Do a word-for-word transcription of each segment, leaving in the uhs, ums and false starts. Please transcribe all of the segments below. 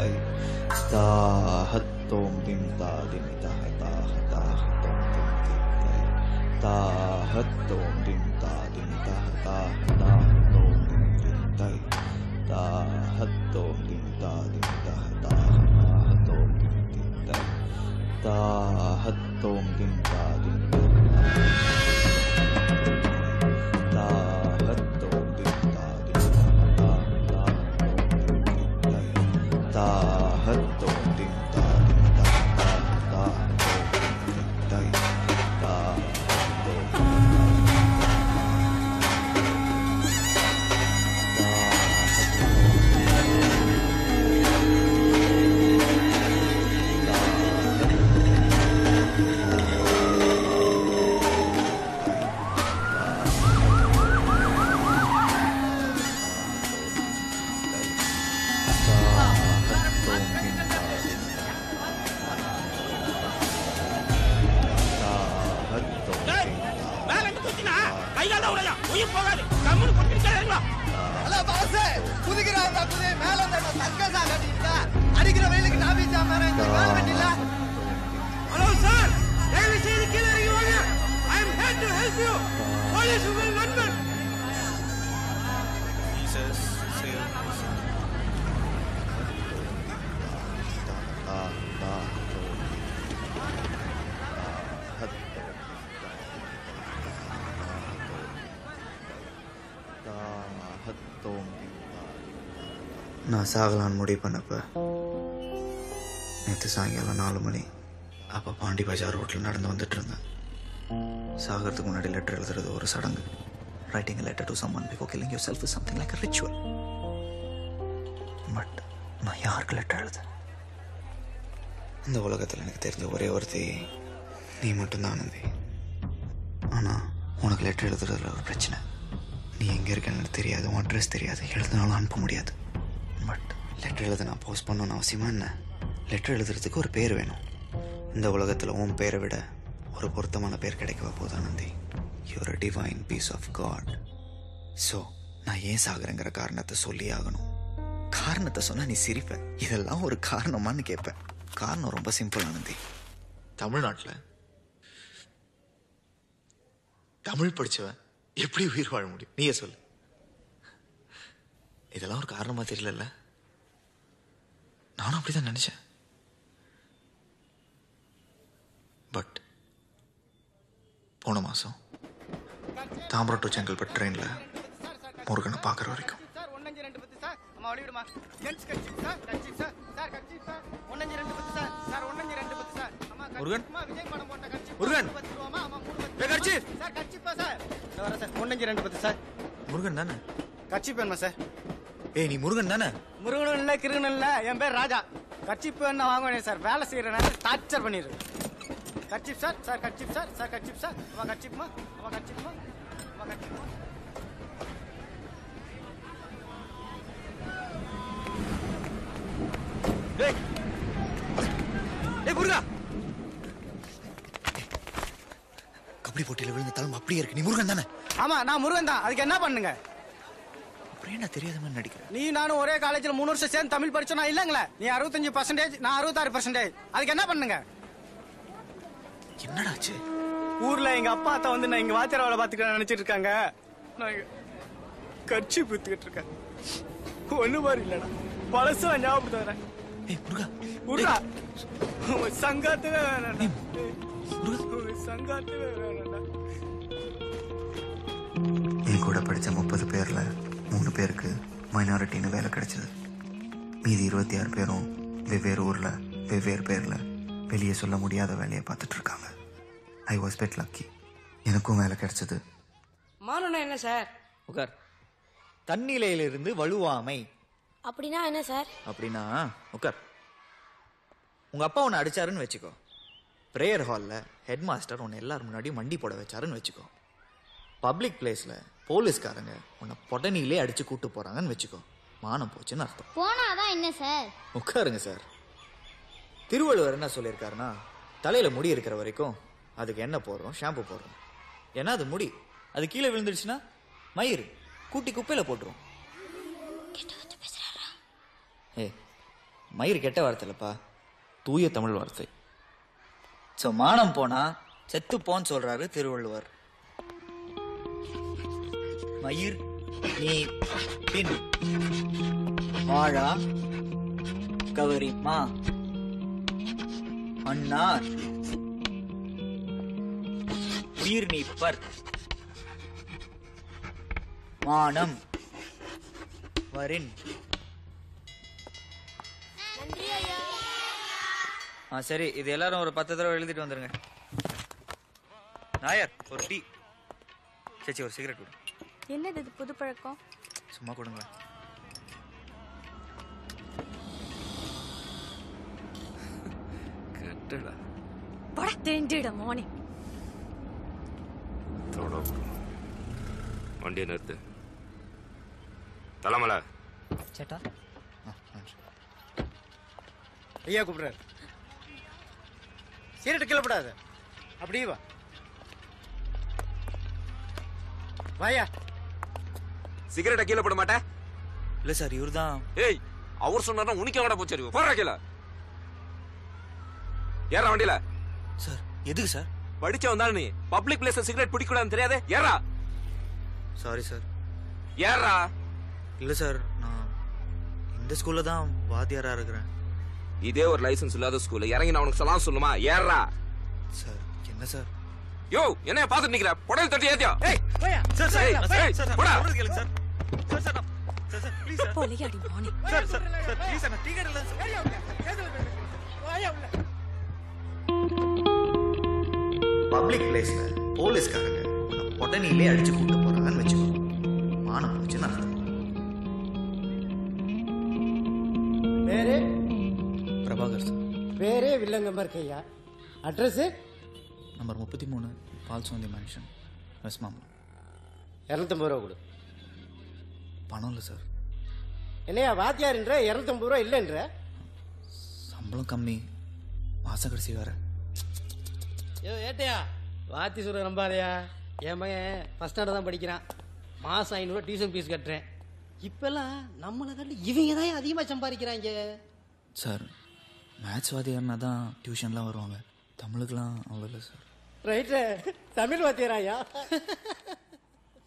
लाई ताहतों बिम तादिम ताहता ताहतों बिम तादिम ताहतों बिम तादिम ताहता ताहतों बिम तादिम ताहतों बिम तादिम ताहता ताहतों बिम तादिम ताहतों बिम तादिम நான் சாகலான் முடி பண்ணப்ப நேற்று சாயங்காலம் நாலு மணி அப்போ பாண்டி பஜார் ரோட்டில் நடந்து வந்துட்டு இருந்தேன். சாகிறதுக்கு முன்னாடி லெட்டர் எழுதுறது ஒரு சடங்கு. Writing letter to summon before killing yourself is something like a ritual. But நான் யாருக்கு லெட்டர் எழுதுறேன்? இந்த உலகத்தில் எனக்கு தெரிஞ்ச ஒரே ஒருத்தி நீ மட்டும்தான் ஆனந்தி. ஆனால் உனக்கு லெட்டர் எழுதுறதுல ஒரு பிரச்சனை. நீ எங்கே இருக்கன்னு தெரியாது, உன் அட்ரஸ் தெரியாது, எழுதுனாலும் அனுப்ப முடியாது. பட் லெட்டர் எழுத நான் போஸ்ட் பண்ணணும்னு அவசியமா என்ன? லெட்டர் எழுதுறதுக்கு ஒரு பேர் வேணும். இந்த உலகத்தில் உன் பேரை விட ஒரு பொருத்தமான பேர் கிடைக்கவா போது Anandhi? You're a divine piece of God. So நான் ஏன் சாகுறேங்கிற காரணத்தை சொல்லி ஆகணும். காரணத்தை சொன்னால் நீ சிரிப்பேன், இதெல்லாம் ஒரு காரணமானு கேட்பேன். காரணம் ரொம்ப சிம்பிள் ஆனந்தி. தமிழ்நாட்டில் தமிழ் படித்தவன் எப்படி உயிர் வாழ முடியும்? நீயே சொல்லு. இதெல்லாம் ஒரு காரணமாக தெரியல. நானும் அப்படிதான் நினைச்சேன். பட் போன மாதம் தாம்பரம் டு செங்கல்பட்டு ட்ரெயினில் முருகனை பார்க்குற வரைக்கும் முருகன் முருகன் முருகன் தானே கட்சி பேன்மா சார்? ஏய், நீ முருகன் தானே? முருகனும் இல்லை கிருகனும் இல்லை, என் பேர் ராஜா. கட்சி பேன் வாங்க வேண்டிய சார், வேலை செய்யறேன், டார்ச்சர் பண்ணிடு. கட்சி சார் சார் கட்சி சார் சார் கட்சி சார் அவன் கட்சிப்புமா அவன் கட்சிப்புமா அவன் கட்சிப்புமா டேய் டேய் முருகா, கபடி போட்டியில் விழுந்த தளம் அப்படியே இருக்கு. நீ முருகன் தானே? ஆமா, நான் முருகன் தான். அதுக்கு என்ன பண்ணுங்க? நீ நானும் ஒரே காலேஜ்ல மூணு வருஷம் சேர்ந்து தமிழ் படிச்சோம். நான் இல்லங்களே, நீ அறுபத்தஞ்சு பர்சன்டேஜ், நான் அறுபத்தாறு பர்சன்டேஜ். அதுக்கு என்ன பண்ணுங்க? என்னடாச்சு? ஊர்ல எங்க அப்பா அத்தா வந்து நான் இங்க வாத்தியாரவளை பாத்துக்கிறேன் நினைச்சிட்டு இருக்காங்க. நான் கட்சி புத்துக்கிட்டு இருக்கேன். ஒண்ணு மாதிரி இல்லடா, பழசா ஞாபகம் தரேன். சங்காத்துல சங்காத்துல என் கூட படிச்ச முப்பது பேர்ல மூணு பேருக்கு மைனாரிட்டின்னு வேலை கிடைச்சது. மீதி இருபத்தி ஆறு பேரும் வெவ்வேறு ஊரில் வெவ்வேறு பேரில் வெளியே சொல்ல முடியாத வேலையை பார்த்துட்டு இருக்காங்க. ஐ வாஸ் பெட் லக்கி, எனக்கும் வேலை கிடைச்சது. மானுனா என்ன சார்? உட்கார். தன்னிலையிலிருந்து வலுவாமை அப்படின்னா என்ன சார்? அப்படின்னா உட்கார். உங்கள் அப்பா உன்னை அடித்தாருன்னு வச்சுக்கோ, ப்ரேயர் ஹாலில் ஹெட் மாஸ்டர் உன்னை எல்லாரும் முன்னாடியும் மண்டி போட வச்சாருன்னு வச்சுக்கோ, பப்ளிக் பிளேஸில் போலீஸ்காரங்க உன்னை பொடனியிலே அடிச்சு கூட்டு போறாங்கன்னு வச்சுக்கோ, மானம் போச்சுன்னு அர்த்தம். போனாதான் என்ன சார்? உட்காருங்க சார். திருவள்ளுவர் என்ன சொல்லியிருக்காருன்னா, தலையில முடி இருக்கிற வரைக்கும் அதுக்கு எண்ணெய் போடுறோம், ஷாம்பு போடுறோம். ஏன்னா அது முடி, அது கீழே விழுந்துடுச்சுன்னா மயிறு கூட்டி குப்பையில போட்டுரும். ஏ, மயிறு கெட்ட வார்த்தை இல்லப்பா, தூய தமிழ் வார்த்தை. சோ மானம் போனா செத்துப்போன்னு சொல்றாரு திருவள்ளுவர். மயிர் நீ பின் வாழா கவரி மா அண்ணார் உயிர் நீப்பர் மானம் வரின். ஆ சரி, இது எல்லாரும் ஒரு பத்து தடவை எழுதிட்டு வந்துருங்க. நாயர் ஒரு டீ, சேச்சி ஒரு சிகரெட் கொடு. என்னது இது புது பழக்கம்? சும்மா கொடுங்க. கட்டடா பட தேண்டிட மோனே தோட வண்டியை நிறுத்து. தலைமலை சேட்டா ஐயா கூப்பிடுறாரு. சீரட்டு கிளப்படாத, அப்படியே வா. வாயா, சிகரெட்டை கீழே போட மாட்டேன். இல்ல சார் இவரு தான். ஏய் அவர் சொன்னா உனக்கு எங்கடா போச்சு அறிவு? போடுற கீழே, ஏற வண்டியில. சார் எதுக்கு சார்? படிச்சவன் தான் நீ, பப்ளிக் பிளேஸ்ல சிகரெட் பிடிக்கூடாதுன்னு தெரியாதே, ஏறா. Sorry sir. ஏறா. இல்ல சார், நான் இந்த ஸ்கூல்ல தான் வாத்தியாரா இருக்கிறேன். இதே ஒரு லைசன்ஸ் இல்லாத ஸ்கூல்ல இறங்கி நான் உனக்கு சலாம் சொல்லுமா? ஏறா. சார் என்ன சார்? யோ என்ன பாத்துட்டு நிக்கிற? புடவை தட்டி ஏத்தியா? ஏய் போயா. சார் சார் சார் போடா. Sir sir sir sir please sir. Police அடி மானி. Sir sir sir please sir, tea கடல சார். ஏறியா உள்ள. ஏறியா உள்ள. வாயா உள்ள. பப்ளிக் பிளேஸ்ல போலீஸ்காரங்க பொட்டனிலே அடிச்சு கூட்டி போறாங்கன்னு வெச்சுக்கோ. மானம் போச்சு நான். பேரே பிரபாகர் சார். பேரே வில்லங்கம்பர் கையா. அட்ரஸ் நம்பர் முப்பத்தி மூணு பால்சோந்தி மேன்ஷன் வெஸ்ட் மாம்பலம். இரநூத்தம்பது ரூபா கொடு. பணம் இல்லை சார். என்னையா வாத்தியாருன்ற இரநூத்தம்பது ரூபா இல்லைன்ற? சம்பளம் கம்மி, மாசம் கடைசி வேற. ஏ ஏட்டையா வாத்தி சொல்ற நம்பாதையா. என் மகன் ஃபஸ்ட் ஸ்டாண்டர்ட் தான் படிக்கிறான், மாசம் ஐநூறுரூவா டியூஷன் ஃபீஸ் கட்டுறேன். இப்பெல்லாம் நம்மளை கண்டு இவங்க தான் அதிகமாக சம்பாதிக்கிறாங்க சார். மேட்ச் வாத்தியார்னா தான் டியூஷன்லாம் வருவாங்க, தமிழுக்குலாம் அவ்வளோ இல்லை சார். ரைட்டு, தமிழ் வாத்தியாராயா?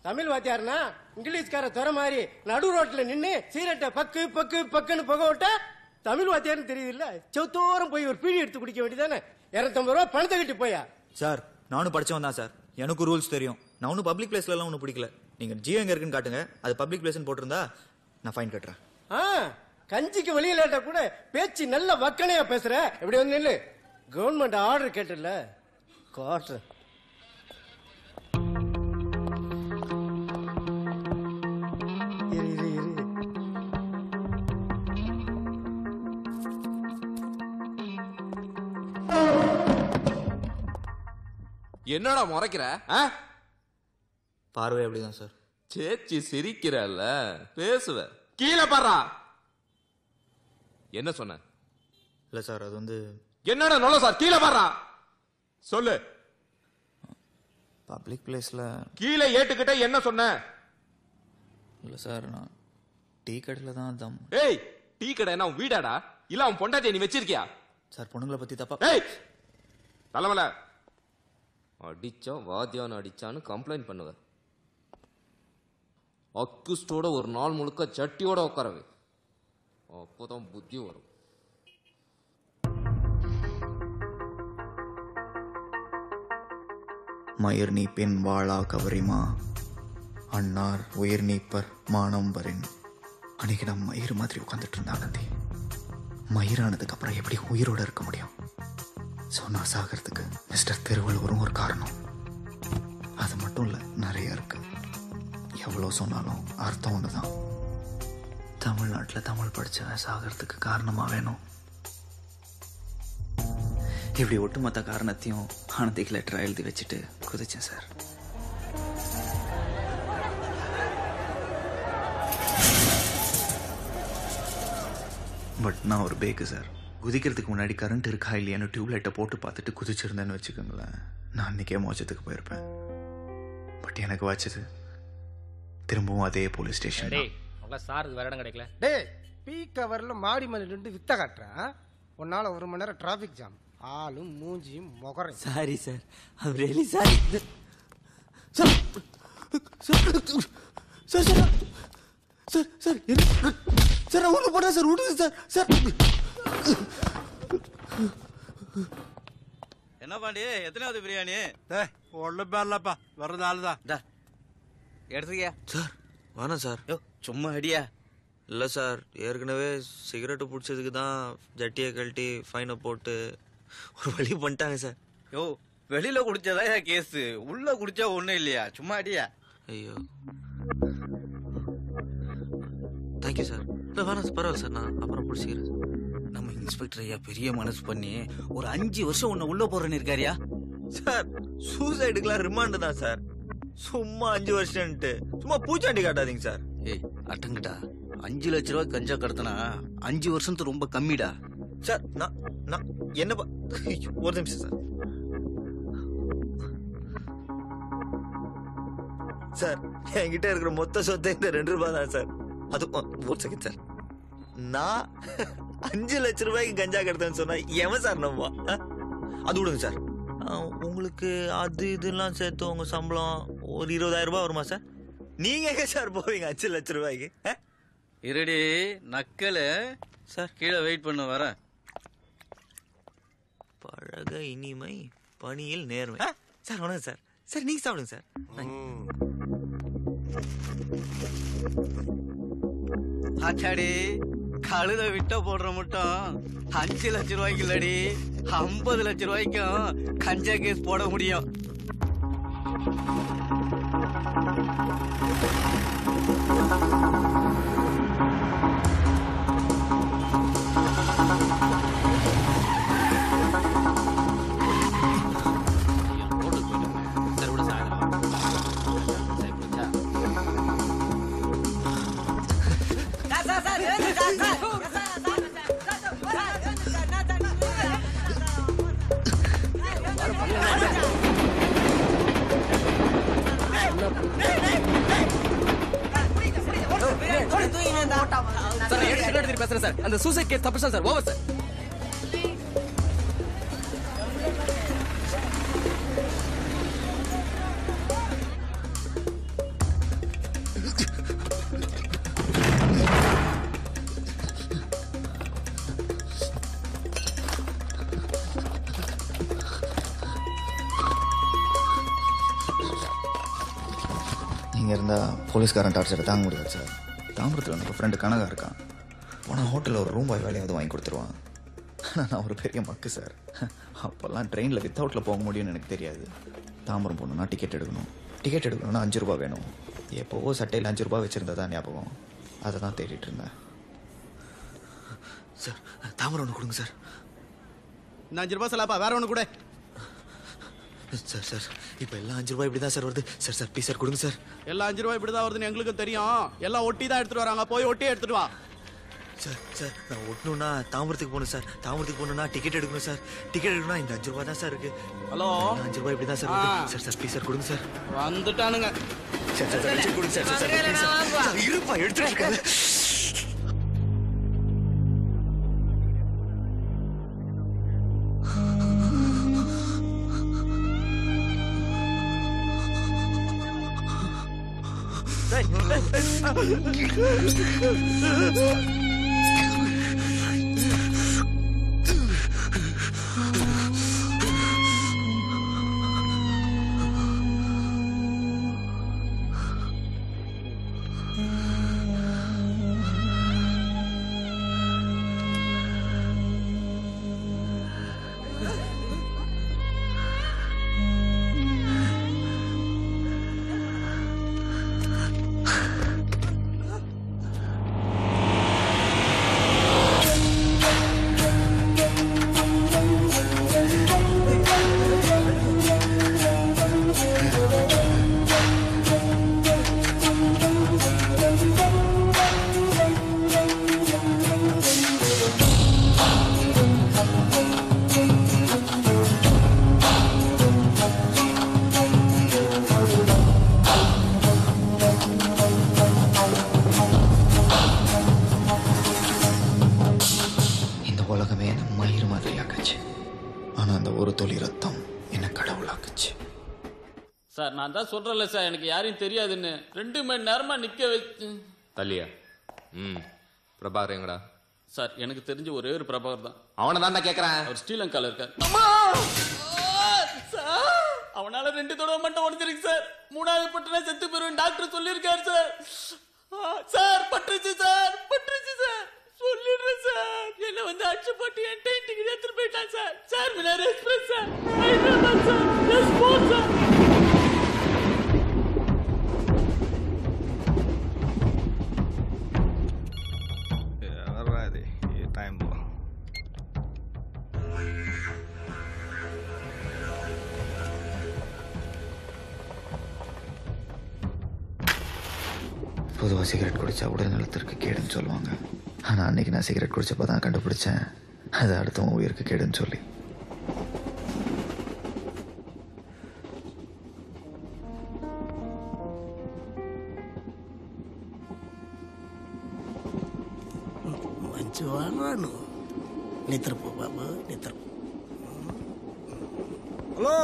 தமிழ் வாத்தியார்னா இங்கிலீஷ்கார துறை மாதிரி நடு ரோட்டில் நின்று சீரட்டை பக்கு பக்கு பக்குன்னு புகை விட்டா தமிழ் வாத்தியார்னு தெரியுது இல்லை? செவத்தோரம் போய் ஒரு பீடி எடுத்து குடிக்க வேண்டியதானே. இரநூத்தம்பது ரூபா பணத்தை கட்டி போயா? சார் நானும் படித்தவன் தான் சார், எனக்கு ரூல்ஸ் தெரியும். நான் ஒன்றும் பப்ளிக் பிளேஸ்லலாம் ஒன்றும் பிடிக்கல. நீங்கள் ஜியோ எங்கே இருக்குன்னு காட்டுங்க, அது பப்ளிக் பிளேஸ்ன்னு போட்டிருந்தா நான் ஃபைன் கட்டுறேன். ஆ கஞ்சிக்கு வெளியில கூட பேச்சு நல்ல வக்கனையா பேசுற. எப்படி வந்து நில்லு, கவர்மெண்ட் ஆர்டர் கேட்டல காட்டு. என்னடா முறைக்கிற? பார்வை அப்படிதான் சார். சேச்சி சிரிக்கிறல்ல பேசுவ. கீழே பாரு. என்ன சொன்ன? இல்ல சார் அது வந்து என்னடா நொல்ல சார். கீழே வர்றா சொல்லு. பப்ளிக் பிளேஸ்ல கீழே ஏட்டுக்கிட்ட என்ன சொன்ன? இல்ல சார் நான் டீ கடையில தான் தம். ஏய் டீ கடை என்ன வீடாடா? இல்ல அவன் பொண்டாட்டி நீ வச்சிருக்கியா? சார் பொண்ணுங்களை பத்தி தப்பா. ஏய் தலைமலை அடிச்சா வாத்தியான் அடிச்சான்னு கம்ப்ளைண்ட் பண்ணுவ. அக்யூஸ்டோட ஒரு நாள் முழுக்க சட்டியோட உட்காரவே, அப்போதான் புத்தி வரும். மயிர் நீப்பின் வாழா கவரிமா அண்ணார் உயிர் நீப்பர் மானம்பரின். அன்னைக்கு நம்ம மயிர் மாதிரி உட்காந்துட்டு இருந்தாங்க. மயிரானதுக்கு அப்புறம் எப்படி உயிரோட இருக்க முடியும்? ஸோ நான் சாகிறதுக்கு மிஸ்டர் திருவள்ளுவரும் ஒரு காரணம். அது மட்டும் இல்லை, நிறைய இருக்கு. எவ்வளோ சொன்னாலும் அர்த்தம் ஒன்று தான். தமிழ்நாட்டில் தமிழ் படித்தவன் சாகிறதுக்கு காரணமாக வேணும். இப்படி ஒட்டுமொத்த காரணத்தையும் ஆனந்திக்கு லெட்டராக எழுதி வச்சுட்டு குதிச்சேன் சார். பட் நான் ஒரு பேக்கு சார். குதிக்கிறதுக்கு முன்னாடி கரண்ட் இருக்கா இல்லையான்னு டியூப்லைட்டை போட்டு பார்த்துட்டு குதிச்சிருந்தேன்னு வச்சுக்கோங்களேன், நான் அன்றைக்கே மோச்சத்துக்கு போயிருப்பேன். பட் எனக்கு வாச்சது திரும்பவும் அதே போலீஸ் ஸ்டேஷன். சார் வேற இடம் கிடைக்கல. पीक हवरल माड़ी मल्लिंड वित्त कट्टरा उन्नाल ओरु मणि नेरम ट्रैफिक जाम आलू मूंजी मोगर sorry sir I am really sorry sir sir sir sir sir sir ओनु पड़ा सर उठो सर सर என்ன பாண்டி எத்தனாவது பிரியாணி டேய் ஒண்ணு பேர்லப்பா வரது ஆளுடா டா எடுத்துக்கியா சார் வாணா சார் யோ சும்மா அடியா இல்ல சார் ஏற்கனவே சிகரெட் புடிச்சதுக்கு தான் ஜட்டியை கழட்டி ஃபைன் போட்டு ஒரு வழி பண்ணிட்டாங்க சார் யோ வெளியில குடிச்சதா கேஸ் உள்ள குடிச்சா ஒண்ணே இல்லையா சும்மா அடியா ஐயோ थैंक यू சார் இல்ல வாணா பரவாயில்லை சார் நான் அப்புறம் புடிச்சிக்கிறேன் நம்ம இன்ஸ்பெக்டர் ஐயா பெரிய மனசு பண்ணி ஒரு அஞ்சு வருஷம் உன்னை உள்ள போறேன்னு இருக்காரியா சார் சூசைடுக்குலாம் ரிமாண்ட் தான் சார் சும்மா அஞ்சு வருஷம்ட்டு சும்மா பூச்சாண்டி காட்டாதீங்க சார் ஏய் அடங்குடா அஞ்சு லட்சம் ரூபாய் கஞ்சா கடத்தனா அஞ்சு வருஷத்து ரொம்ப கம்மிடா சார் நான் நான் என்ன ஒரு நிமிஷம் சார் சார் என்கிட்ட இருக்கிற மொத்த சொத்தை இந்த ரெண்டு ரூபாய் தான் சார் அது ஒரு செகண்ட் சார் நான் அஞ்சு லட்சம் ரூபாய்க்கு கஞ்சா கடத்தேன்னு சொன்னா எவன் சார் நம்பா அது விடுங்க சார் உங்களுக்கு அது இதெல்லாம் சேர்த்து உங்க சம்பளம் ஒரு இருபதாயிரம் ரூபாய் வருமா சார் நீங்க எங்க சார் போவீங்க அஞ்சு லட்சம் ரூபாய்க்கு இருடி நக்கலு சார் கீழே வெயிட் பண்ண வர பழக இனிமை பணியில் நேர்மை சார் வணக்கம் சார் சார் நீங்க சாப்பிடுங்க சார் ஆச்சாடி கழுத விட்ட போடுற மட்டும் அஞ்சு லட்சம் ரூபாய்க்கு இல்லடி ஐம்பது லட்சம் ரூபாய்க்கும் கஞ்சா கேஸ் போட முடியும் சார் அந்த சூசைட் கேஸ் தப்பு சார் ஓவர் சார் நீங்க இருந்தா போலீஸ்காரன் டார்ச்சர் தாங்க முடியாது சார் தாம்பரத்தில் நம்ம ஃப்ரெண்டு கனகா இருக்கான் ஆனால் ஹோட்டலில் ஒரு ரூம் பாய் வேலையாவது வாங்கி கொடுத்துருவான் ஆனால் நான் ஒரு பெரிய மக்கு சார் அப்போல்லாம் ட்ரெயினில் வித்தவுட்டில் போக முடியும்னு எனக்கு தெரியாது தாம்பரம் போகணுன்னா டிக்கெட் எடுக்கணும் டிக்கெட் எடுக்கணும்னா அஞ்சு ரூபா வேணும் எப்போவோ சட்டையில் அஞ்சு ரூபா வச்சுருந்தா தான் ஞாபகம் அதை தான் தேடிட்டு இருந்தேன் சார் தாம்பரம் ஒன்று கொடுங்க சார் நான் அஞ்சு ரூபா சார்ப்பா வேற ஒன்று கூட சார் சார் இப்போ எல்லாம் அஞ்சு ரூபாய் இப்படி தான் சார் வருது சார் சார் ப்ளீஸ் சார் கொடுங்க சார் எல்லாம் அஞ்சு ரூபாய் இப்படி தான் வருதுன்னு எங்களுக்கு தெரியும் எல்லாம் ஒட்டி தான் எடுத்துகிட்டு வராங்க போய் ஒட்டியே எடுத்துகிட்டு வா சார் சார் நான் ஒட்டணும்னா தாம்பரத்துக்கு போகணும் சார் தாம்பரத்துக்கு போகணும்னா டிக்கெட் எடுக்கணும் சார் டிக்கெட் எடுக்கணும்னா இந்த அஞ்சு ரூபா தான் சார் இருக்கு ஹலோ அஞ்சு ரூபாய் இப்படி தான் sir sir sir please sir கொடுங்க சார் வந்துட்டானுங்க சார் சார் டிக்கெட் கொடுங்க சார் சார் ப்ளீஸ் சார் இருப்பா எடுத்துட்டு இருக்காங்க டேய் உலகமே என்ன மயிறு மாதிரியாக்குச்சு. ஆனால் அந்த ஒரு துளி ரத்தம் என்ன கடவுளாக்குச்சு. சார் நான் தான் சொல்கிறேன்ல சார், எனக்கு யாரையும் தெரியாதுன்னு. ரெண்டு மணி நேரமாக நிற்க வச்சு தலியா. ம் பிரபாகர் எங்கடா? சார் எனக்கு தெரிஞ்ச ஒரே ஒரு பிரபாகர் தான். அவனை தான் நான் கேட்குறேன். அவர் ஸ்ரீலங்காவில் இருக்கார். அவனால ரெண்டு தடவை மட்டும் உடஞ்சிருக்கு சார். மூணாவது பட்டனை செத்து போயிருவேன் டாக்டர் சொல்லியிருக்காரு சார். சார் பட்டுருச்சு சார், பட்டுருச்சு சார், சொல்லிடுறேன் சார். என்ன வந்து அடிச்சு போட்டு என் டைட்டுக்கு எடுத்துட்டு போயிட்டான் sir. Sir Minar express sir, Hyderabad sir, export sir. பொதுவாக சிகரெட் குடித்தா உடல் நலத்திற்கு கேடுன்னு சொல்லுவாங்க. ஆனால் அன்றைக்கி நான் சிகரெட் குடித்தப்போ தான் கண்டுபிடிச்சேன் அது அடுத்தவங்க உயிருக்கு கேடுன்னு சொல்லி. నిద్రపో బాబు, నిద్రపో. హలో,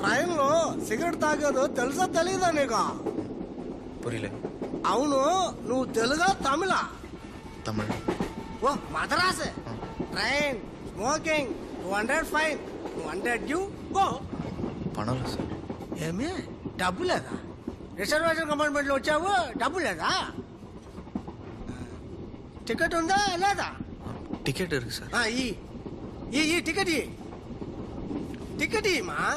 ట్రైన్లో సిగరెట్ తాగేదో తెలుసా తెలీదా నీకు? పురిలే. అవును, నువ్వు తెలుగా తమిళ? తమిళ. Oh Madras train smoking two hundred fine two hundred డ్యూ గో. పణాలు సార్. ఏమి డబ్బు లేదా? రిజర్వేషన్ కంపార్ట్మెంట్లో వచ్చావు, డబ్బు లేదా? టికెట్ ఉందా లేదా? टिकट सर हाँ ये ये ये टिकट ये टिकट ये माँ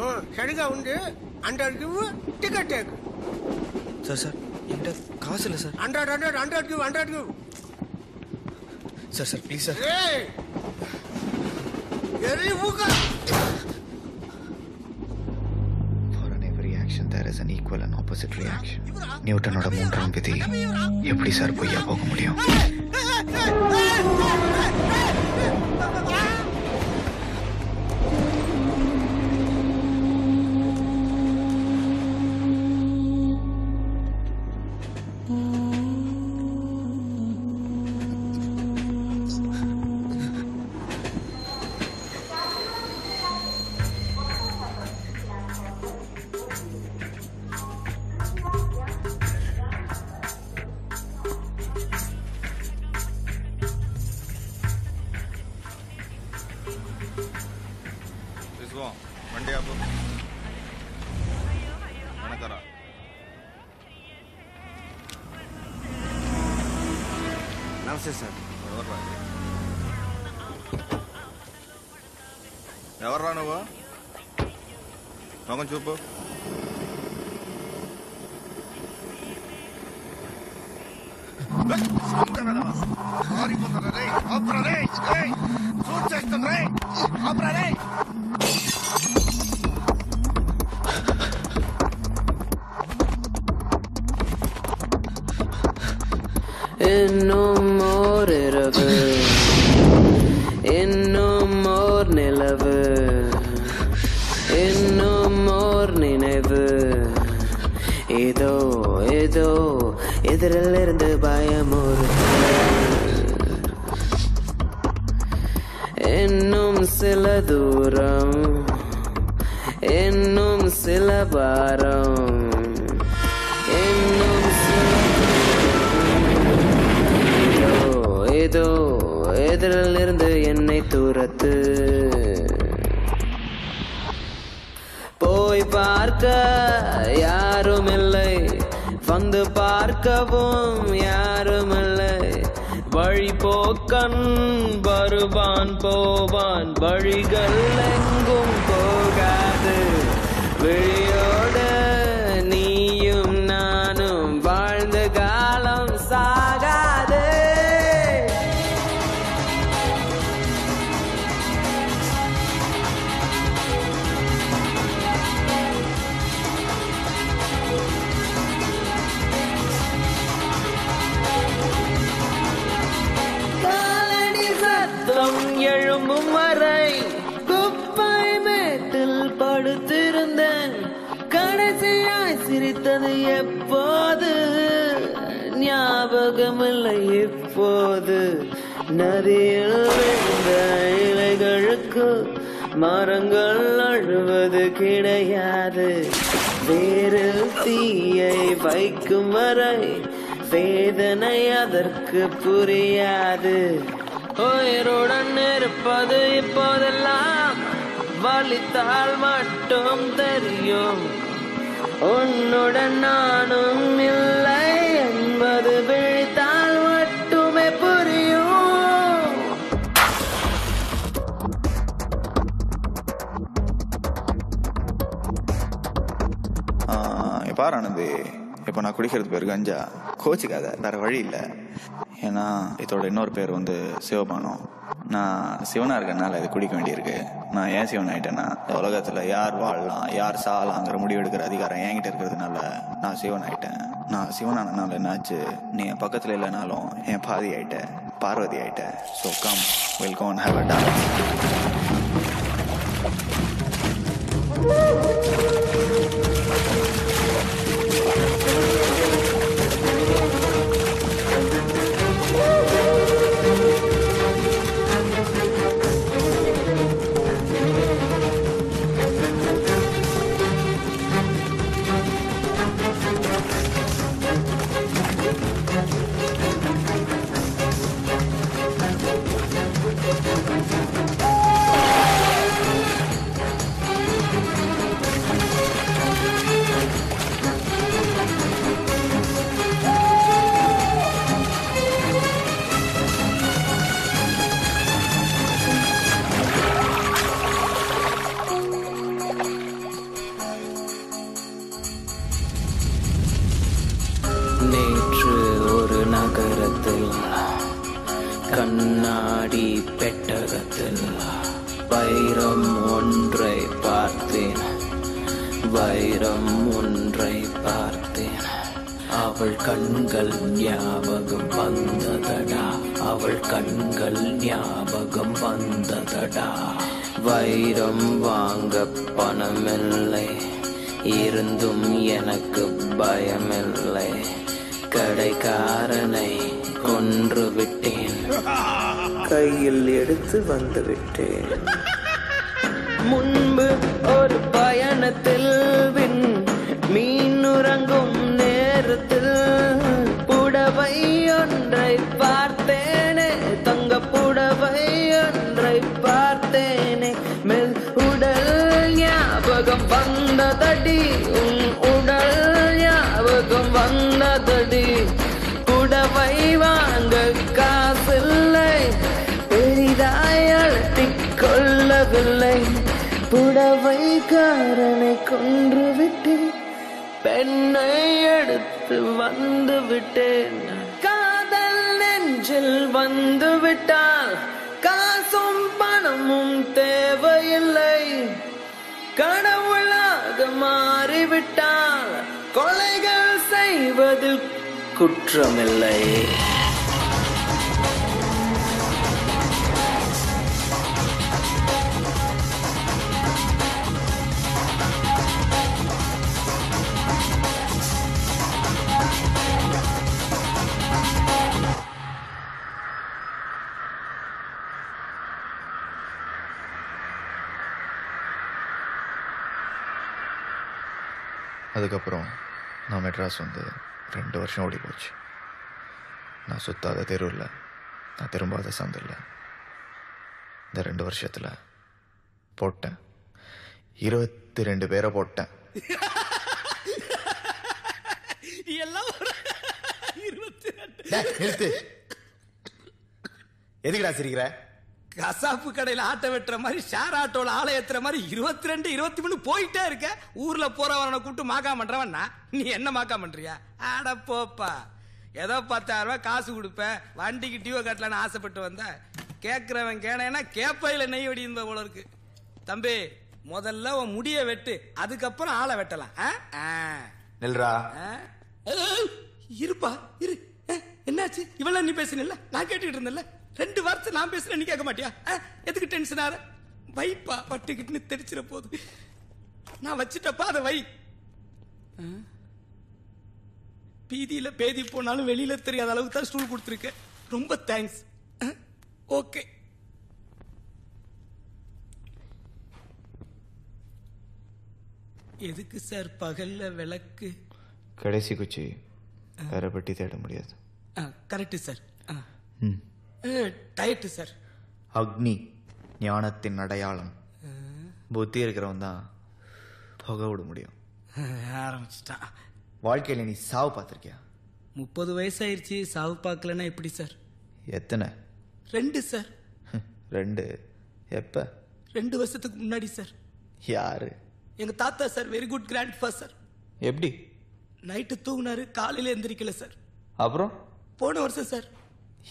हाँ शरीका उन्हें अंडर की वो ticket take sir sir enter कहाँ से ले सर अंडर अंडर अंडर की अंडर की सर सर प्लीज सर ये ये वो का There is an equal and opposite reaction. Newton oda moonram pidi eppadi sir poya poga mudiyum? చూపు ఎన్నో మోర్ ఇరవు ఎన్నో మోర్ నిలవు ஏதோ ஏதோ எதிரில் இருந்து பயம் ஒரு இன்னும் சில தூரம் இன்னும் சில பாரம் இன்னும் ஏதோ ஏதோ எதிரில் இருந்து என்னை தூரத்து போய் பார்க்க யாரும் இல்லை, வந்து பார்க்கவும் யாரும் இல்லை. வழி போக்கன் வருவான் போவான், வழிகள் எங்கும் போகாது. விழியோடு நீயும் நானும் வாழ்ந்த காலம் சாகாது. எழும்பும் வரை குப்பை மேட்டில் படுத்திருந்தேன். கடைசியாய் சிரித்தது எப்போது? ஞாபகமில்லை இப்போது. நதியில் விழுந்த இலைகளுக்கு மரங்கள் அழுவது கிடையாது. வேறு தீயை வைக்கும் வரை வேதனை அதற்கு புரியாது. உயிருடன் இருப்பது இப்போதெல்லாம் வலித்தால் மட்டும் தெரியும். உன்னுடன் நானும் இல்லை என்பது விழித்தால் மட்டுமே புரியும். பாரு ஆனந்தி, இப்போ நான் குடிக்கிறது பேர் கஞ்சா, கோச்சிக்காத, வேற வழி இல்லை. ஏன்னா இதோட இன்னொரு பேர் வந்து சிவபானம். நான் சிவனாக இருக்கிறதுனால இது குடிக்க வேண்டியிருக்கு. நான் ஏன் சிவன் ஆகிட்டேன்னா, இந்த உலகத்தில் யார் வாழலாம் யார் சாகலாங்கிற முடிவு எடுக்கிற அதிகாரம் என்கிட்ட இருக்கிறதுனால நான் சிவன் ஆகிட்டேன். நான் சிவனானதுனால என்னாச்சு, நீ என் பக்கத்தில் இல்லைனாலும் என் பாதி ஆகிட்டேன், பார்வதி ஆகிட்டேன். So come will go and have a dance. கண்ணாடி பெட்டகத்தில் வைரம் ஒன்றை பார்த்தேன், வைரம் ஒன்றை பார்த்தேன். அவள் கண்கள் ஞாபகம் வந்ததடா, அவள் கண்கள் ஞாபகம் வந்ததடா. வைரம் வாங்க பணமில்லை, இருந்தும் எனக்கு பயமில்லை. கடைக்காரனை கொன்று விட்டேன், கையில் எடுத்து வந்து விட்டேன். முன்பு ஒரு பயணத்தில் வின் மீன் உறங்கும் நேரத்தில் புடவை ஒன்றை பார்த்தேனே, தங்க புடவை ஒன்றை பார்த்தேனே. மெல் உடல் ஞாபகம் வந்ததடி, உன் உடல் ஞாபகம் வந்ததடி. புடவை வாங்க காசில்லை, பெரிதாய் அழட்டிக் கொள்ளவில்லை. புடவைக்காரனை கொன்று விட்டேன், பெண்ணை எடுத்து வந்து விட்டேன். காதல் நெஞ்சில் வந்து விட்டால் காசும் பணமும் தேவையில்லை. கடவுளாக மாறிவிட்டால் கொலைகள் செய்வதில் குற்றமில்லை. அதுக்கப்புறம் நான் மெட்ராஸ் வந்து ரெண்டு வருஷம் ஓடி போச்சு. நான் சுத்தாத தெரு இல்லை, நான் திரும்பாத சந்தை இல்லை. இந்த ரெண்டு வருஷத்தில் போட்டேன் இருபத்தி ரெண்டு பேரை போட்டேன். எதுக்குடா சிரிக்கிற? கசாப்பு கடையில் ஆட்டை வெட்டுற மாதிரி ஷேர் ஆட்டோவில் ஆலை ஏற்றுற மாதிரி இருபத்தி ரெண்டு இருபத்தி மூணு போயிட்டே இருக்க. ஊரில் போகிறவனை கூப்பிட்டு மாக்கா பண்ணுறவன்னா நீ என்ன மாக்கா பண்ணுறியா? ஆட போப்பா, ஏதோ பத்தாயிரம் ரூபா காசு கொடுப்பேன், வண்டிக்கு டியூ கட்டலான்னு ஆசைப்பட்டு வந்தேன். கேட்குறவன் கேனேன்னா கேப்பையில் நெய் வெடிந்த போல இருக்கு. தம்பி, முதல்ல உன் முடியை வெட்டு, அதுக்கப்புறம் ஆளை வெட்டலாம். ஆ நெல்ரா இருப்பா இரு. என்னாச்சு இவெல்லாம்? நீ பேசினில்ல, நான் கேட்டுக்கிட்டு இருந்தேன்ல. ரெண்டு வார்த்தை நான் பேசுறேன், நீ கேட்க மாட்டியா? எதுக்கு டென்ஷன் ஆற? வைப்பா, பட்டுக்கிட்டுன்னு தெரிச்சிட போது. நான் வச்சுட்டப்பா அதை வை. பீதியில பேதி போனாலும் வெளியில தெரியாத அளவுக்கு தான் ஸ்டூல் கொடுத்துருக்க. ரொம்ப தேங்க்ஸ். ஓகே, எதுக்கு சார் பகல்ல விளக்கு? கடைசி குச்சி வேற பெட்டி தேட முடியாது. Correct sir. Diet sir. அக்னி ஞானத்தின் அடையாளம். புத்தி இருக்கிறவன் தான் புகை விட முடியும். ஆரம்பிச்சிட்டான். வாழ்க்கையில் நீ சாவு பார்த்துருக்கியா? முப்பது வயசாயிருச்சு, சாவு பார்க்கலன்னா எப்படி சார்? எத்தனை? ரெண்டு சார். ரெண்டு? எப்போ? ரெண்டு வருஷத்துக்கு முன்னாடி சார். யாரு? எங்கள் தாத்தா sir, very good grand father. எப்படி? நைட்டு தூங்கினாரு, காலையில் எந்திரிக்கல சார். அப்புறம்? போன வருஷம் சார்.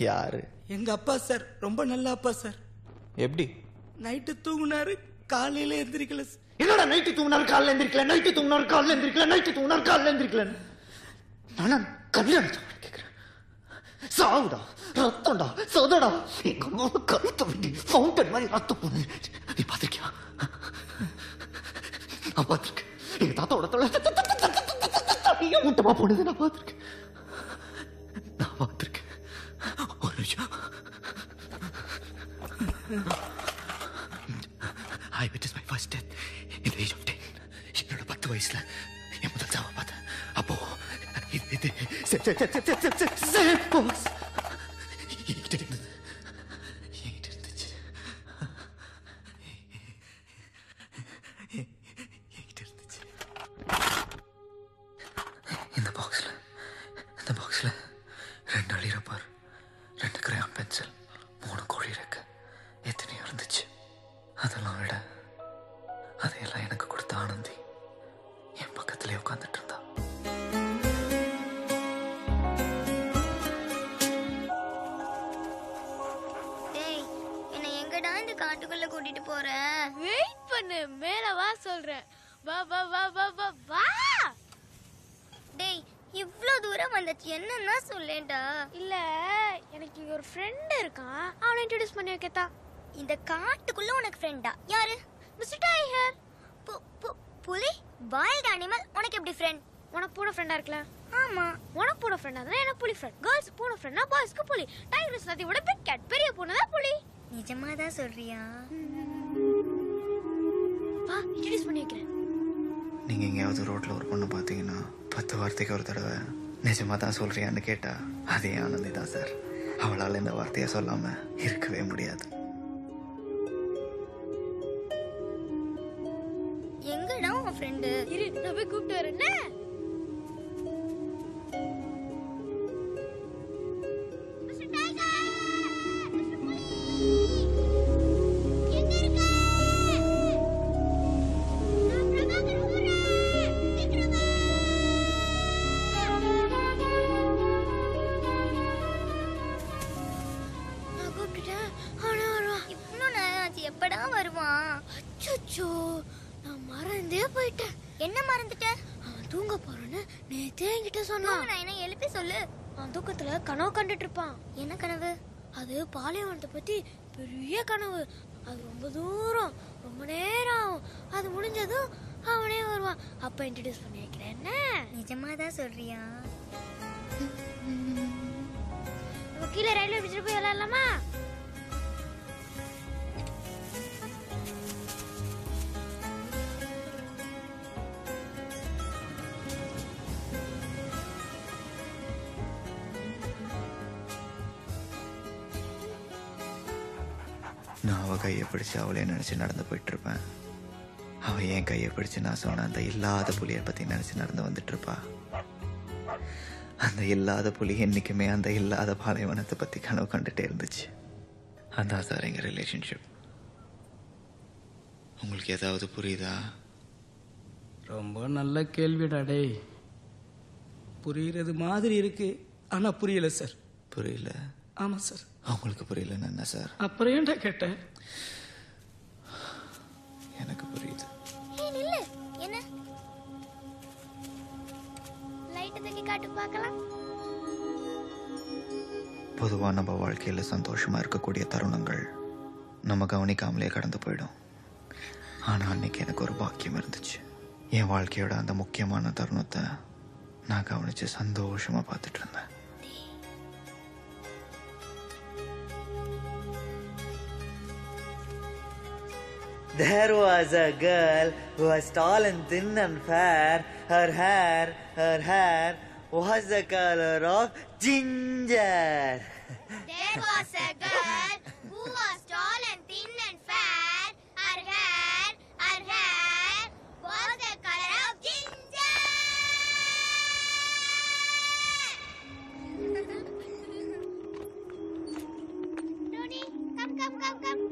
யாரு? எங்கள் அப்பா சார், ரொம்ப நல்ல அப்பா சார். எப்படி? நைட்டு தூங்கினாரு, காலையில் எந்திரிக்கல சார். என்னடா நைட்டு தூங்கினாரு காலில் எந்திரிக்கல, நைட்டு தூங்கினாரு காலில் எந்திரிக்கல, நைட்டு தூங்கினாரு காலில் எந்திரிக்கலன்னு நான் கல்யாணத்தை கேட்குறேன். சாவுடா, ரத்தம்டா, சதடா, எங்கள் அம்மாவை கழுத்தை விட்டு ஃபவுண்டன் மாதிரி ரத்தம் போகுது. நீ பார்த்துருக்கியா? நான் பார்த்துருக்கேன். எங்கள் தாத்தாவோட தலை மூட்டமாக போனது நான் பார்த்துருக்கேன். நான் பார்த்துருக்கேன். ஒரு நிமிஷம். I witnessed my first death in the age of ten. என்னோட பத்து வயசுல என் முதல் சாவை பார்த்தேன். அப்போ இது என்கிட்ட இருந்தது என்கிட்ட இருந்துச்சு என்கிட்ட இருந்துச்சு இந்த பாக்ஸ்ல இந்த பாக்ஸ்ல ரெண்டு அடி ரப்பர், ரெண்டு கிரையான் பென்சில், மூணு கோழி இருக்கு, எத்தனையோ இருந்துச்சு. அதெல்லாம் விட அதையெல்லாம் எனக்கு கொடுத்த ஆனந்தி என் பக்கத்திலே உட்காந்துட்டு இருந்தா. என்ன எங்கடா இந்த காட்டுக்குள்ள கூட்டிட்டு போற? வெயிட் பண்ணு, மேல வா சொல்றேன். வா வா வா வா வா வா. டேய், இவ்ளோ தூரம் வந்தாச்சு, என்னன்னா சொல்லேன்டா. இல்ல, எனக்கு இங்க ஒரு ஃப்ரெண்ட் இருக்கான், அவனை இன்ட்ரோடியூஸ் பண்ணி வைக்கதா. இந்த காட்டுக்குள்ள உனக்கு ஃப்ரெண்டா? யாரு? Mister tiger. புலி, வைல்ட் அனிமல், உனக்கு எப்படி ஃப்ரெண்ட்? உனக்கு பூனை ஃப்ரெண்டா இருக்கல? ஆமா, உனக்கு பூனை ஃப்ரெண்டா இருந்தா எனக்கு புலி ஃப்ரெண்ட். கேர்ள்ஸ் பூனை ஃப்ரெண்டா, பாய்ஸ்க்கு புலி. டைகர்ஸ் நதி விட பிக் கேட், பெரிய பூனை தான் புலி. நிஜமா தான் சொல்றியா? வா, இன்ட்ரோடியூஸ் பண்ணி வைக்கிறேன். நீங்க எங்கேயாவது ரோட்ல ஒரு பொண்ணு பாத்தீங்கன்னா பத்து வார்த்தைக்கு ஒரு தடவை நிஜமா தான் சொல்றியான்னு கேட்டா அதே ஆனந்தி தான் சார். அவளால் இந்த வார்த்தையை சொல்லாம இருக்கவே முடியாது. ஃப்ரெண்ட் இரு, நான் போய் கூப்பிட்டு வரேன். நான் கூப்பிட்டுட்டா ஆனா வருவான். இன்னும் நான் எப்படா வருவான்? அச்சோ, நான் மறந்தே போயிட்டேன். என்ன மறந்துட்ட? அவன் தூங்க போறான்னு நேத்தே என்கிட்ட சொன்னான். நான் என்ன எழுப்பி சொல்லு. அவன் தூக்கத்துல கனவு கண்டுட்டு இருப்பான். என்ன கனவு? அது பாலைவனத்தை பத்தி பெரிய கனவு. அது ரொம்ப தூரம், ரொம்ப நேரம் ஆகும். அது முடிஞ்சதும் அவனே வருவான். அப்ப இன்ட்ரோடியூஸ் பண்ணி வைக்கிறேன். என்ன நிஜமா தான் சொல்றியா? கீழே ரயில்வே பிடிச்சிட்டு போய் விளையாடலாமா? நான் அவள் கையை பிடிச்சி அவளே நினச்சி நடந்து போயிட்டுருப்பேன். அவள் என் கையை பிடிச்சி நான் சொன்ன அந்த இல்லாத புலியை பற்றி நினச்சி நடந்து வந்துட்டுருப்பா. அந்த இல்லாத புலி என்றைக்குமே அந்த இல்லாத பாலைவனத்தை பற்றி கனவு கண்டுகிட்டே இருந்துச்சு. அதான் சார் எங்கள் ரிலேஷன்ஷிப். உங்களுக்கு ஏதாவது புரியுதா? ரொம்ப நல்ல கேள்விடா. டே, புரிகிறது மாதிரி இருக்குது, ஆனால் புரியலை சார். புரியல? ஆமாம் சார். அவங்களுக்கு புரியலன்னு என்ன சார்? அப்புறம் ஏன்டா கேட்டேன்? எனக்கு புரியுது. என்ன லைட் தட்டி காட்டு பார்க்கலாம். பொதுவா நம்ம வாழ்க்கையில சந்தோஷமா இருக்கக்கூடிய தருணங்கள் நம்ம கவனிக்காமலே கடந்து போயிடும். ஆனா அன்னைக்கு எனக்கு ஒரு பாக்கியம் இருந்துச்சு. என் வாழ்க்கையோட அந்த முக்கியமான தருணத்தை நான் கவனிச்சு சந்தோஷமா பார்த்துட்டு இருந்தேன். There was a girl who was tall and thin and fair. Her hair, her hair was the color of ginger. There was a girl who was tall and thin and fair. Her hair, her hair was the color of ginger. Rooney, come, come, come, come.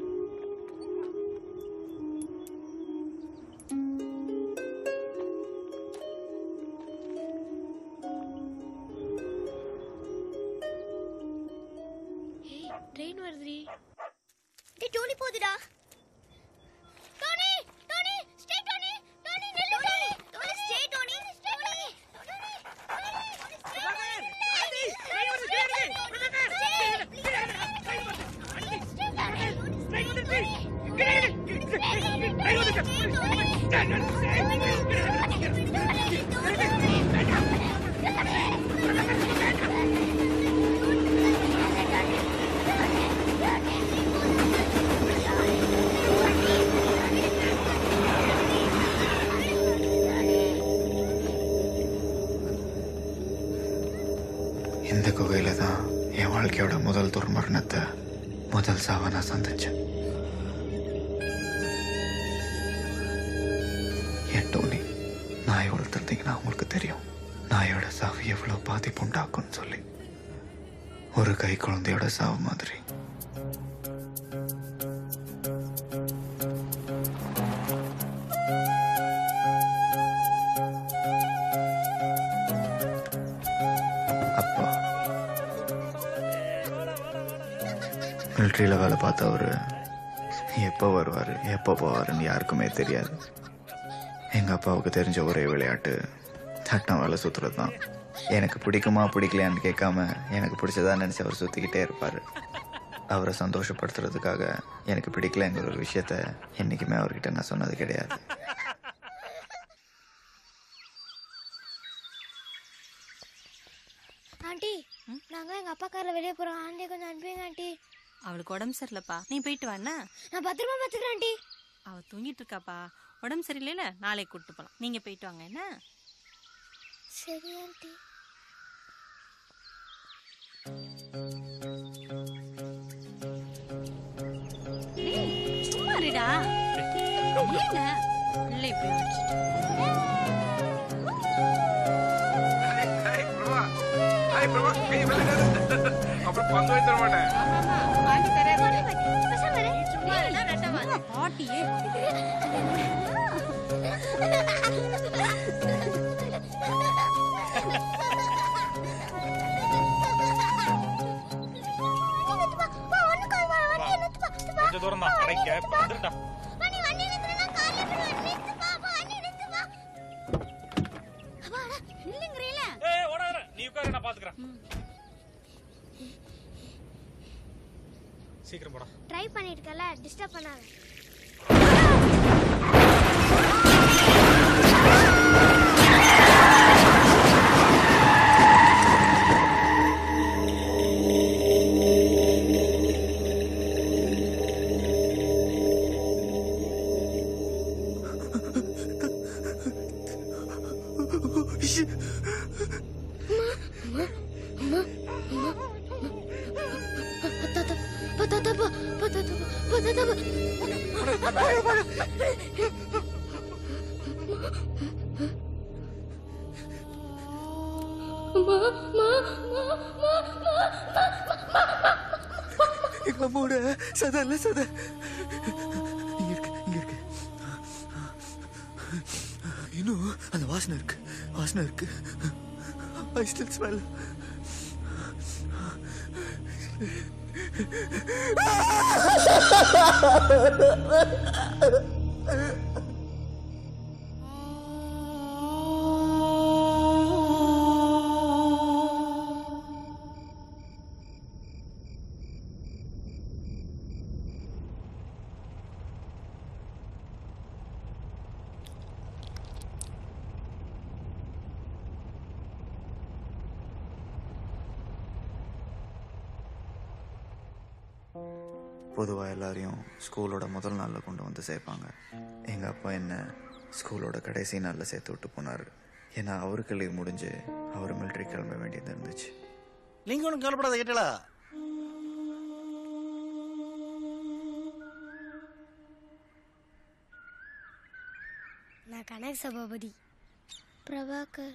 மிலிட்ரியில் வேலை பார்த்தவர் எப்போ வருவார் எப்போ போவாருன்னு யாருக்குமே தெரியாது. எங்கள் அப்பாவுக்கு தெரிஞ்ச ஒரே விளையாட்டு சட்டம் வேலை சுற்றுறது தான். எனக்கு பிடிக்குமா பிடிக்கலையான்னு கேட்காம எனக்கு பிடிச்சதான்னு நினச்சி அவர் சுற்றிக்கிட்டே இருப்பார். அவரை சந்தோஷப்படுத்துறதுக்காக எனக்கு பிடிக்கலங்கிற ஒரு விஷயத்த என்றைக்குமே அவர்கிட்ட நான் சொன்னது கிடையாது. ஆண்டி, நாங்கள் எங்கள் அப்பா காரில் வெளியே போகிறோம். ஆண்டி கொஞ்சம் அனுப்புங்க ஆண்டி. அவளுக்கு உடம்பு சரியில்லப்பா, நீ போயிட்டு வாண்ணா. நான் பத்திரமா பார்த்துக்கிறேன் ஆண்டி. அவள் தூங்கிட்டு இருக்காப்பா, உடம்பு சரியில்லைல, நாளைக்கு கூப்பிட்டு போகலாம். நீங்கள் போயிட்டு வாங்க என்ன. சரி ஆண்டி. சும்மா இருடா, என்ன பிள்ளை இப்படி அப்புறம் பந்து வைத்தர மாட்டேன். சீக்கிரம் போடா, ட்ரை பண்ணிட்டு இருக்கல, டிஸ்டர்ப் பண்ணாத. இன்னும் அந்த வாசனை இருக்கு, வாசனை இருக்கு. I still smell. பொதுவாக எல்லாரையும் ஸ்கூலோட முதல் நாளில் கொண்டு வந்து சேர்ப்பாங்க. எங்கள் அப்பா என்ன ஸ்கூலோட கடைசி நாளில் சேர்த்து விட்டு போனார். ஏன்னா அவருக்கு லீவ் முடிஞ்சு அவர் மிலிட்ரி கிளம்ப வேண்டியது இருந்துச்சு. நீங்கள் ஒன்றும் கேள்விப்படாத கேட்டலா? நான் கணக்கு சபாபதி பிரபாகர்.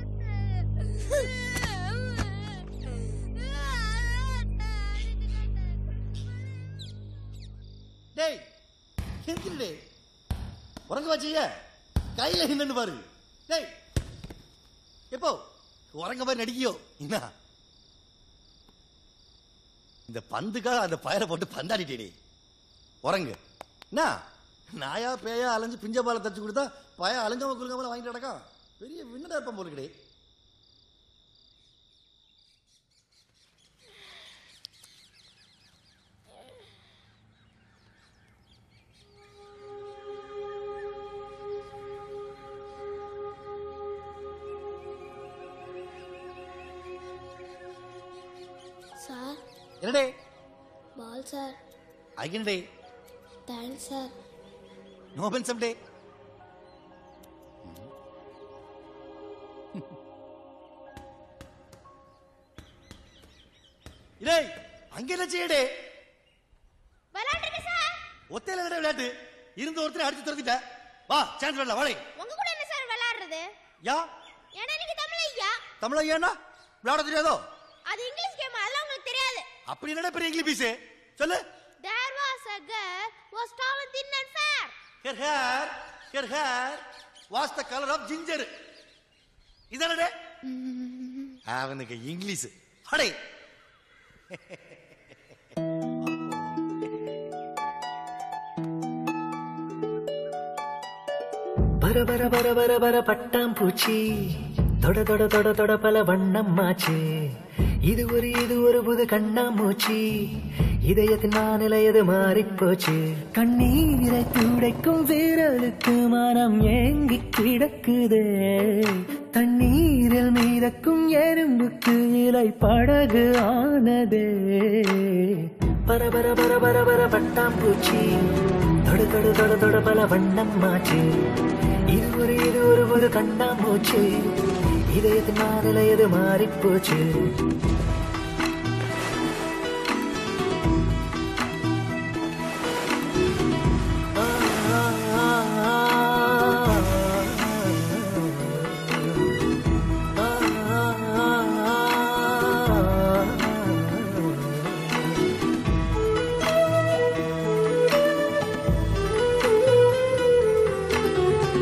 என்னடே பால் சார் ஐகனடே டான் சார் நோபன் சம்டே இடே அங்கேல சேடே விளையாடுங்க சார். ஒத்தையில விட விளையாட்டு இருந்து ஒருத்தர் அடிச்சு தரதிட்ட வா சான்ஸ் வரல வாளே. உங்க கூட என்ன சார் விளையாடுறது? யா ஏனா நீங்க தமிழ் ஐயா. தமிழ் ஐயானா விளையாட தெரியாதோ? அது இங்கிலீஷ் கேம், அதெல்லாம் உங்களுக்கு தெரியாது. அப்படி என்னடா பெரிய இங்கிலீஷ் சொல்லு. There was a girl was tall and thin and fair. Her hair, her hair was the color of ginger. இதானடா அவனுக்கு இங்கிலீஷ். அடே பர பர பர பர பர பட்டாம் பூச்சி தொட தொட தொட தொட பல வண்ணம் மாச்சு. இது ஒரு இது ஒரு புது கண்ணாமூச்சி. இதயத்தின் வானிலையது மாறிப்போச்சு. கண்ணீரை துடைக்கும் வீரலுக்கு மனம் ஏங்கி கிடக்குது. தண்ணீரில் மீதக்கும் எறும்புக்கு இலை படகு ஆனது. பர பர பர பர பர பட்டாம்பூச்சி தொட தொட தொட தொட பல வண்ணம் மாச்சு. இது ஒரு இது ஒரு ஒரு கண்ணாமூச்சி. இதயத்தின் மாநிலையது மாறிப்போச்சு.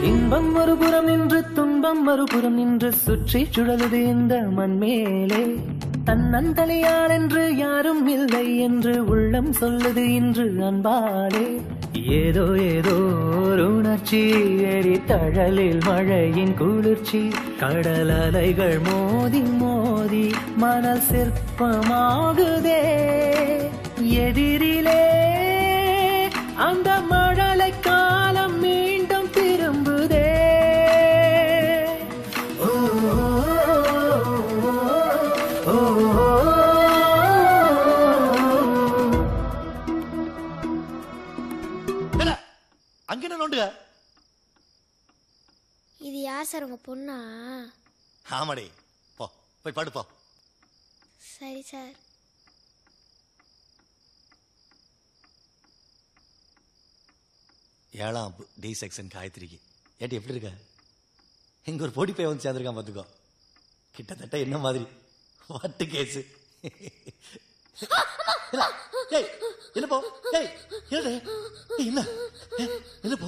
இன்பம் ஒருபுறம் நின்று துன்பம் மறுபுறம் நின்று சுற்றி சுழலுது இந்த மண்மேலே. தன்னந்தலை யார் என்று யாரும் இல்லை என்று உள்ளம் சொல்லுது இன்று அன்பாலே. ஏதோ ஏதோ உணர்ச்சி ஏறி தழலில் மழையின் குளிர்ச்சி. கடல் அலைகள் மோதி மோதி மணல் சிற்பமாகுதே. எதிரிலே அந்த மழலை காலம் மீண்டும் திரும்புதே. அங்க என்ன நோண்டுக? இது யார் சார் உங்க பொண்ணா? ஆமாடி போ போய் பாடு போ. சரி சார். ஏழாம் டி செக்ஷன் காயத்ரிக்கு. ஏட்டி எப்படி இருக்க? இங்கே ஒரு போட்டி போய் வந்து சேர்ந்துருக்கான் பார்த்துக்கோ. கிட்டத்தட்ட என்ன மாதிரி வாட்டு கேஸு. என்னப்போ என்ன என்னப்போ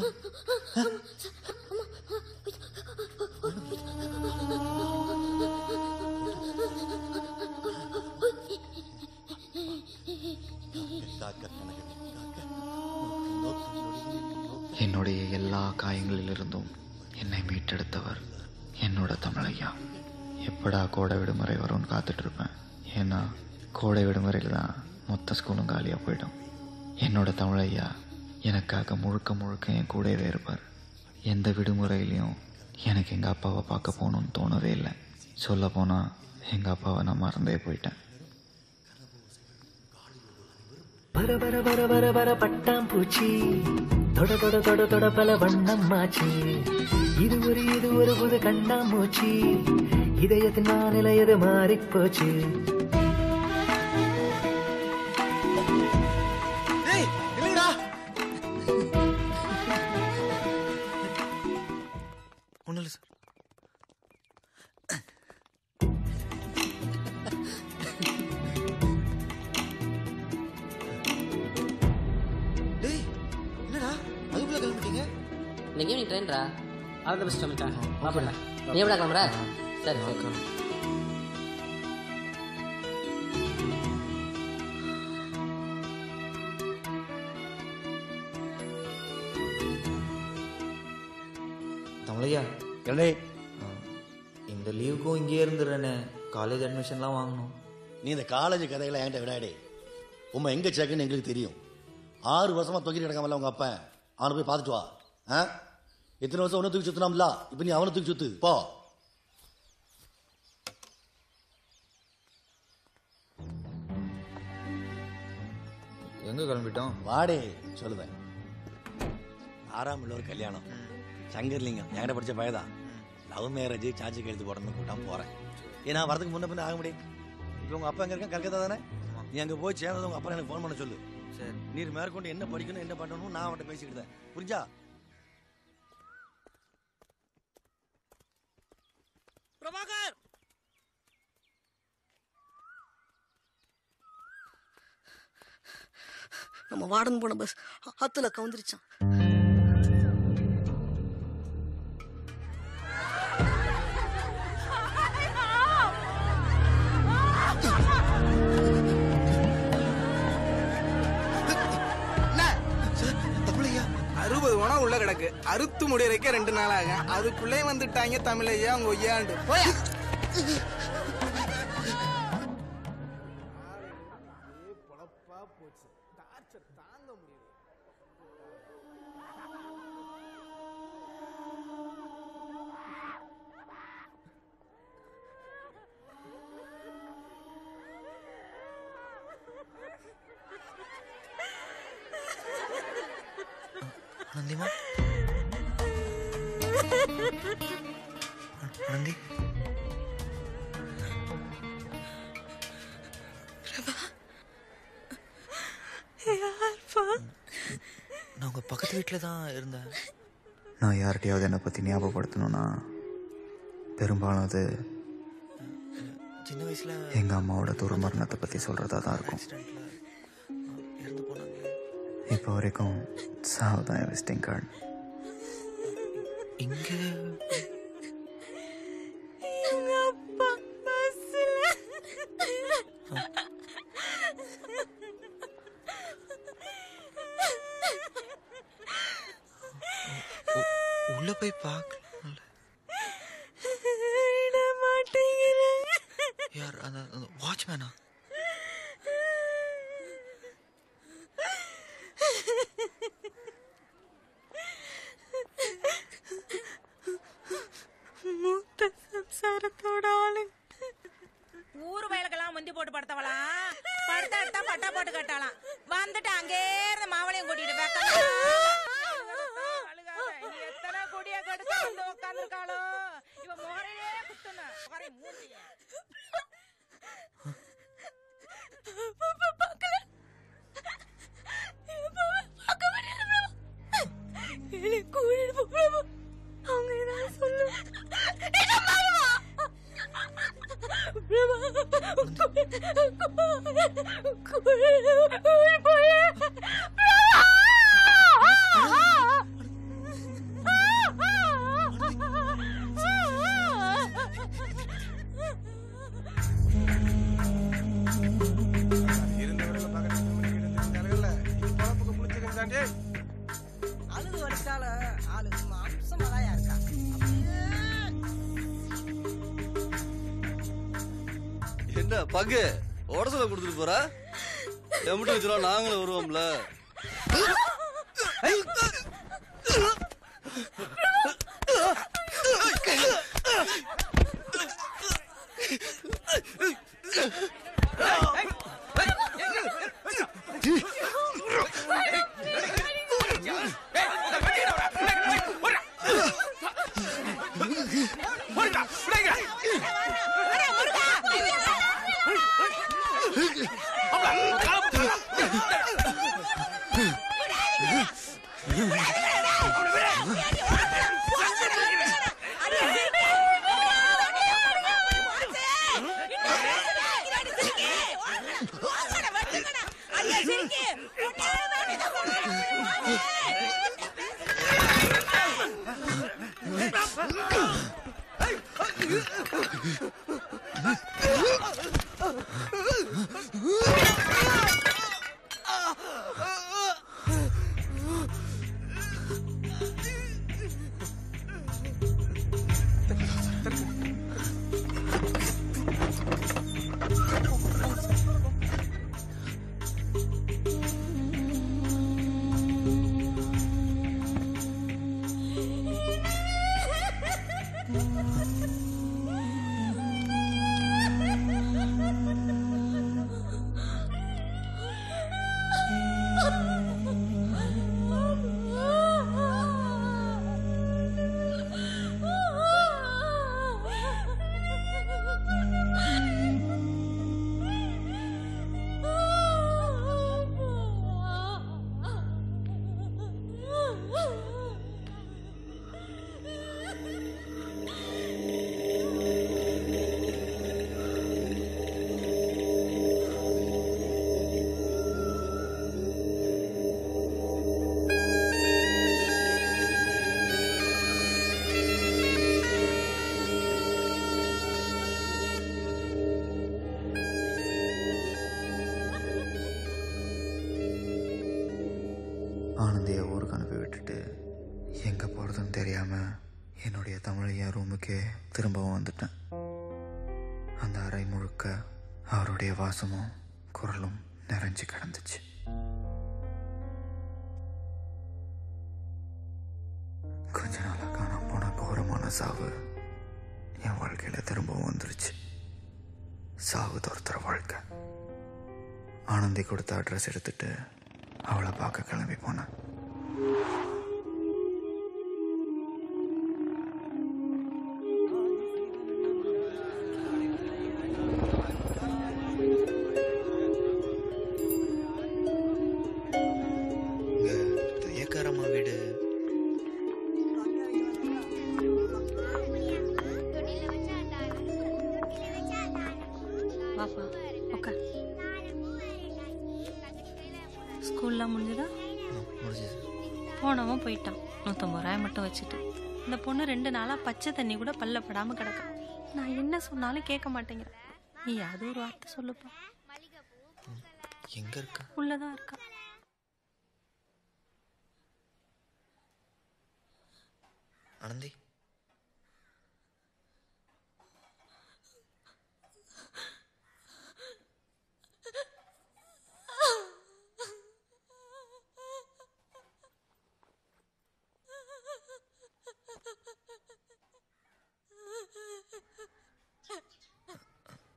என்னுடைய எல்லா காயங்களிலிருந்தும் என்னை மீட்டெடுத்தவர் என்னோட தமிழையா. எப்படா கோடை விடுமுறை வரும்னு காத்துட்டு இருப்பேன். ஏன்னா கோடை விடுமுறையில் தான் மொத்த ஸ்கூலும் காலியாக போயிடும். என்னோட தமிழையா எனக்காக முழுக்க முழுக்க என் கூடவே இருப்பார். எந்த விடுமுறையிலையும் எனக்கு எங்கள் அப்பாவை பார்க்க போகணுன்னு தோணவே இல்லை. சொல்லப்போனால் எங்கள் அப்பாவை நான் மறந்தே போயிட்டேன். வர வர வர வர வர பட்டாம்பூச்சி தொட தொட தொட தொட பல வண்ணம்மாச்சி. இது ஒரு இது ஒரு புது கண்ணாமூச்சி. இதயத்தின் வானிலை எது மாறிப்போச்சு. ஆல் தி பெஸ்ட் மச்சான். வா பண்ணலாம். நீ எப்படா கிளம்புற? சரி சரி கிளம்பு. தமிழையா என்னடே இந்த லீவுக்கும் இங்கே இருந்துறனே. காலேஜ் அட்மிஷன்லாம் வாங்கணும். நீ இந்த காலேஜ் கதையில என்கிட்ட விடாடே. உம்மை எங்கே சேர்க்குன்னு எங்களுக்கு தெரியும். ஆறு வருஷமா தொகிரி கிடக்காமல உங்கள் அப்பா. அவனை போய் பார்த்துட்டு வா. ஆ இத்தனை வருஷம் ஒன்று தூக்கி சுற்றினாம்ல. இப்போ நீ அவனை தூக்கி சுத்து போ. எங்கே கிளம்பிட்டோம்? வாடே சொல்லுவேன். ஆறாம் பிள்ளை ஒரு கல்யாணம். சங்கர்லிங்கம் என்கிட்ட படித்த பையதான். லவ் மேரேஜ் சார்ஜி கழுத்து போடணும்னு கூட்டாமல் போகிறேன். ஏன்னா வரதுக்கு முன்ன பின்ன ஆக முடியும். இப்போ உங்கள் அப்பா எங்கே இருக்கான்? கல்கத்தா தானே. நீ அங்கே போய் சேர்ந்தது உங்கள் அப்பா எனக்கு ஃபோன் பண்ண சொல்லு. சரி நீர் மேற்கொண்டு என்ன படிக்கணும் என்ன பண்ணணும் நான் அவன்கிட்ட பேசிக்கிட்டேன். புரிஞ்சா? பிரபாகர் நம்ம வாடன் போன பஸ் ஆத்துல கவுந்திருச்சான். உள்ள கிடக்கு அறுத்து முடியறக்கே ரெண்டு நாளாக அதுக்குள்ளே வந்துட்டாங்க. தமிழையா உங்க ஒய்யாண்டு போய் நந்திமா நந்தி பிரபா யார்ப்பா. நான் உங்க பக்கத்து வீட்டில் தான் இருந்தேன். நான் யார்கிட்டையாவது என்னை பற்றி ஞாபகப்படுத்தணும்னா பெரும்பாலும் அது சின்ன வயசில் எங்கள் அம்மாவோட துரமரணத்தை பற்றி சொல்கிறதா தான் இருக்கும். இப்போ வரைக்கும் சாவுதான் விசிட்டிங் கார்டு. இங்கே உள்ள போய் பார்க்கல யார்? அந்த வாட்ச்மேனா? பங்கு உடசல கொடுத்துட்டு போற எம்டி வச்சுல நாங்களும் வருவோம்ல. ட்ரெஸ் எடுத்துட்டு அவளை பார்க்க கிளம்பி போனேன். பச்சை தண்ணி கூட பல்ல படாம கிடக்க நான் என்ன சொன்னாலும் கேட்க மாட்டேங்கிறேன். நீ அது ஒரு வார்த்தை சொல்லுப்பா. எங்க இருக்கா? உள்ளதான் இருக்கா. ஆனந்தி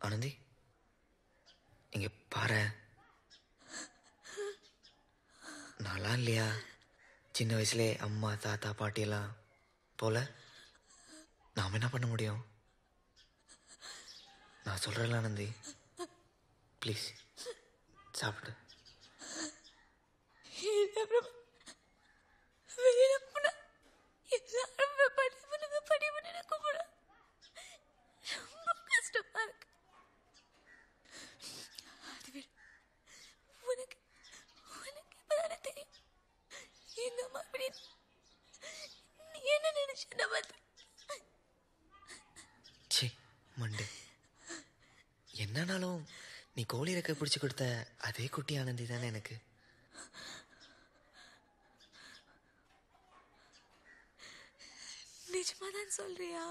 ஆனந்தி இங்க பாரு, நல்லா இல்லையா? சின்ன வயசுல அம்மா தாத்தா பாட்டியெல்லாம் போல நாம என்ன பண்ண முடியும்? நான் சொல்றேன் ஆனந்தி, ப்ளீஸ் சாப்பிடு. என்னாலும் நீ கோழி இறக்க பிடிச்சு கொடுத்த அதே குட்டி ஆனந்தி தானே எனக்கு. நிஜமா தான் சொல்றியா?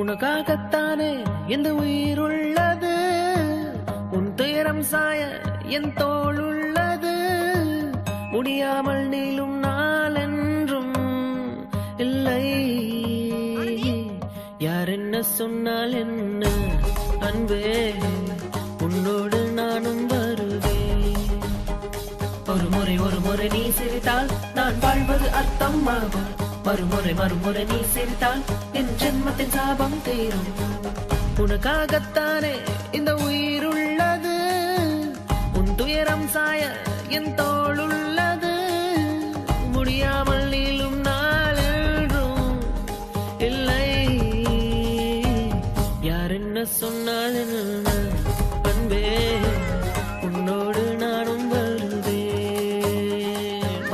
உனக்காகத்தானே இந்த உயிர் உள்ளது, உன் துயரம் சாய என் தோள் உள்ளது. முடியாமல் நீளும் நாளென்றும் இல்லை, யார் என்ன சொன்னால் என்ன அன்பே, உன்னோடு நானும் வருவேன். ஒரு முறை ஒரு முறை நீ சிரித்தால் நான் வாழ்வது அர்த்தம் ஆகும். மறுமுறை மறுமுறை நீ சிரித்தால் என் ஜென்மத்தின் சாபம் தீரும். உனக்காகத்தானே இந்த உயிர் உள்ளது, உன் துயரம் சாய என் தோள் உள்ளது. முடியாமல் நீளும் நாளென்றும் இல்லை, யார் என்ன சொன்னால் என்ன அன்பே, உன்னோடு நானும் வருவேன்.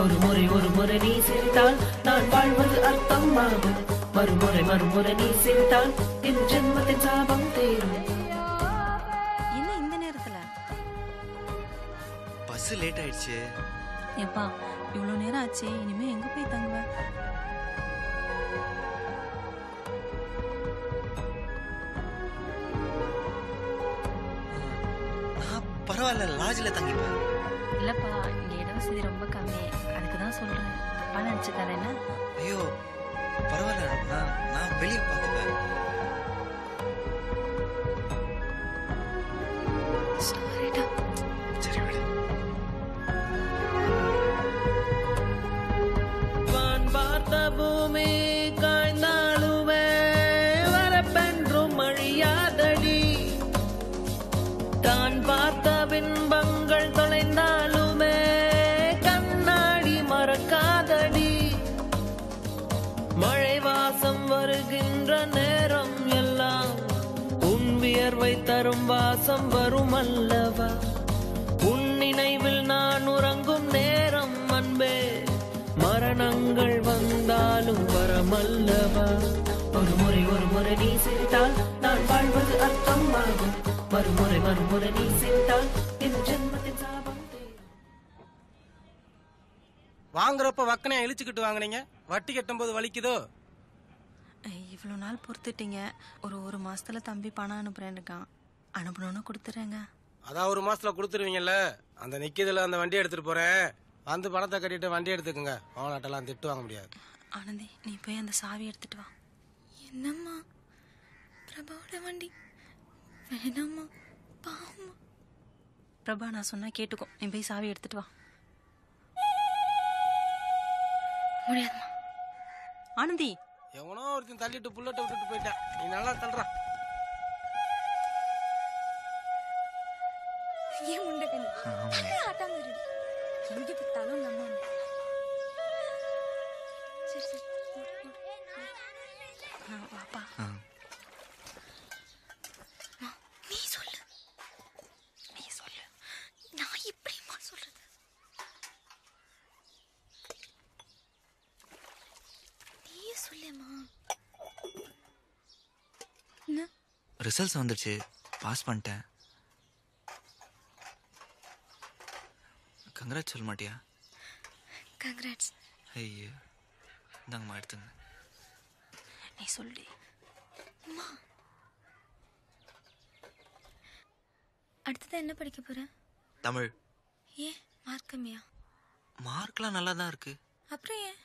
ஒரு முறை ஒரு முறை நீ சிரித்தால் நான் வாழ்வது அர்த்தமாகும். மறுமுறை மறுமுறை நீ சிரித்தால் என் ஜென்மத்தின் சாபம் தீரும். பஸ் லேட் ஆயிடுச்சு. எப்பா இவ்வளவு நேரம் ஆச்சு, இனிமே எங்க போய் தங்குவ? பரவாயில்ல, லாட்ஜ்ல தங்கிப்பேன். இல்லப்பா இங்க இடம் வசதி ரொம்ப கம்மி, அதுக்குதான் சொல்றேன். பணம் நினைச்சு தரேன்னா? ஐயோ பரவாயில்ல, நான் நான் வெளியே பார்த்துப்பேன். பூமி காய்ந்தாலுமே வரப்பென்றும் மழியாதடி, தான் பார்த்த பின்பங்கள் தொலைந்தாலுமே கண்ணாடி மறக்காதடி. மழை வாசம் வருகின்ற நேரம் எல்லாம் உன் வியர்வை தரும் வாசம் வரும் அல்லவா? உன் நினைவில் நான் உறங்கும் நேரம் அன்பே, மரணங்கள் வந்தாலும் வரமல்லவா? ஒரு முறை ஒரு முறை நீ சிரித்தால் நான் வாழ்வது அர்த்தம் ஆகும். மறுமுறை மறுமுறை நீ சிரித்தால் என் ஜென்மத்தின் சாபம் தீரும். வாங்குறப்ப வக்கனையா இழிச்சுக்கிட்டு வாங்குனீங்க, வட்டி கட்டும் போது வலிக்குதோ? இவ்வளோ நாள் பொறுத்துட்டீங்க, ஒரு ஒரு மாசத்துல தம்பி பணம் அனுப்புறேன்னு இருக்கான், அனுப்பணும்னு கொடுத்துறேங்க. அதான் ஒரு மாசத்துல கொடுத்துருவீங்கல்ல? அந்த நிக்கிதுல அந்த வண்டியை எடுத்துட்டு போறேன், அந்த பணத்தை கட்டிட்டு வண்டி எடுத்துக்கோங்க. அவனாட்டெல்லாம் திட்டு வாங்க முடியாது. ஆனந்தி நீ போய் அந்த சாவி எடுத்துட்டு வா. என்னம்மா பிரபாவோட வண்டி வேணாமா? பாவமா பிரபா, நான் சொன்னா கேட்டுக்கோ, நீ போய் சாவி எடுத்துட்டு வா. முடியாதுமா. ஆனந்தி எவனோ ஒருத்தன் தள்ளிட்டு புல்லட்டை விட்டுட்டு போயிட்டான், நீ நல்லா தள்ளுற. ரிசல்ட்ஸ் வந்துருச்சு, பாஸ் பண்ணிட்டேன். கங்க்ராட்ஸ் சொல்ல மாட்டியா? கங்க்ராட்ஸ். ஐயோ இந்தாங்கம்மா எடுத்துங்க. நீ சொல்லி அம்மா அடுத்ததான் என்ன படிக்க போற? தமிழ். ஏன் மார்க் கம்மியா? மார்க்லாம் நல்லா தான் இருக்கு. அப்புறம் ஏன்?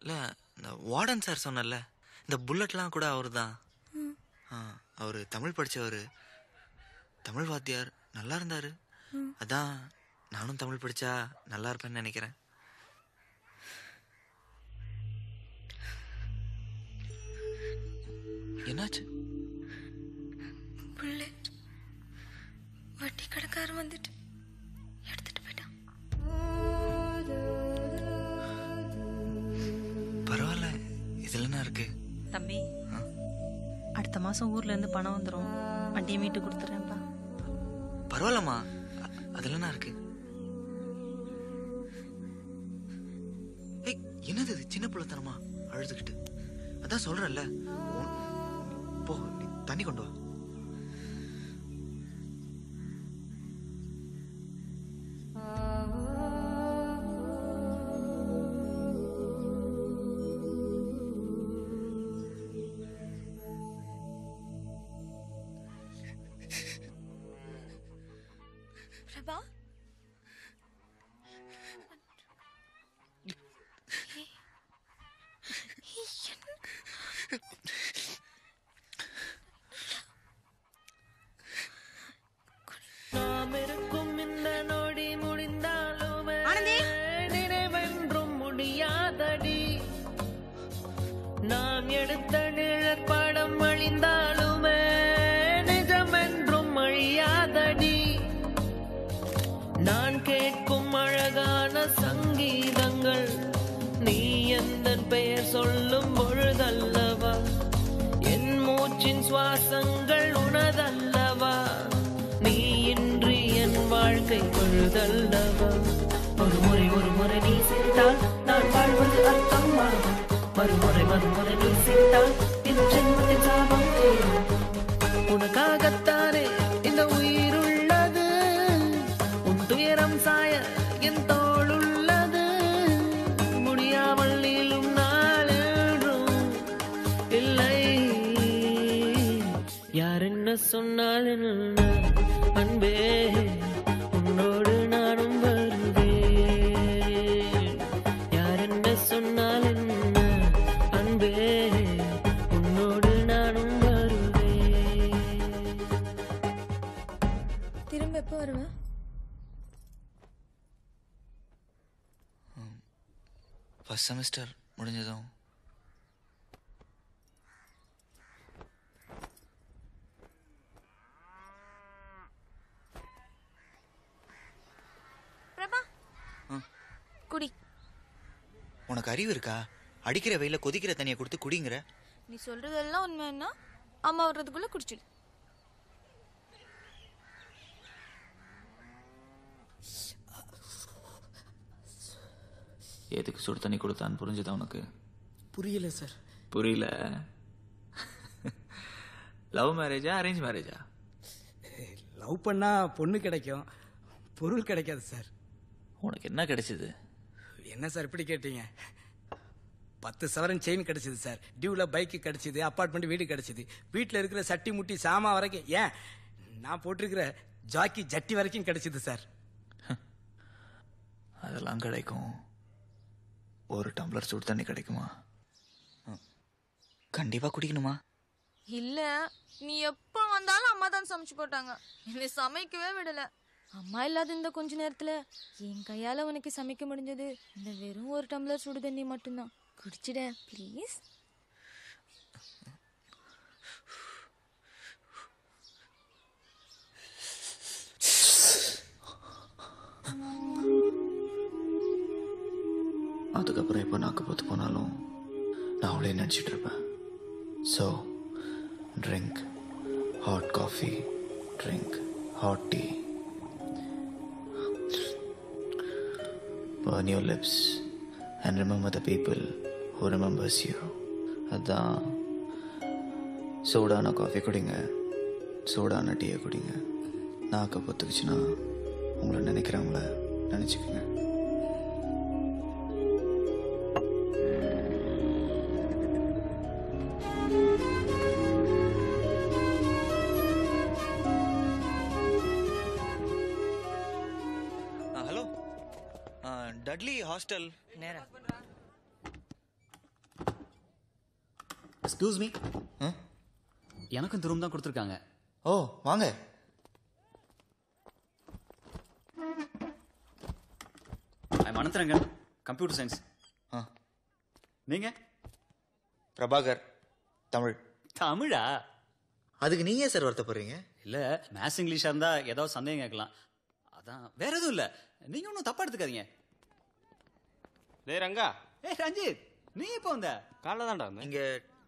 இல்லை இந்த வார்டன் சார் சொன்னல, இந்த புல்லட்லாம் கூட அவர் தான். அவர் தமிழ் படித்தவர், தமிழ் வாத்தியார், நல்லா இருந்தார். அதான் நானும் தமிழ் படித்தா நல்லா இருப்பேன்னு நினைக்கிறேன். என்னாச்சு? புல்லட் வட்டி கடைக்காரன் வந்துட்டு எடுத்துட்டு போயிட்டான். பரவாயில்ல, இதுலன்னா இருக்கு. தம்பி அடுத்த மாசம் ஊர்ல இருந்து பணம் வந்துடும், வண்டியை மீட்டு கொடுத்துறேன்ப்பா. பரவாயில்லம்மா, அதுலன்னா இருக்கு. என்னது இது சின்ன பிள்ளைத்தனமா அழுதுகிட்டு? அதான் சொல்றேன்ல, போ தண்ணி கொண்டு வா. बाबा सेमेस्टर मुड़े जाऊं பிரபா हां குடி உனக்கு அறிவு இருக்கா அடிக்கிற வெயில கொதிக்கிற தண்ணியை கொடுத்து குடிங்கற நீ சொல்றதெல்லாம் உண்மைன்னா அம்மா வரதுக்குள்ள குடிச்சு எதுக்கு சுடு தண்ணி கொடுத்தான் புரிஞ்சதா உனக்கு புரியல சார் புரியல லவ் மேரேஜா அரேஞ்ச் மேரேஜா லவ் பண்ணா பொண்ணு கிடைக்கும் பொருள் கிடைக்காது சார் உனக்கு என்ன கிடைச்சது என்ன சார் இப்படி கேட்டிங்க பத்து சவரன் செயின் கிடைச்சது சார் டியூல பைக் கிடைச்சது அபார்ட்மெண்ட் வீடு கிடைச்சது வீட்ல இருக்கிற சட்டி முட்டி சாமா வரைக்கும் ஏன் நான் போட்டிருக்கிற ஜாக்கி ஜட்டி வரைக்கும் கிடைச்சது சார் அதெல்லாம் கிடைக்கும் ஒரு டம்ளர் சூடு தண்ணி கிடைக்குமா கண்டிப்பா குடிக்கணுமா இல்ல நீ எப்போ வந்தாலும் அம்மா தான் சமைச்சு போட்டாங்க என்னை சமைக்கவே விடல அம்மா இல்லாத இந்த கொஞ்ச நேரத்துல என் கையால உனக்கு சமைக்க முடிஞ்சது இந்த வெறும் ஒரு டம்ளர் சூடு தண்ணி மட்டும்தான் குடிச்சிட ப்ளீஸ் அதுக்கப்புறம் இப்போ நாக்கு போத்து போனாலும் நான் அவளே நினச்சிட்டு இருப்பேன் so drink hot coffee drink hot tea burn your lips and remember the people who remembers you அதான் சூடான காஃபி குடிங்க சூடான டீயை குடிங்க நாக்கை பொத்துக்குச்சுன்னா உங்களை நினைக்கிறவங்கள நினச்சிக்கோங்க हॉस्टल नेरा एक्सक्यूज मी ह எனக்கு இந்த ரூம் தான் கொடுத்திருக்காங்க ஓ வாங்க நான் மனந்திரங்க கம்ப்யூட்டர் சயின்ஸ் ஆ நீங்க பிரபாகர் தமிழ் தமிழா அதுக்கு நீங்க சார் வரத போறீங்க இல்ல மேத்ஸ் இங்கிலீஷா இருந்தா ஏதோ சந்தேகம் கேட்கலாம் அதான் வேற எதுவும் இல்ல நீங்க ஒன்னும் தப்பா எடுத்துக்காதீங்க டேய் ரங்கா ஏய் ரஞ்சித் நீ இப்ப வந்த காலைல தான்டா வந்த இங்க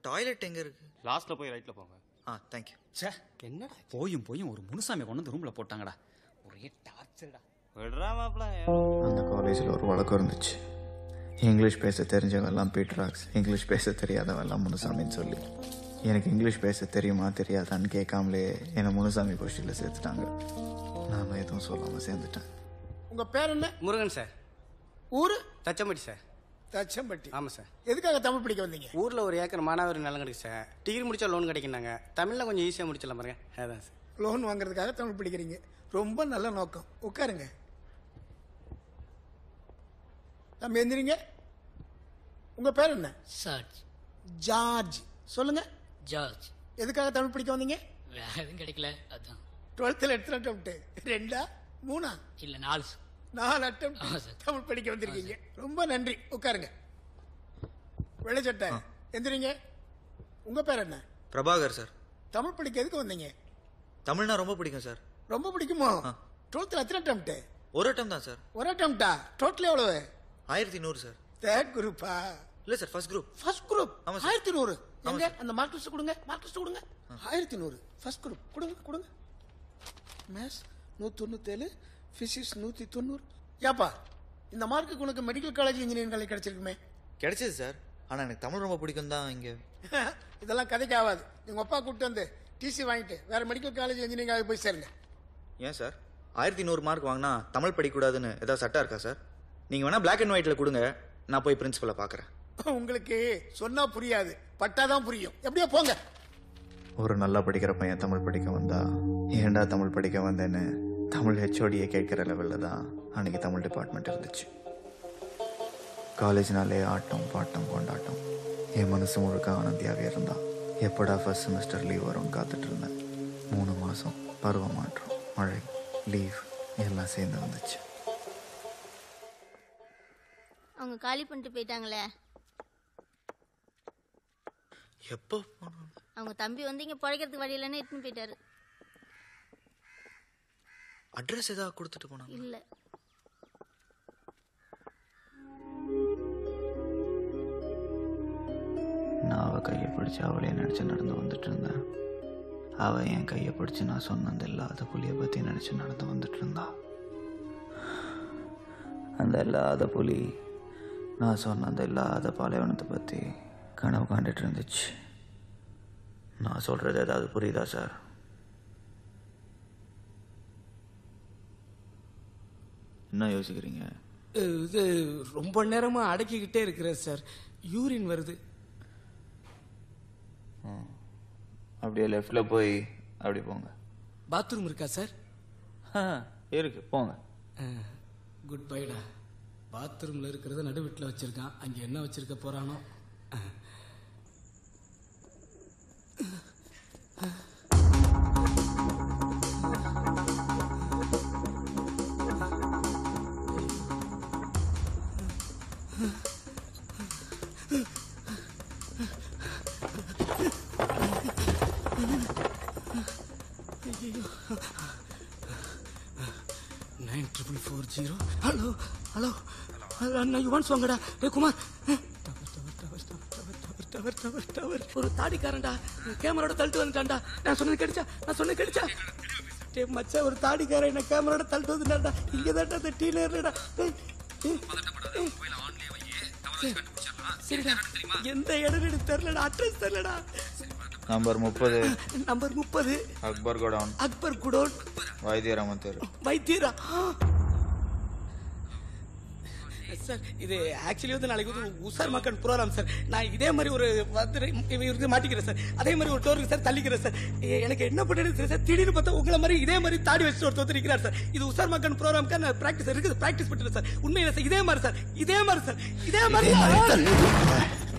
டாய்லெட் எங்க இருக்கு லாஸ்ட்ல போய் ரைட்ல போங்க ஆ थैंक यू ச்சே என்னடா போயும் போயும் ஒரு முனுசாமி கொண்டு வந்து ரூம்ல போட்டாங்கடா ஒரே டார்ச்சர்டா விடுறா மாப்ள அந்த காலேஜ்ல ஒரு வழக்கு இருந்துச்சு இங்கிலீஷ் பேச தெரிஞ்சவங்க எல்லாம் பீட்ராக்ஸ் இங்கிலீஷ் பேச தெரியாதவங்க எல்லாம் முனுசாமின்னு சொல்லி எனக்கு இங்கிலீஷ் பேச தெரியுமா தெரியாதான்னு கேட்காமலே என்ன முனுசாமி கோஷ்டில சேர்த்துட்டாங்க நாம எதுவும் சொல்லாம சேர்ந்துட்டேன் உங்க பேர் என்ன முருகன் சார் ஊரு தச்சம்பட்டி சார் தச்சம்பட்டி ஆமாம் சார் எதுக்காக தமிழ் படிக்க வந்தீங்க ஊரில் ஒரு ஏக்கர் மானாவாரி நிலம் கிடைக்கு சார் டிகிரி முடித்தா லோன் கிடைக்குனாங்க தமிழில் கொஞ்சம் ஈஸியாக முடிச்சிடலாம் பாருங்க அதான் சார் லோன் வாங்குறதுக்காக தமிழ் படிக்கிறீங்க ரொம்ப நல்ல நோக்கம். உட்காருங்க, தம்பி எந்திரிங்க. உங்க பேர் என்ன? சார்ஜ். ஜார்ஜ். சொல்லுங்க. ஜார்ஜ். எதுக்காக தமிழ் படிக்க வந்தீங்க? எதுவும் கிடைக்கல, அதான். டுவெல்த்தில் எடுத்துகிற அட்டம்ப்ட் ரெண்டா மூணா? இல்லை, நாலு. நாலு அட்டம்ப்ட் தமிழ் படிக்க வந்திருக்கீங்க. ரொம்ப நன்றி. உட்காருங்க. வெள்ளச்சட்டை, எந்திரிங்க. உங்க பேர் என்ன? பிரபாகர் சார். தமிழ் படிக்க எதுக்கு வந்தீங்க? தமிழ்னா ரொம்ப பிடிக்கும் சார். ரொம்ப பிடிக்குமா? டுவெல்த்தில் எத்தனை அட்டம்ப்ட்? ஒரு அட்டம் தான் சார். ஒரு அட்டம்ப்டா? டோட்டல் எவ்வளவு? ஆயிரத்தி நூறு சார். தேர்ட் குரூப்பா? இல்ல sir, first group. First group ஆயிரத்தி நூறு. எங்க அந்த மார்க் லிஸ்ட் கொடுங்க, மார்க் லிஸ்ட் கொடுங்க. ஆயிரத்தி நூறு ஃபர்ஸ்ட் குரூப் கொடுங்க கொடுங்க. மேத்ஸ் நூத்தி தொண்ணூத்தி ஏழு, பிசிக்ஸ் நூத்தி தொண்ணூறு. ஏப்பா, இந்த மார்க்குக்கு உனக்கு மெடிக்கல் காலேஜ், இன்ஜினியரிங் காலேஜ் கிடைச்சிருக்குமே? கிடைச்சது சார், ஆனா எனக்கு தமிழ் ரொம்ப பிடிக்கும் தான். இங்க இதெல்லாம் கதைக்கு ஆகாது. நீங்க அப்பா கூப்பிட்டு வந்து டிசி வாங்கிட்டு வேற மெடிக்கல் காலேஜ், இன்ஜினியரிங் காலேஜ் போய் சேருங்க. ஏன் சார்? ஆயிரத்தி நூறு மார்க் வாங்கினா தமிழ் படிக்கூடாதுன்னு ஏதாவது சட்டம் இருக்கா சார்? நீங்க வேணா பிளாக் அண்ட் ஒயிட்ல கொடுங்க, நான் போய் பிரின்சிபலை பாக்குறேன். உங்களுக்கு சொன்னா புரியாது, பட்டாதான் புரியும். எப்படியோ போங்க. ஒரு நல்லா படிக்கிற பையன் தமிழ் படிக்க வந்தா, ஏண்டா தமிழ் படிக்க வந்தேன்னு தமிழ் ஹெச்ஓடியை கேட்கிற லெவலில் தான் அன்னைக்கு தமிழ் டிபார்ட்மெண்ட் இருந்துச்சு. காலேஜ்னாலே ஆட்டம் பாட்டம் கொண்டாட்டம். என் மனசு முழுக்க ஆனந்தியாகவே இருந்தான். எப்படா ஃபர்ஸ்ட் செமஸ்டர் லீவ் வரும் காத்துட்டு இருந்தேன். மூணு மாதம் பருவ மாற்றம், மழை, லீவ் எல்லாம் சேர்ந்து வந்துச்சு. அவங்க காலி பண்ணிட்டு போயிட்டாங்களே, எப்போ போனாங்க? அவங்க தம்பி வந்து இங்கே பழைக்கிறதுக்கு வழி இல்லைன்னு இட்டுன்னு போயிட்டாரு. அட்ரஸ் ஏதாவது கொடுத்துட்டு போனாங்க? இல்லை. நான் அவள் கையை பிடிச்சி அவளையே நினச்சி நடந்து வந்துட்டு இருந்தேன். அவள் என் கையை பிடிச்சி நான் சொன்னது இல்லாத புலியை பற்றி நினச்சி நடந்து வந்துட்டு இருந்தா. அந்த இல்லாத புலி நான் சொன்னது இல்லாத பாலைவனத்தை பற்றி கனவு காண்டுட்டு இருந்துச்சு. நான் சொல்கிறது ஏதாவது புரியுதா சார்? என்ன யோசிக்கிறீங்க? இது ரொம்ப நேரமாக அடக்கிக்கிட்டே இருக்கிறேன் சார், யூரின் வருது. அப்படியே லெஃப்டில் போய் அப்படி போங்க. பாத்ரூம் இருக்கா சார்? இருக்கு, போங்க. குட் பைடா. பாத்ரூமில் இருக்கிறத நடு வீட்டில் வச்சுருக்கான். அங்கே என்ன வச்சுருக்க போகிறானோ? Nine triple four zero. Hello hello hello அண்ணா, யுவான் சுவாங்கடா. ஏ குமார், டவர் டவர் டவர் ஒரு தாடிக்காரன்டா கேமரோட தள்ளிட்டு வந்துட்டான்டா. நான் சொன்னது கடிச்சா? நான் சொன்னது கடிச்சா? டே மச்சா, ஒரு தாடிக்காரன் என்ன கேமரோட தள்ளிட்டு வந்துட்டான்டா. இங்கே தான்டா அந்த டீ நேர்லடா. சரிடா, எந்த இடம்னு தெரியலடா, அட்ரஸ் தெரியலடா. நம்பர் முப்பது. நம்பர் முப்பது அக்பர் குடோன். அக்பர் குடோன், வைத்தியராமன் தெரு. வைத்தியரா சார், இது ஆக்சுவலி வந்து நாளைக்கு வந்து உஷார் மக்கள் ப்ரோக்ராம் சார். நான் இதே மாதிரி ஒரு இவருக்கு மாட்டிக்கிறேன் சார். அதே மாதிரி ஒரு டோருக்கு சார் தள்ளிக்கிறேன் சார். எனக்கு என்ன பண்ணுறது சார், திடீர்னு பார்த்தா உங்களை மாதிரி இதே மாதிரி தாடி வச்சுட்டு ஒருத்தர் ஒருத்தருக்கிறார் சார். இது உஷார் மக்கள் ப்ரோக்ராம்க்கு நான் ப்ராக்டிஸ் இருக்குது, ப்ராக்டிஸ் பண்ணுறேன் சார். உண்மையில சார், இதே மாதிரி சார், இதே மாதிரி சார், இதே மாதிரி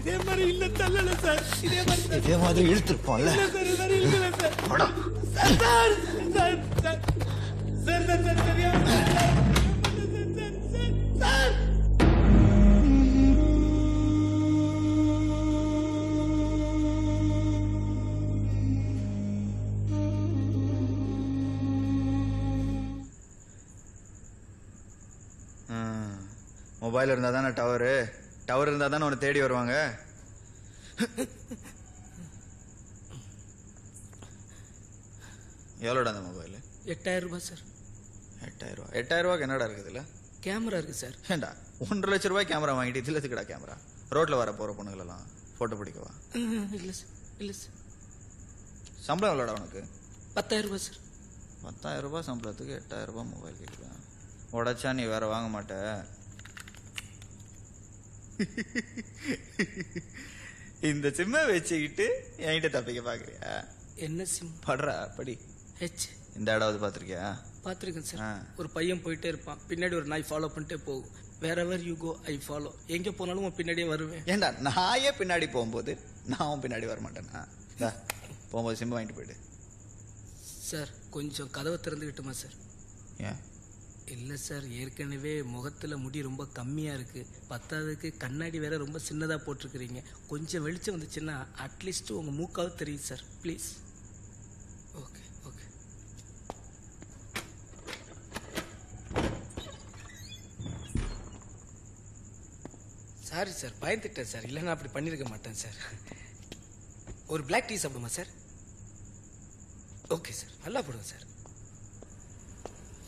இதே மாதிரி இல்ல தள்ளல சார். இதே மாதிரி இதே மாதிரி இழுத்துறப்போம்ல சார். இதே மாதிரி இல்ல sir. Sir sir sir sir sir sir சரியா சார் சார் சார் மொபைல் இருந்தா தானே டவரு, டவர் இருந்தா தானே உன்னை தேடி வருவாங்க. எவ்வளோடா அந்த மொபைல்? எட்டாயிரம் ரூபாய் சார். எட்டாயிரம் ரூபா? எட்டாயிரம் ரூபாய்க்கு என்னடா இருக்குது? இல்லை கேமரா இருக்குது சார். ஏண்டா ஒன்றரை லட்ச ரூபாய் கேமரா வாங்கிட்டு இதில் இருக்குடா கேமரா? ரோட்டில் வர போகிற பொண்ணுங்களெல்லாம் ஃபோட்டோ பிடிக்கவா? இல்லை சார், இல்லை சார். சம்பளம் எவ்வளோடா உனக்கு? பத்தாயிரம் ரூபாய் சார். பத்தாயிரம் ரூபாய் சம்பளத்துக்கு எட்டாயிரம் ரூபாய் மொபைல் கேட்கலாம்? உடச்சா நீ வேறு வாங்க மாட்டே. இந்த சிம்மை வச்சுக்கிட்டு என்கிட்ட தப்பிக்க பாக்குறியா? என்ன சிம் படுறா? படி. இந்த இடம் பார்த்துருக்கியா? பாத்துர்க்கேன் சார். ஒரு பையன் போயிட்டே இருப்பான், பின்னாடி ஒரு நாய் ஃபாலோ பண்ணிட்டே போகும். wherever you go I follow. எங்க போனாலும் பின்னாடியே வருவேன். ஏண்டா நாயே பின்னாடி போகும்போது நான் பின்னாடி வர மாட்டேனா? டா போம்போது சிம்பு வாங்கிட்டு போயிடு. சார் கொஞ்சம் கதவை திறந்துக்கிட்டுமா சார்? ஏன்? இல்லை சார், ஏற்கனவே முகத்தில் முடி ரொம்ப கம்மியாக இருக்குது, பத்தாவதுக்கு கண்ணாடி வேற ரொம்ப சின்னதாக போட்டிருக்கிறீங்க. கொஞ்சம் வெளிச்சம் வந்துச்சுன்னா அட்லீஸ்ட் உங்கள் மூக்காவது தெரியும் sir, please. Okay okay. Sorry sir, பயந்துட்டேன் சார், இல்லைன்னா அப்படி பண்ணியிருக்க மாட்டேன் சார். ஒரு பிளாக் டீ சாப்பிடுமா சார்? ஓகே சார், நல்லா போடுங்க சார்.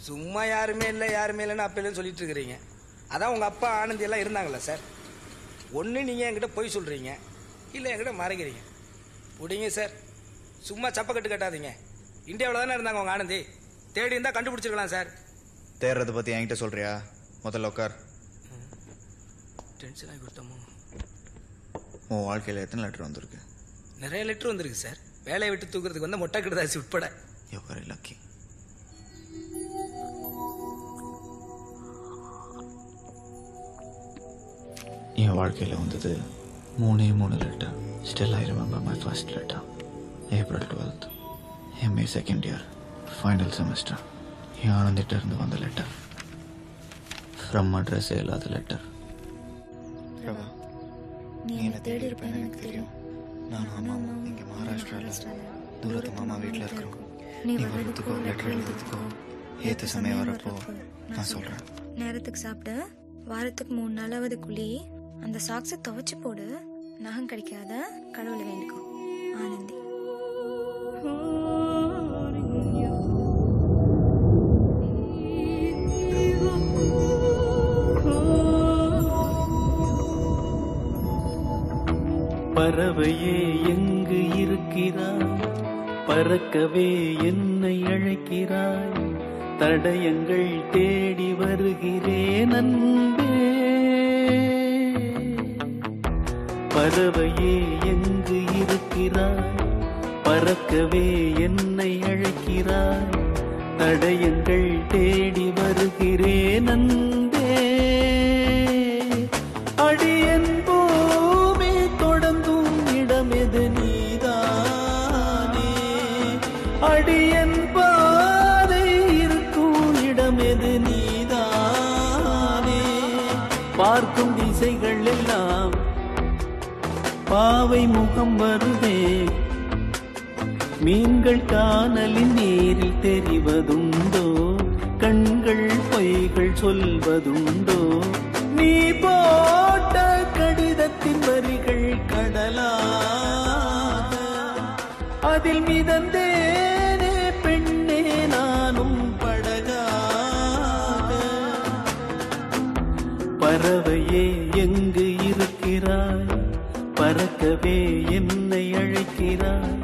சும்மா யாருமே இல்லை யாருமே இல்லைன்னு அப்பையிலும் சொல்லிட்டு இருக்கிறீங்க. அதான் உங்கள் அப்பா ஆனந்தி எல்லாம் இருந்தாங்களா சார்? ஒன்று நீங்கள் என்கிட்ட போய் சொல்கிறீங்க, இல்லை என்கிட்ட மறைக்கிறீங்க. விடுங்க சார், சும்மா சப்பக்கட்டு கட்டாதீங்க. இந்தியாவில் தானே இருந்தாங்க உங்கள் ஆனந்தி, தேடி இருந்தால் கண்டுபிடிச்சிருக்கலாம் சார். தேடுறதை பற்றி என்கிட்ட சொல்கிறியா? முதல்ல உட்கார். டென்ஷனாக கொடுத்தோமோ? உன் வாழ்க்கையில் எத்தனை லெட்டர் வந்திருக்கு? நிறைய லெட்டர் வந்திருக்கு சார், வேலையை விட்டு தூக்குறதுக்கு வந்து மொட்டை கிடதாசி உட்பட. எவ்வளோ லக்கி. என் வாழ்க்கையில் வந்தது மூணே மூணு letter. Still I remember my first letter. April twelfth, MA second year, final semester. என் ஆனந்திட்டிருந்து வந்த லெட்டர். ஃப்ரம் அட்ரஸே இல்லாத லெட்டர். ரவா, நீ என்னை தேடி இருப்பேன்னு எனக்கு தெரியும். நான் மாமாவும் இங்கே மகாராஷ்டிராவில் தூரத்து மாமா வீட்டில் இருக்கிறோம். நீ வர்றதுக்கோ லெட்டர் எழுதுறதுக்கோ ஏற்ற சமயம் வரப்போ நான் சொல்கிறேன். நேரத்துக்கு சாப்பிட்டு வாரத்துக்கு மூணு நாளாவது குழி. அந்த சாக்ஸை துவைச்சு போடு. நகம் கிடைக்காத கடவுளை வேண்டிக்கும். ஆனந்தி. பறவையே எங்கு இருக்கிறாய்? பறக்கவே என்னை அழைக்கிறாய்? தடயங்கள் தேடி வருகிறேன் அன்பே. பறவையே எங்கு இருக்கிறாய்? பறக்கவே என்னை அழைக்கிறாய்? தடயங்கள் தேடி வருகிறேன் அன்பே. அடியன் பூமி தொடங்கும் இடமெது நீதானே. அடியன் பாதை இருக்கும் இடமெது நீதானே. பார்க்கும் திசைகள் எல்லாம் பாவை முகம் வருதே. மீன்கள் காணலின் நீரில் தெரிவதுண்டோ? கண்கள் பொய்கள் சொல்வதுண்டோ? நீ போட்ட கடிதத்தின் வரிகள் கடலா? அதில் மிதந்தேனே பெண்ணே நானும் படகா? பறவையே எங்கு இருக்கிறாய்? பறக்கவே என்னை அழைக்கிறாய்?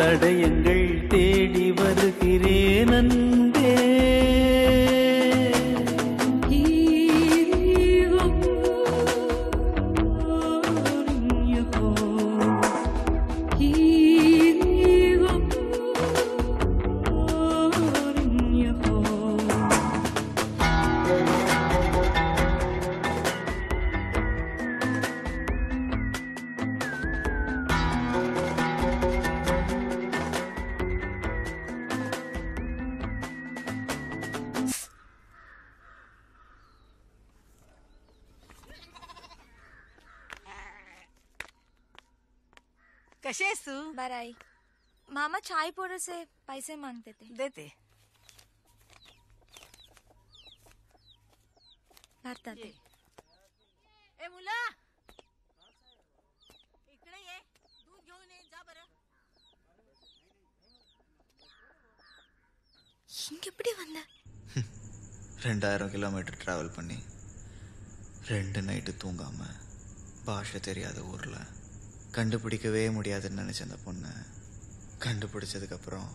தடயங்கள் தேடி வருகிறேன் அன்பே. बराई मामा चाय पाउडर से पैसे मांगते थे, देते भरता थे. ए मुला इकडे ये दूध घेऊन ये जा बरं. இங்க எப்படி வந்த? ரெண்டாயிரம் கிலோமீட்டர் டிராவல் பண்ணி ரெண்டு நைட்டு தூங்காம பாஷை தெரியாத ஊர்ல கண்டுபிடிக்கவே முடியாதுன்னு நினச்ச அந்த பொண்ணை கண்டுபிடிச்சதுக்கப்புறம்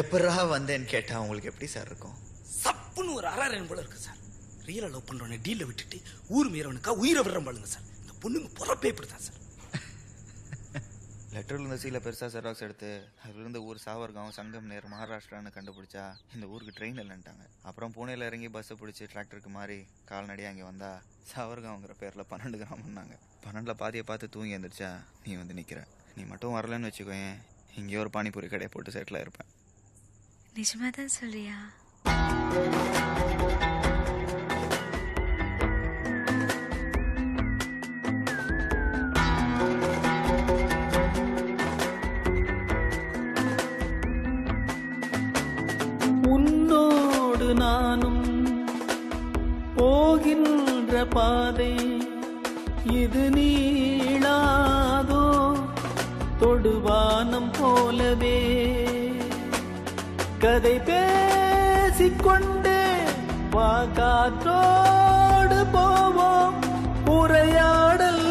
எப்படா வந்தேன்னு கேட்டால் அவங்களுக்கு எப்படி சார் இருக்கும்? சப்புன்னு ஒரு அறாரன் போல இருக்குது சார். ரியலாக லவ் பண்ணுறவனை டீலில் விட்டுட்டு ஊர் மீறவனுக்கா உயிரை விடுற பாருங்க சார். இந்த பொண்ணுங்க பொறப்பே இப்படி தான் சார். பெட்ரோல் வசதியில் பெருசாக செராக்ஸ் எடுத்து அதுலேருந்து ஊர் சாவர்காம் சங்கம் நேர் மகாராஷ்டிரான்னு கண்டுபிடிச்சா இந்த ஊருக்கு ட்ரெயின் இல்லைன்ட்டாங்க. அப்புறம் பூனேயில் இறங்கி பஸ்ஸை பிடிச்சி டிராக்டருக்கு மாறி கால்நடையாக இங்கே வந்தால் சாவர்காங்கிற பேரில் பன்னெண்டு கிராமம்னாங்க. பன்னெண்டில் பாதியை பார்த்து தூங்கி எழுந்திரிச்சா நீ வந்து நிற்கிற. நீ மட்டும் வரலன்னு வச்சுக்கோயேன், இங்கே ஒரு பானிபூரி கடையை போட்டு செட்டில் இருப்பேன். நிஜமாக தான் சொல்றியா? உன்னோடு நானும் போகின்ற பாதை இது நீளாதோ தொடுவானம் போலவே. கதை பேசிக்கொண்டே வா காற்றோடு போவோம். உரையாடல்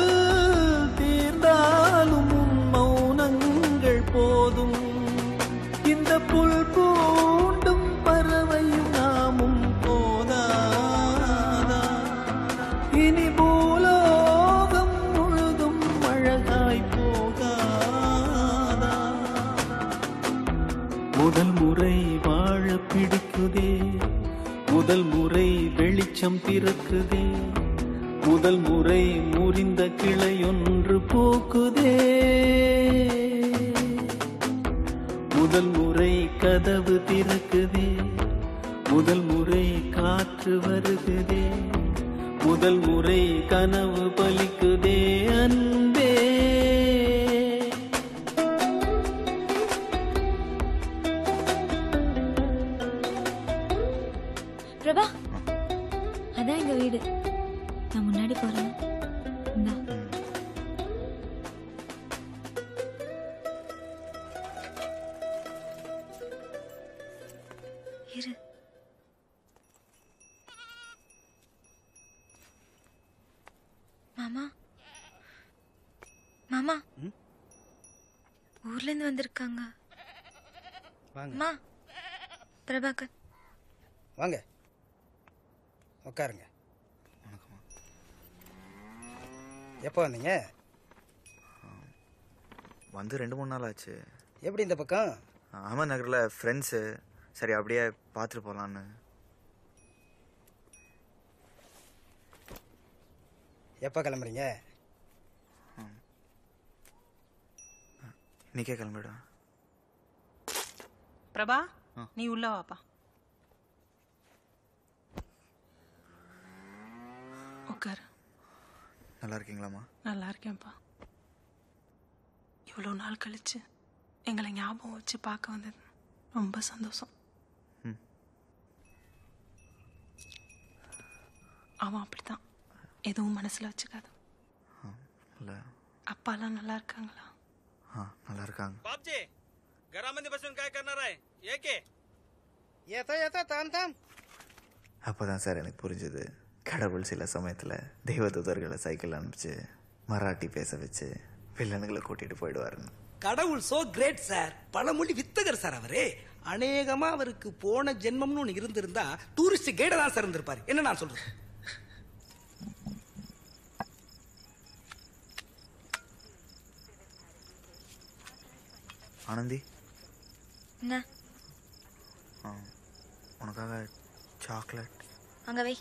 தீர்ந்தாலும் மௌனங்கள் போதும். இந்த புல் பூண்டும் பறவையும் நாமும் போதாதா? இனி பூலோகம் முழுதும் அழகாய் போகாதா? முதல் முறை வாழ பிடிக்குதே, முதல் முறை வெளிச்சம் திறக்குதே, முதல் முறை முறிந்த கிளையொன்று பூக்குதே, முதல் முறை கதவு திறக்குதே, முதல் முறை காற்று வருகுதே, முதல் முறை கனவு பலிக்குதே அன்பே. மாமா மாமா ஊர்ல இருந்து வந்திருக்காங்க. வாங்கம்மா. பிரபாகர் வாங்க உட்காருங்க. வணக்கம்மா. எப்போ வந்தீங்க? வந்து ரெண்டு மூணு நாள் ஆச்சு. எப்படி இந்த பக்கம்? ஆமா, நகரில் ஃப்ரெண்ட்ஸு. சரி அப்படியே பார்த்துட்டு போகலான்னு. எப்போ கிளம்புறீங்க? இன்னைக்கே கிளம்பிடுவேன். பிரபா நீ உள்ள வாப்பா, உட்கார். நல்லா இருக்கீங்களாம்மா? நல்லா இருக்கேன்ப்பா. இவ்வளோ நாள் கழிச்சு எங்களை ஞாபகம் வச்சு பார்க்க வந்தது ரொம்ப சந்தோஷம். அவன் அப்படித்தான், எதுவும் மனசில் வச்சுக்காது. அப்பாலாம் நல்லா இருக்காங்களா? நல்லா இருக்காங்க. பாப்ஜி घरामध्ये बसून काय करणार आहे? ஏகே ஏதா ஏதா தாம் தாம். அப்பதான் சார் எனக்கு புரிஞ்சது, கடவுள் சில சமயத்தில் தெய்வதூதர்களை சைக்கிள் அனுப்பிச்சு மராட்டி பேச வச்சு வில்லனுங்களை கூட்டிட்டு போயிடுவாருன்னு. கடவுள் சோ கிரேட் சார், பழமொழி வித்தகர் சார் அவரு. அநேகமா அவருக்கு போன ஜென்மம்னு ஒன்று இருந்திருந்தா டூரிஸ்ட் கைடா தான் சார் இருந்திருப்பாரு. என்ன நான் சொல்றேன்? ஆனந்தி என்ன உனக்காக சாக்லேட் அங்க வை.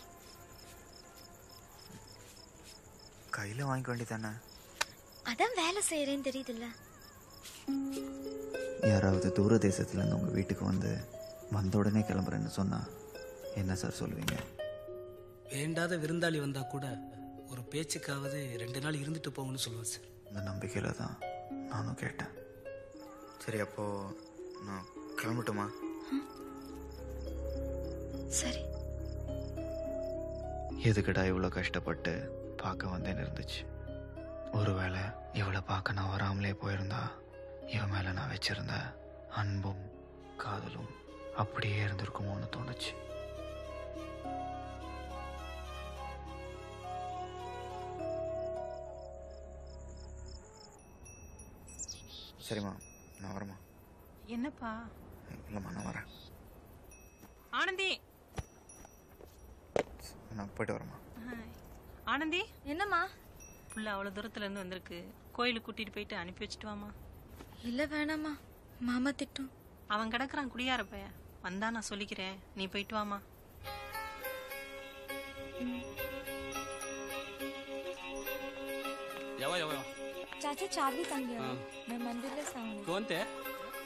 கையில வாங்கிக்க வேண்டியதானே? அதான் வேலை செய்யறேன்னு தெரியுதுல்ல. யாராவது தூர தேசத்துல இருந்து உங்க வீட்டுக்கு வந்து வந்த உடனே கிளம்புறேன்னு சொன்னா என்ன சார் சொல்லுவீங்க? வேண்டாத விருந்தாளி வந்தா கூட ஒரு பேச்சுக்காவது ரெண்டு நாள் இருந்துட்டு போங்கன்னு சொல்லுவேன் சார். இந்த நம்பிக்கையில தான் நானும் கேட்டேன். சரி அப்போ நான் கிளம்பட்டுமா? சரி. எதுக்குடா இவ்வளோ கஷ்டப்பட்டு பார்க்க வந்தேன்னு இருந்துச்சு. ஒருவேளை இவளை பார்க்க நான் வராமலே போயிருந்தா இவன் மேலே நான் வச்சிருந்த அன்பும் காதலும் அப்படியே இருந்திருக்குமோன்னு தோணுச்சு. சரிம்மா நான் வரமா? என்னப்பா? இல்லம்மா நான் வரேன். ஆனந்தி நான் போயிட்டு வரமா? ஆனந்தி என்னம்மா? புள்ள அவ்வளோ தூரத்துலேருந்து வந்திருக்கு, கோயிலுக்கு கூட்டிகிட்டு போயிட்டு அனுப்பி வச்சுட்டு வாமா. இல்ல வேணாமா மாமா திட்டும் அவன் கிடக்குறான் குடியார பைய வந்தா நான் சொல்லிக்கிறேன் நீ போய்ட்டு வாமா यावा यावा चाचा चाबी तंगे हाँ। मैं मंदिर ले सामने कौन थे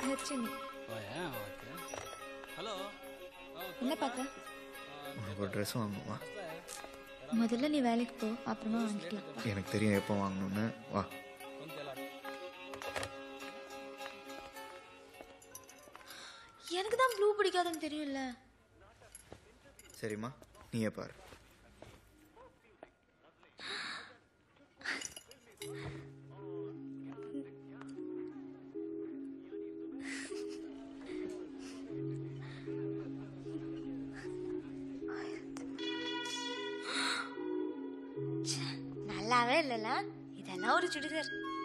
हर्षिनी ओया ओके हेलो इन्हें पता उनको ड्रेस वांगूँगा मधुला निवालिक पो आप रोमा आंटी ये मैं तेरी ऐप वांगूँ ना वाह यान के दाम ब्लू पड़ी क्या तुम तेरी नहीं सरी माँ नहीं है पर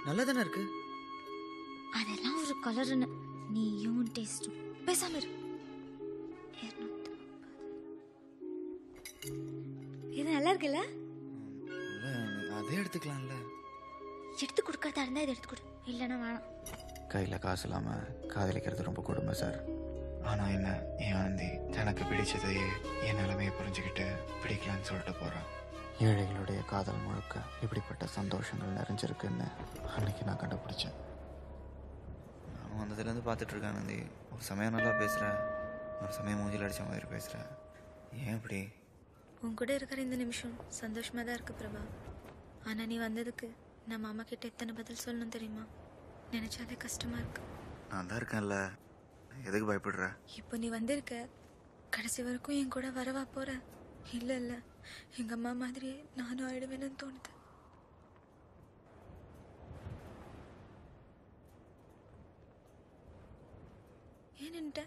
நல்லா தான இருக்கு அதெல்லாம் ஒரு கலர்ன நீ யூன் டேஸ்ட் பேசாம இரு இது நல்லா இருக்குல அதே எடுத்துக்கலாம்ல எடுத்து கொடுக்காத இருந்தா இத எடுத்து கொடு இல்லனா வேணாம் கையில காசு இல்லாம காதலிக்கிறது ரொம்ப கொடுமை சார் ஆனா என்ன ஏன்டி தனக்கு பிடிச்சதே என்ன நிலைமை புரிஞ்சிக்கிட்டு பிடிக்கலாம்னு சொல்லிட்டு போறான் ஏழைகளுடைய காதல் முழுக்க இப்படிப்பட்ட சந்தோஷங்கள் நிறைஞ்சிருக்குன்னு அன்னைக்கு நான் கண்டுபிடிச்சேன் அவன் வந்ததுலேருந்து பார்த்துட்டு இருக்கானே ஒரு சமயம் நல்லா பேசுகிறேன் ஒரு சமயம் மூஞ்சில் அடித்த மாதிரி பேசுகிறேன் ஏன் இப்படி உன் கூட இருக்கிற இந்த நிமிஷம் சந்தோஷமாக தான் இருக்குது பிரபா ஆனால் நீ வந்ததுக்கு நான் மாமா கிட்ட எத்தனை பதில் சொல்லணும் தெரியுமா நினச்சாலே கஷ்டமாக இருக்கு நான் தான் இருக்கேன்ல எதுக்கு பயப்படுற இப்போ நீ வந்திருக்க கடைசி வரைக்கும் என் கூட வரவா போகிற இல்லை இல்லை எங்க அம்மா மாதிரி நானும் ஆயிடுவேன்னு தோணுது ஏன்ட்ட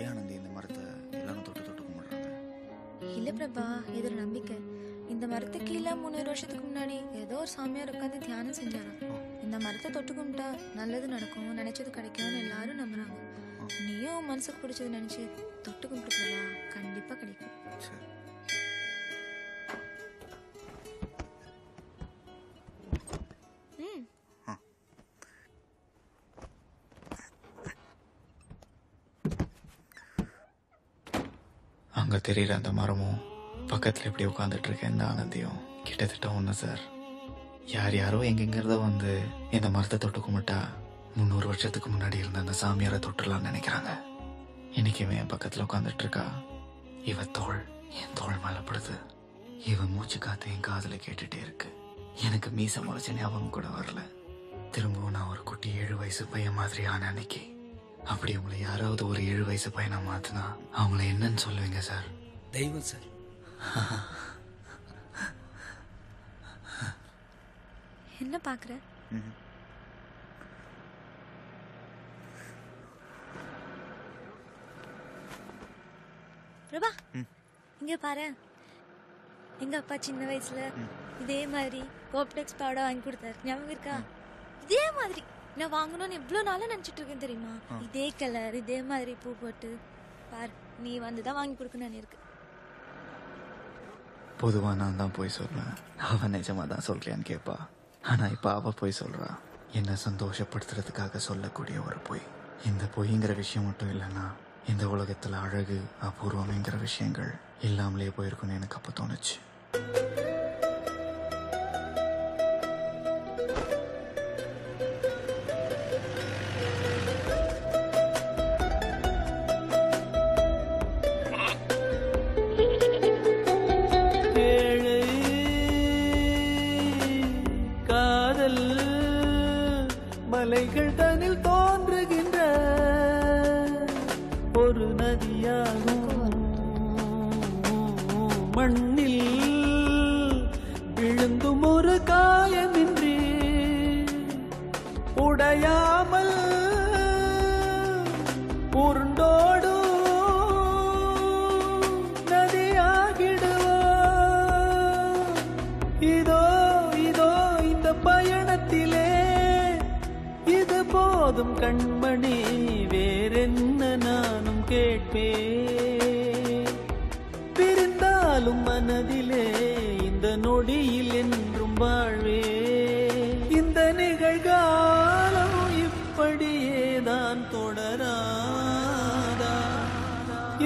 ஏனந்தி இந்த மரத்தை எல்லாரும் தொட்டு தொட்டு கும்பிடுறாங்க இல்ல பிரபா இது ஒரு நம்பிக்கை இந்த மரத்துக்கு கீழே முன்னூறு வருஷத்துக்கு முன்னாடி ஏதோ ஒரு சாமியார் உட்காந்து தியானம் செஞ்சாராம் இந்த மரத்தை தொட்டு கும்பிட்டா நல்லது நடக்கும் நினைச்சது கிடைக்கும்னு எல்லாரும் நம்புறாங்க நீயோ மனசுக்கு பிடிச்சது நினைச்சு தொட்டு கும்பிடுறா கண்டிப்பா கிடைக்கும் அங்க தெரியுற அந்த மரமும் பக்கத்துல இப்படி உட்காந்துட்டு இருக்க இந்த ஆனந்தியும் கிட்டத்தட்ட ஒண்ணு சார் யார் யாரோ எங்கெங்கிறத வந்து இந்த மரத்தை தொட்டு கும்பிட்டா முந்நூறு வருஷத்துக்கு முன்னாடி இருந்த அந்த சாமியாரை தொட்டுலான்னு நினைக்கிறாங்க இன்னைக்குமே என் பக்கத்தில் உட்காந்துட்டு இருக்கா இவ தோள் என் தோள் மேலப்படுது இவன் மூச்சு காத்து என் காதில் கேட்டுட்டே இருக்கு எனக்கு மீச முளைச்ச ஞாபகம் கூட வரல திரும்பவும் நான் ஒரு குட்டி ஏழு வயசு பையன் மாதிரி ஆன அன்னைக்கு அப்படி உங்களை யாராவது ஒரு ஏழு வயசு பையனை மாத்தினா அவங்கள என்னன்னு சொல்லுவீங்க சார் தெய்வம் சார் என்ன பார்க்குற பிரபா இங்க பாரு எங்க அப்பா சின்ன வயசுல இதே மாதிரி கோப்டெக்ஸ் பவுடர் வாங்கி கொடுத்தாரு ஞாபகம் இருக்கா இதே மாதிரி நான் வாங்கணும்னு எவ்வளவு நாளா நினைச்சிட்டு இருக்கேன் தெரியுமா இதே கலர் இதே மாதிரி பூ போட்டு பாரு நீ வந்துதான் வாங்கி கொடுக்கணும்னு இருக்கு பொதுவா நான் தான் போய் சொல்றேன் அவன் நிஜமா தான் சொல்றியான்னு கேட்பா ஆனா இப்ப அவ போய் சொல்றா என்ன சந்தோஷப்படுத்துறதுக்காக சொல்லக்கூடிய ஒரு பொய் இந்த பொய்ங்கிற விஷயம் மட்டும் இல்லைன்னா இந்த உலகத்துல அழகு அபூர்வம்ங்கிற விஷயங்கள் இல்லாமலே போயிருக்குன்னு எனக்கு அப்ப தோணுச்சு பிரிந்தாலும் மனதிலே இந்த நொடியில் என்றும் ராதா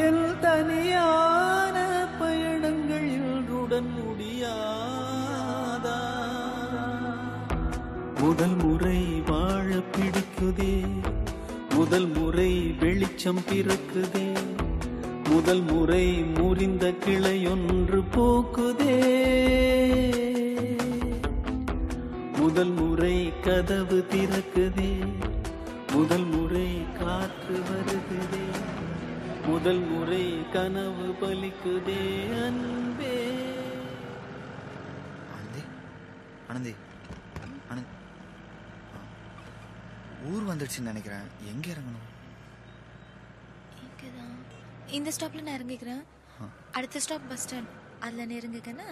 என் தனியான பயணங்களில் உடன் முடியாதா. முதல் முறை வாழ பிடிக்குதே, முதல் முறை வெளிச்சம் பிறக்குதே, முதல் முறை முறிந்த கிளையொன்று பூக்குதே, முதல் முறை கதவு திறக்குதே, முதல் முறை காற்று வருகுதே, முதல் முறை கனவு பலிக்குதே. அன்பே ஆனந்தி ஆனந்தி ஆனந்த், ஊர் வந்துடுச்சுன்னு நினைக்கிறேன், எங்கே இறங்கணும்? இந்த ஸ்டாப்ல நான் இறங்கிக்கிறேன், அடுத்த ஸ்டாப் பஸ் ஸ்டாண்ட், அதுல நான் இறங்கிக்கனா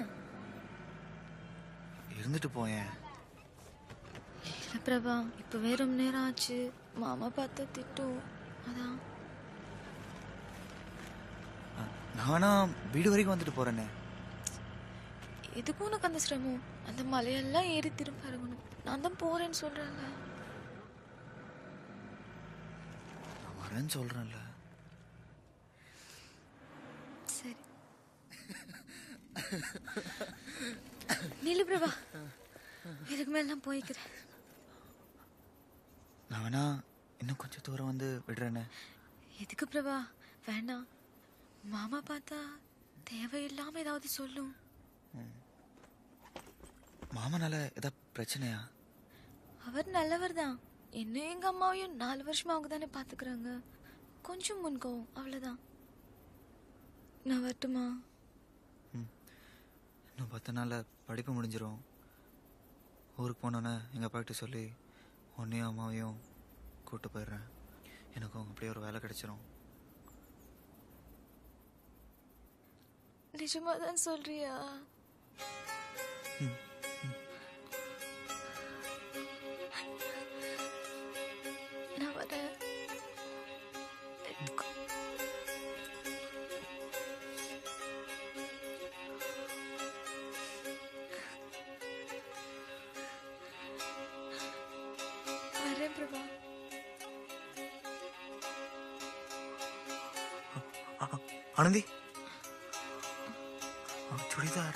இருந்துட்டு போயேன். பிரபா இப்பவே ரொம்ப நேரம் ஆச்சு, மாமா பார்த்தா திட்டும். அதான் நானா வீடு வரைக்கும் வந்துட்டு போறேனே. எதுக்கும் உனக்கு அந்த சிரமம்? அந்த மலையெல்லாம் ஏறி திரும்ப இறங்கணும். நான் தான் போறேன்னு சொல்றேன்ல, நான் வரேன்னு சொல்றேன்ல. நிலு பிரபா, இதுக்கு மேல நான் போய்க்கிறேன். நான் வேணா இன்னும் கொஞ்சம் தூரம் வந்து விடுறேன்னு. எதுக்கு பிரபா? வேணாம், மாமா பார்த்தா தேவையில்லாம ஏதாவது சொல்லும். மாமானால ஏதாவது பிரச்சனையா? அவர் நல்லவர் தான், என்ன எங்க அம்மாவையும் நாலு வருஷமா அவங்க தானே பாத்துக்கிறாங்க. கொஞ்சம் முன்கோவும், அவ்வளவுதான். நான் வரட்டுமா? இன்னும் பத்து நாளில் படிப்பு முடிஞ்சிடும். ஊருக்கு போனோன்னே எங்கள் அப்பாக்கிட்ட சொல்லி உன்னையும் அம்மாவையும் கூப்பிட்டு போயிடுறேன். எனக்கும் அப்படியே ஒரு வேலை கிடைச்சிரும். நிஜமா தான் சொல்றியா? நான் வரேன். आनंदी चूड़ीदार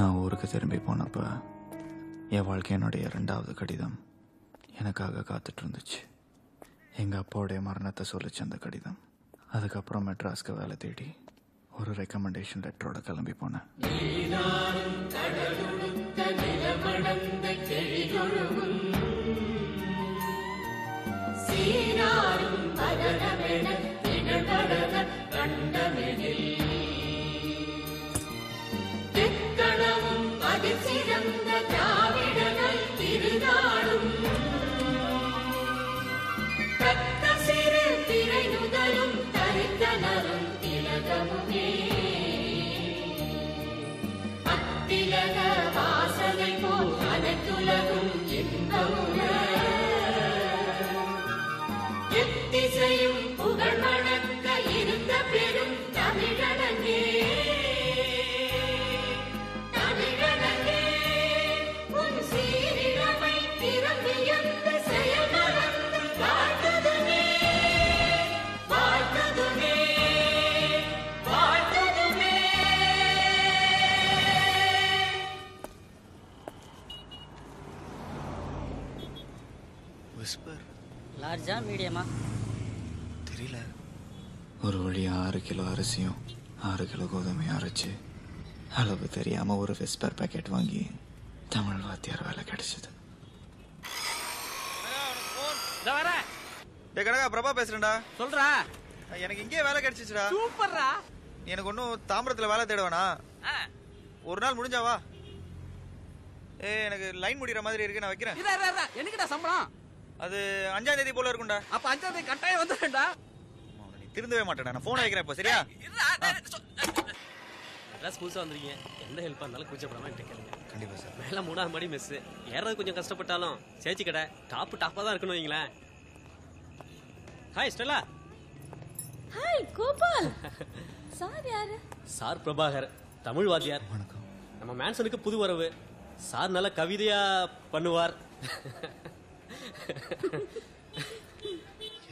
நான் ஊருக்கு திரும்பி போனப்ப என் வாழ்க்கையினுடைய ரெண்டாவது கடிதம் எனக்காக காத்துட்டு இருந்துச்சு. எங்கள் அப்பாவுடைய மரணத்தை சொல்லிச்சு அந்த கடிதம். அதுக்கப்புறம் மெட்ராஸ்க்கு வேலை தேடி ஒரு ரெக்கமெண்டேஷன் லெட்டரோட கிளம்பி போனேன். சிறந்த திராவிடர்கள் திருநாடும் தத்த சிறு திரை முதலும் தரித்தனரும் திலகமுமே அத்திலக வாசனை போல் அனைத்துலகும் இன்பமுக எத்திசையும் புகழ் மணக்க இருந்த பெரும் தமிழனே தெரியல. ஒரு வழி ஆறு கிலோ அரிசியும் ஆறு கிலோ கோதுமையும் அரைச்சு அளவு தெரியாம ஒரு விஸ்பர் பேக்கெட் வாங்கி தமிழ் வாத்தியார் வேலை கிடைச்சது. பிரபா பேசுறா சொல்ற எனக்கு இங்கே வேலை கிடைச்சிச்சுடா. சூப்பர்ரா. எனக்கு இன்னும் தாம்பரத்துல வேலை தேடவேனா? ஒரு நாள் முடிஞ்சா வா. ஏய் எனக்கு லைன் முடிற மாதிரி இருக்கு, நான் வைக்கிறேன். இத இத இத எனக்குடா சம்பளம். அது அஞ்சாம் தேதி போல இருக்கும்டா. அப்ப அஞ்சாம் தேதி கட்டாயம் வந்துடா. நீ திருந்தவே மாட்டடா. நான் போன் வைக்கிறேன் இப்ப, சரியா? இருடா. மெட்ராஸ் ஸ்கூல்ஸ் வந்திருக்கீங்க. எந்த ஹெல்ப் பண்ணாலும் கூச்சப்படாம என்கிட்ட கேளுங்க. கண்டிப்பா சார். மேல மூணாவது மாடி மெஸ். ஏறது கொஞ்சம் கஷ்டப்பட்டாலும் சேச்சி கடை டாப் டாப்பா தான் இருக்கணும் நீங்களே. Hi Stella. Hi Gopal. Sir யார்? சார் பிரபாகர், தமிழ் வாத்தியார். வணக்கம். நம்ம மேன்சனுக்கு புது வரவு. சார் நல்ல கவிதையா பண்ணுவார்.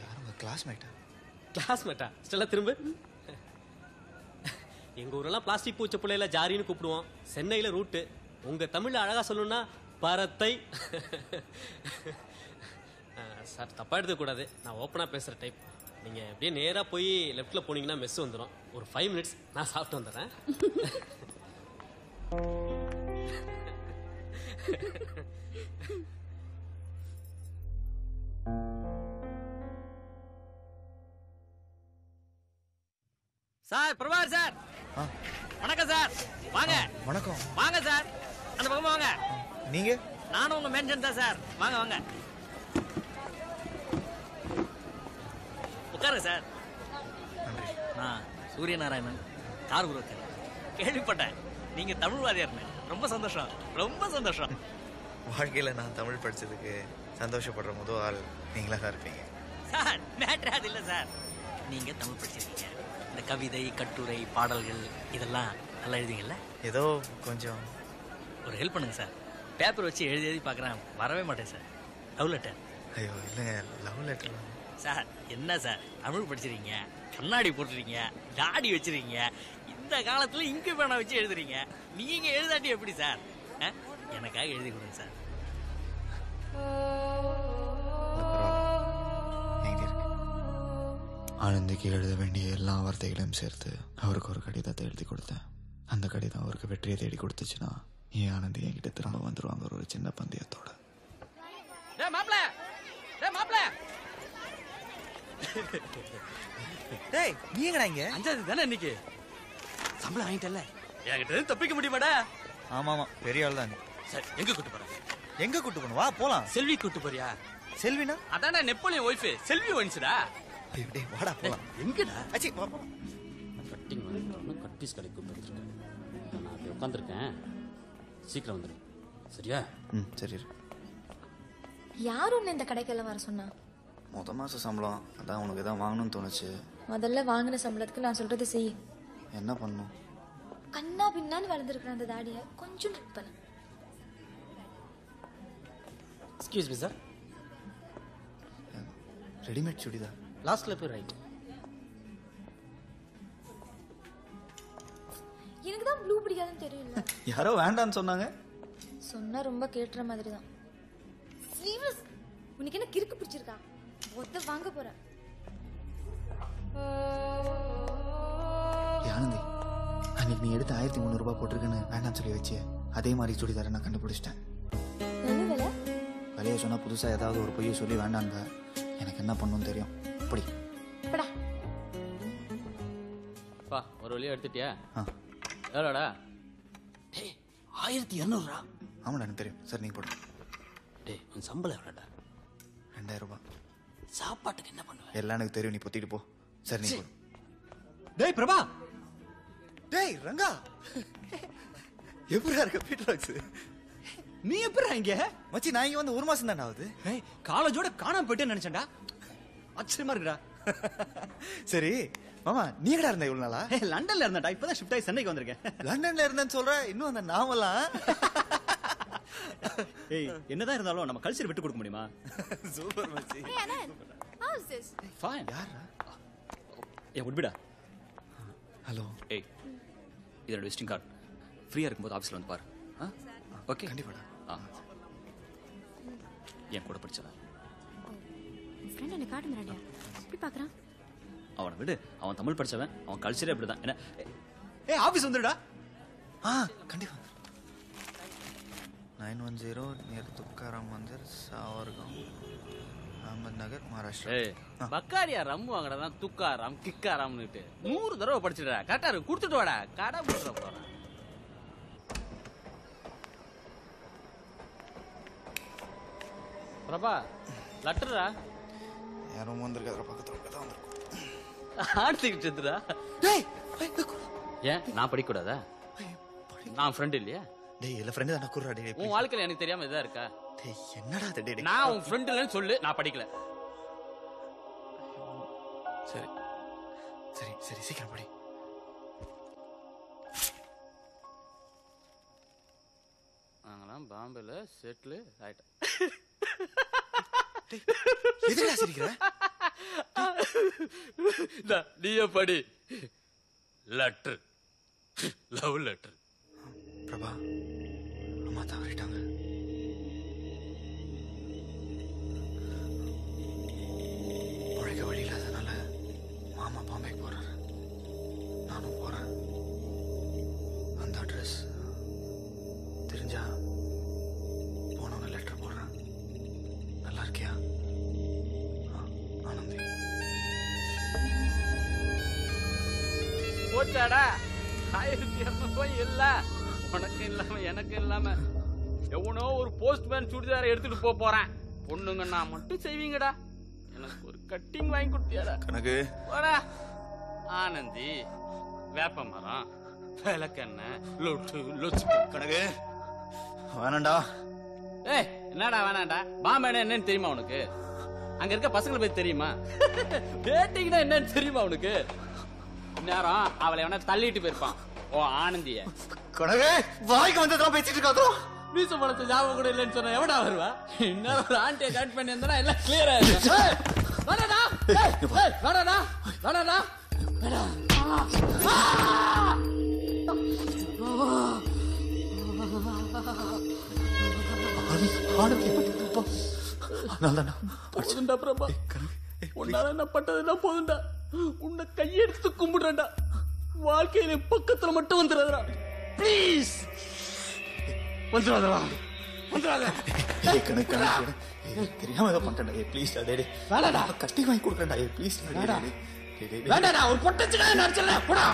யார் உங்க கிளாஸ்மேட்டா? கிளாஸ்மேட்டா? ஸ்டெல்லா திரும்ப. எங்க ஊரெல்லாம் பிளாஸ்டிக் பூச்ச பிள்ளையில ஜாரின்னு கூப்பிடுவோம். சென்னையில ரூட்டு. உங்க தமிழ்ல அழகா சொல்லணும்னா பரத்தை. சார் தப்பா எடுத்துக்கூடாது, நான் ஓப்பனாக பேசுகிற டைப். நீங்கள் அப்படியே நேராக போய் லெஃப்ட்டில் போனீங்கன்னா மெஸ் வந்துடும். ஒரு ஃபைவ் மினிட்ஸ் நான் சாப்பிட்டு வந்துடுறேன். Sir Prabhakar sir. வணக்கம் சார். வாங்க. வணக்கம். வாங்க சார், அந்த பக்கம் வாங்க. நீங்கள்? நானும் உங்கள் மேன்ஷன் தான் சார். வாங்க வாங்க உட்காருங்க சார். ஆ சூரியநாராயணன் கார் குருக்கர் கேள்விப்பட்டேன். நீங்கள் தமிழ் வாதியாருன்னு. ரொம்ப சந்தோஷம், ரொம்ப சந்தோஷம். வாழ்க்கையில் நான் தமிழ் படித்ததுக்கு சந்தோஷப்படுற முதல் ஆள் நீங்களாக தான் இருப்பீங்க சார். மேட்ரு அது இல்லை சார். நீங்கள் தமிழ் படிச்சிருக்கீங்க. இந்த கவிதை, கட்டுரை, பாடல்கள் இதெல்லாம் நல்லா எழுதிங்கள்ல? ஏதோ கொஞ்சம். ஒரு ஹெல்ப் பண்ணுங்கள் சார். பேப்பர் வச்சு எழுதி எழுதி பார்க்குறேன், வரவே மாட்டேன் சார். Love letter? ஐயோ இல்லைங்க, லவ் லெட்டர் சார். என்ன சார் தமிழ் படிச்சிருக்கீங்க, கண்ணாடி போட்டுருக்கீங்க, தாடி வச்சிருக்கீங்க, இந்த காலத்தில் இங்கு பேனா வச்சு எழுதுறீங்க. நீங்கள் எழுதாட்டி எப்படி சார்? எனக்காக எழுதி கொடுங்க சார். ஆனந்திக்கு எழுத வேண்டிய எல்லா வார்த்தைகளையும் சேர்த்து அவருக்கு ஒரு கடிதத்தை எழுதி கொடுத்தேன். அந்த கடிதம் அவருக்கு வெற்றியை தேடி கொடுத்துச்சுன்னா ஏன் ஆனந்தி என்கிட்ட திரும்ப வந்துருவாங்க ஒரு சின்ன பந்தயத்தோட. டேய் நீங்கடா இங்க அஞ்சாவது தானே இன்னைக்கு சம்பளம் வாங்கிட்டல? என்கிட்ட தப்பிக்க முடியுமாடா? ஆமா ஆமா பெரிய ஆள் தான் சார். எங்க கூட்டு போறீங்க? எங்க கூட்டு போணும்? வா போலாம். செல்வி கூட்டு போறியா? செல்வினா அதானே நெப்போலியன் ஒய்ஃப் செல்வி வந்துடா. டேய் டேய் வாடா போலாம். எங்கடா? அச்சி வா போலாம். கட்டிங் வந்து கட்டிஸ் கடைக்கு போறேன். நான் அப்படியே உட்கார்ந்திருக்கேன், சீக்கிரம் வந்துரு சரியா? ம் சரி. யார் உன்னை இந்த கடைக்கு எல்லாம் வர சொன்னா? மொத்த மாச சம்பளம் அதான், உனக்கு எதாவது வாங்கணும்னு தோணுச்சு. முதல்ல வாங்கின சம்பளத்துக்கு நான் சொல்றது செய். என்ன பண்ணும்? கண்ணா பின்னான்னு வளர்ந்துருக்குற அந்த தாடியை கொஞ்சம் ட்ரிப் பண்ணு. Excuse me sir. Readymade churidar லாஸ்ட்ல போய் ரைட். எனக்கு தான் ப்ளூ பிடிக்காதுன்னு தெரியல. யாரோ வேண்டான்னு சொன்னாங்க. சொன்னா ரொம்ப கேட்ற மாதிரி தான். சீரியஸ் உனக்கு என்ன கிறுக்கு பிடிச்சிருக்கா? ஒத்த வாங்க போற யானந்தி, அன்னைக்கு நீ எடுத்து ஆயிரத்தி முன்னூறு ரூபாய் போட்டிருக்கேன்னு வேண்டாம் சொல்லி வச்சு அதே மாதிரி சுடிதார நான் கண்டுபிடிச்சிட்டேன். விலையை சொன்னா புதுசா ஏதாவது ஒரு பொய்ய சொல்லி வேண்டாங்க. எனக்கு என்ன பண்ணுன்னு தெரியும். அப்படி ஒரு வழியா எடுத்துட்டியா? எவ்வளோடா? ஆயிரத்தி இரநூறுரூவா. ஆமாடா எனக்கு தெரியும் சார். நீங்க போடுங்க. டே உன் சம்பளம் எவ்வளோடா? ரெண்டாயிரம் ரூபாய். சாப்பாட்டுக்கு என்ன பண்ணுவ? எல்லாம் எனக்கு தெரியும், நீ பொத்திட்டு போ. சரி நீ போ. டேய் பிரபா. டேய் ரங்கா. எப்பரா இருக்க பீட்ராக்ஸ்? நீ எப்பரா இங்க? மச்சி நான் இங்க வந்து ஒரு மாசம் தான் ஆகுது. ஏய் காலேஜோட காணாம போயிட்டே நினைச்சேன்டா. ஆச்சரியமா இருக்குடா. சரி மாமா நீ எங்கடா இருந்த இவ்வளவு நாளா? ஏய் லண்டன்ல இருந்தடா, இப்போதான் ஷிஃப்ட் ஆகி சென்னைக்கு வந்திருக்கேன். லண்டன்ல இருந்தேன்னு சொல்ற? இன்னும் அந்த நாவலாம். ஏய் என்னதான் இருந்தாலும் நம்ம கல்ச்சர் விட்டு கொடுக்க முடியுமா? சூப்பர் மச்சி. ஏய் Anand how is this? Fine. யாரா? ஏய் உட்பிடா. ஹலோ. ஏய் இதோட விசிட்டிங் கார்டு ஃப்ரீயா இருக்கும்போது ஆபீஸ்ல வந்து பாரு. ஓகே கண்டிப்பாடா. ஏன் கூட படிச்சவ ஃப்ரெண்ட் என்ன கார்டு மிரடியா இப்படி பார்க்கறான்? அவன விடு, அவன் தமிழ் படிச்சவன், அவன் கல்ச்சரே அப்படிதான். என்ன ஏய் ஆபீஸ் வந்துடா. ஆ கண்டிப்பா. नौ सौ दस नियर तुकाराम मंदिर सावरगांव अहमदनगर महाराष्ट्र बकारिया रम वांगड़ा तुकाराम किकाराम नूर दरव पड़चिड़ा काटार कुड़ुत्तु वाड़ा काड़ा बोलற போறா பிரபா லட்டரா यार रूम வந்திருக்காதடா பக்கத்துல இருக்கதா வந்திருக்கு ஆர்த்திக் சந்திரா டேய் ஏன் நான் படிக்க கூடாதா நான் ஃப்ரெண்ட் இல்லையா டேய் இல்ல ஃப்ரெண்ட் தான குறடா டேய் உன் வாழ்க்கையில எனக்கு தெரியாம இதா இருக்கா டேய் என்னடா அது டேய் நான் உன் ஃப்ரெண்ட் இல்லன்னு சொல்லு நான் படிக்கல சரி சரி சரி சீக்கிரம் படி நாங்கலாம் பாம்பேல செட்டில் ஆயிட்டோம் எதுடா சிரிக்கிற டா நீயே படி லெட்டர் லவ் லெட்டர் பிரபா அம்மா தாவிட்டாங்க உழைக்க வழி இல்லாதனால மாமா பாம்பேக்கு போறாரு நானும் போறேன் அந்த அட்ரஸ் தெரிஞ்சா போனவன லெட்டர் போடுறேன் நல்லா இருக்கியா ஆனந்தி போச்சாடா என்னன்னு தெரியுமா உனக்கு அங்க இருக்க பசங்களை பத்தி தெரியுமா என்னன்னு தெரியுமா உனக்கு நேரம் அவளை எவன தள்ளிட்டு போயிருப்பான் ஓ ஆனந்திய கனவே வாய்க்கு வந்ததெல்லாம் பேசிட்டு இருக்காதோ நீ சொன்னது ஞாபகம் கூட இல்லன்னு சொன்னா எவடா வருவா இன்னொரு ஆண்டே கட் பண்ணி வந்தா எல்லாம் கிளியர் ஆயிடும் ஏய் வரடா ஏய் வரடா வரடா வரடா ஆதி ஆனந்தி நானடா படுண்டா பிரபா உன்னால என்ன பட்டதெல்லாம் போதுண்டா உன்னை கையெடுத்து கும்பிடுறேன்டா வாழ்க்கையில பக்கத்துல மட்டும் வந்துடாதடா ப்ளீஸ் வந்துடாதடா வந்துடாத ஏய் கணக்கடா தெரியாம ஏதோ பண்ணிட்டடா ஏய் ப்ளீஸ் டேய் வாடா கட்டி வாங்கி கொடுக்கறடா ஏய் ப்ளீஸ் வாடா வாடா ஒரு பொட்டச்சடா நடிச்சல போடா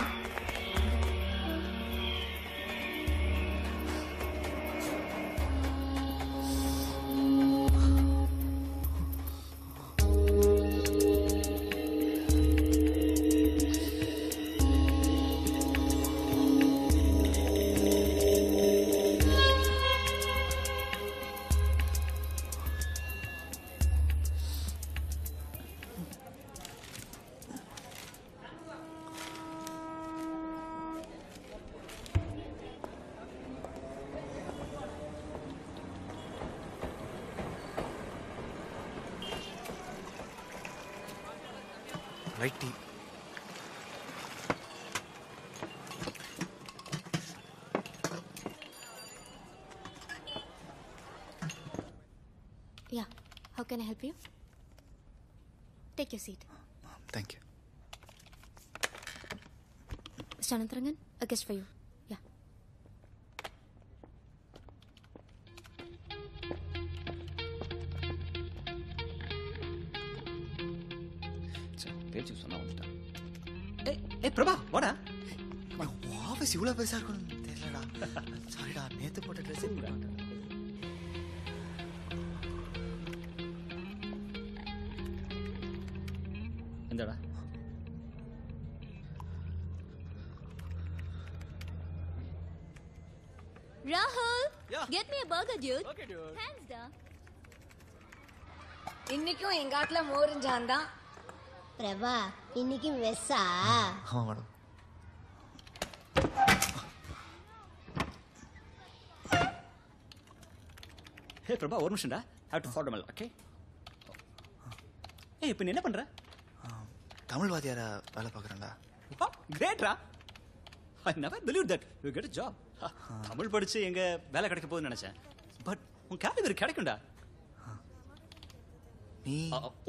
Yeah, how can I help you? Take your seat. Thank you. Mister Anantharangan, a guest for you. Yeah. So, page is on out. Hey, hey, Prabha, what? My office, you will have a circle. Sorry, da. Need to put a dress in. Rahul, yeah. Get me a burger, dude. Okay, dude. Thanks, da. Innikku engaatla moorinjanda. Prabha, innikku vessa. Haan, madam. Hey, Prabha, oru nimisham da. I have to follow them, okay? Hey, ippo enna pandra? Tamil vaadiyara vela paakranda. Wow, great ra. I never believed that you get a job. Tamil படிச்சு எங்க வேலை கிடைக்க போகுதுன்னு நினைச்சேன் but உன் calibre கிடைக்கும்டா நீ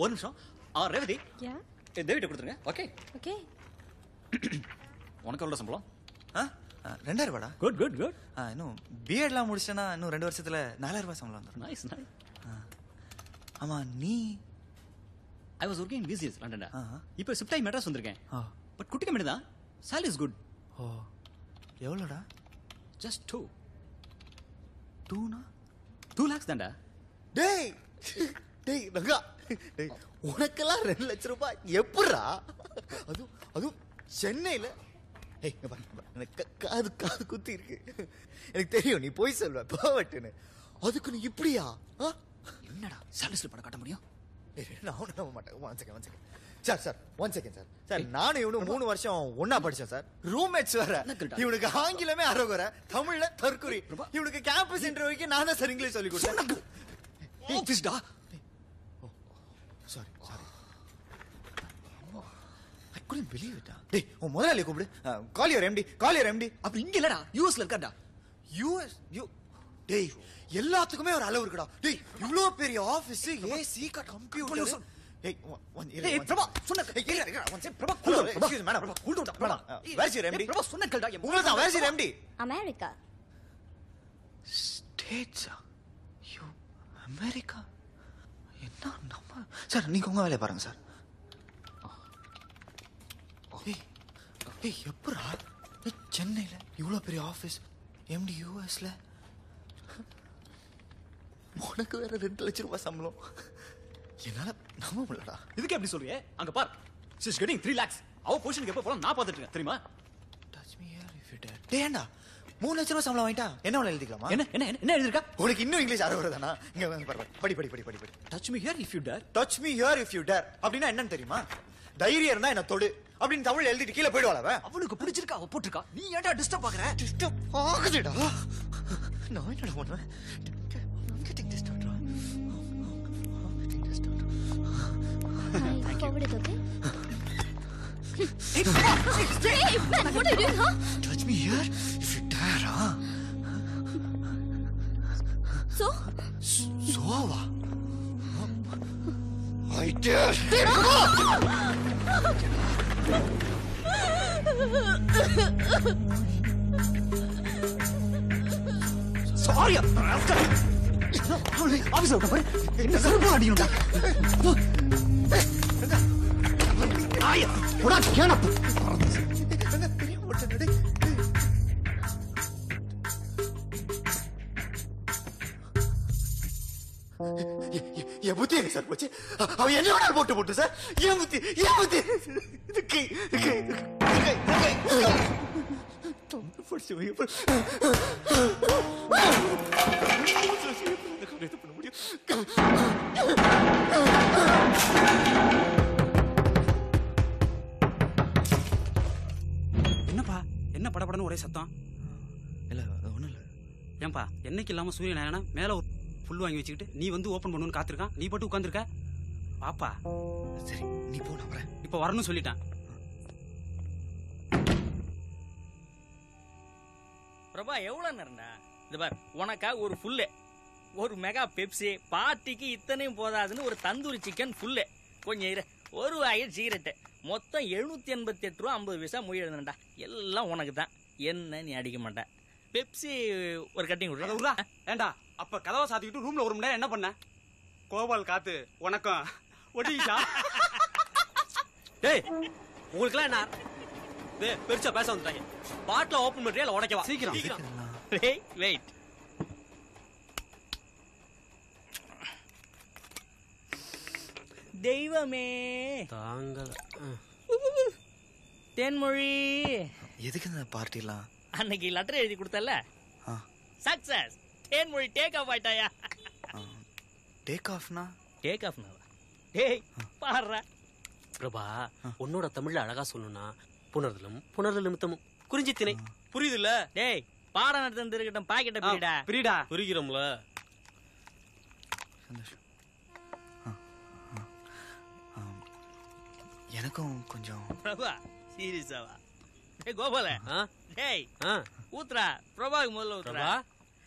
ஒரு நிமிஷம் ஆ ரேவதி யா தேவிட்ட கொடுத்துருங்க ஓகே ஓகே உனக்கு எவ்வளவு சம்பளம் ரெண்டாயிரம் ரூபாடா குட் குட் குட் இன்னும் பிஎட்லாம் முடிச்சேன்னா இன்னும் ரெண்டு வருஷத்துல நாலாயிரம் ரூபாய் சம்பளம் வந்துடும் நைஸ் நைஸ் ஆமா நீ I was working in V C S, London. இப்போ ஷிஃப்ட் ஆகி மெட்ராஸ் வந்திருக்கேன். பட் குட்டிக்க மட்டும் தான். Salary is good. O. எவ்வளோடா? Just two. Two na? Two lakhs தான்டா. டேய். டேய் நங்கா. டேய் உனக்கெல்லாம் ரெண்டு லட்சம் ரூபாய் எப்பறா? அது அது சென்னையில ஏய் எனக்கு காது காது குத்தி இருக்கு. எனக்கு தெரியும் நீ போய் சொல்வ பாவட்டுன்னு. அதுக்கு நீ இப்படியா? என்னடா சாலஸ்ல பணம் கட்ட முடியும்? நான் ஒண்ணு நம்ப மாட்டேன். One second one second sir sir one second sir sir நானும் இவனும் மூணு வருஷம் ஒன்னா படிச்சேன் சார். ரூம்மேட்ஸ் வேற. இவனுக்கு ஆங்கிலமே அறகுறை, தமிழ்ல தற்குறி. இவனுக்கு கேம்பஸ் இன்டர்வியூக்கு நான் தான் சார் இங்கிலீஷ் சொல்லி கொடுத்தேன். ஏய் பிஸ்டா. Oh sorry sorry. I couldn't believe it. Hey, oh, முதலாளி கூப்பிடு. Call your M D. Call your M D. அப்ப இங்க இல்லடா, U S ல இருக்கடா. U S you டேய் எல்லாத்துக்குமே ஒரு அளவு இருக்குடா. டேய் இவ்ளோ பெரிய ஆபீஸ், ஏசி, கம்ப்யூட்டர். டேய் ஏய் பிரபா சொன்னா கேக்குற கேக்குற. One second Prabha cool. Excuse madam Prabha cool down Prabha. Where is your M D? Prabha சொன்னா கேளுடா. உங்களுக்கு தான் where is your M D? America. States. You America. என்ன நம்ம சார் நீங்க உங்க வேலைய பாருங்க சார். ஏய் ஏய் எப்பரா சென்னையில இவ்வளோ பெரிய ஆஃபீஸ், எம்டி யூஎஸ்ல, உனக்கு வேற ரெண்டு லட்சம் ரூபாய் சம்பளம். என்னால் நம்ப முடியலடா. இதுக்கு எப்படி சொல்றியே? அங்கே பார், she is getting three lakhs. அவ பொசிஷனுக்கு எப்போ போகலாம் நான் பார்த்துட்டு இருக்கேன் தெரியுமா? Touch me here if you dare. டேண்டா மூணு லட்சம் ரூபாய் சம்பளம் வாங்கிட்டா என்ன வேணா எழுதிக்கலாமா? என்ன என்ன என்ன எழுதிருக்கா? உனக்கு இன்னும் இங்கிலீஷ் அரை வருதானா? இங்கே படி படி படி படி படி. Touch me here if you dare. Touch me here if you dare அப்படின்னா என்னன்னு தெரியுமா? தைரியம் இருந்தா என்ன தொடு அப்படின்னு தமிழ் எழுதிட்டு கீழே போயிடுவாள. அவனுக்கு பிடிச்சிருக்கா, அவ போட்டிருக்கா. நீ ஏன்டா டிஸ்டர்ப் ஆகுற? டிஸ்டர்ப் ஆகுதுடா. நான் என்னடா பண்ணுவேன்? I'm getting disturbed. I'm getting disturbed. Thank you. Over it, okay? Hey, stay! What are you doing, huh? Touch me here if you dare, huh? So? So what? I did. Sorry, Alaska. Holy, officer, come here. என்ன சர்பா அடியுடா. ஐயா, போடா கேனப். என்ன பெரிய ஓட்டனடே. ये बुद्धि है sir बच्चे अब ये नहीं होना बोटे बोटे सर ये बुद्धि ये बुद्धि कहीं कहीं कहीं कहीं तुम फर्स्ट में ऊपर देखो देखो என்ன பா என்ன படபடன்னு ஒரே சத்தம் இல்ல ஒண்ணு இல்ல ஏன்பா என்னைக்கு இல்லாம சூரிய நாராயணா மேல புல் வாங்கி வச்சிட்டு நீ வந்து ஓபன் பண்ணனும் காத்துர்க்கான் நீ பட்டு உட்கார்ந்திருக்க பாப்பா சரி நீ போ நான் வரேன் இப்ப வரணும் சொல்லிட்டான் பிரபா எவ்வளவு நேரம்டா இது பார் உனக்கா ஒரு புல்லே ஒரு மெகா பெப்சி பார்ட்டிக்கு இத்தனையும் போதாதுன்னு ஒரு தந்தூரி சிக்கன் புல்லே கொஞ்சம் இரு ஒரு வயல் சீரட்டை மொத்தம் எழுநூத்தி எண்பத்தி எட்டு ரூபா ஐம்பது பைசா மொழி எழுதுனடா எல்லாம் உனக்கு தான் என்ன நீ அடிக்க மாட்டேன் பெப்சி ஒரு கட்டிங் விடுறா ஏண்டா அப்ப கதவை சாத்திக்கிட்டு ரூம்ல ஒரு மணி நேரம் என்ன பண்ண கோபால் காத்து வணக்கம் ஒடிஷா டேய் உங்களுக்குலாம் என்ன டேய் பெருசா பேச வந்துட்டாங்க பாட்டில ஓபன் பண்றியா இல்ல உடைக்கவா சீக்கிரம் டேய் வெயிட் தெய்வமே தாங்கல தேன்மொழி எதுக்கு இந்த பார்ட்டிலாம் அன்னைக்கு லெட்டர் எழுதி கொடுத்தல்ல சக்சஸ் தேன்மொழி டேக் ஆஃப் ஆயிட்டாயா டேக் ஆஃப்னா டேக் ஆஃப்னா டேய் பாறா பிரபா உன்னோட தமிழ்ல அழகா சொல்லணும்னா புனர்தலும் புனர்தல் நிமித்தமும் குறிஞ்சி திணை புரியுதுல டேய் பாடம் நடந்து இருக்கட்டும் பாக்கெட்ட பிரிடா பிரிடா புரிகிறோம்ல சந்தோஷம் எனக்கும் கொஞ்சம் பிரபா சீரியஸாவா டேய் கோபால டேய் ஊத்ரா பிரபாக்கு முதல்ல ஊத்ரா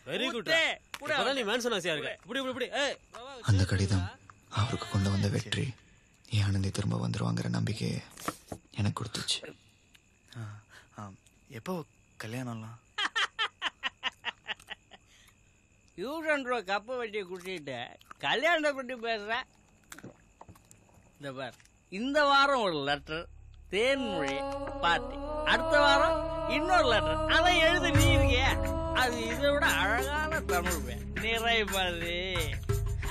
வெரி குட் புடி அத நீ மேன்சனாசியா இருக்க புடி புடி புடி ஏய் அந்த கடிதம் அவருக்கு கொண்டு வந்த வெற்றி நீ ஆனந்தி திரும்ப வந்துருவாங்கற நம்பிக்கை எனக்கு கொடுத்துச்சு எப்போ கல்யாணம்லாம் யூரன் ரோ கப்ப வெட்டி குடிச்சிட்டு கல்யாணம் பத்தி பேசுற இந்த வாரம் ஒரு லெட்டர் தேன்மொழி பாட்டி, அடுத்த வாரம் இன்னொரு லெட்டர். அதை எழுதி நீங்க அது இதை விட அழகான தமிழ் நிறை பாதி,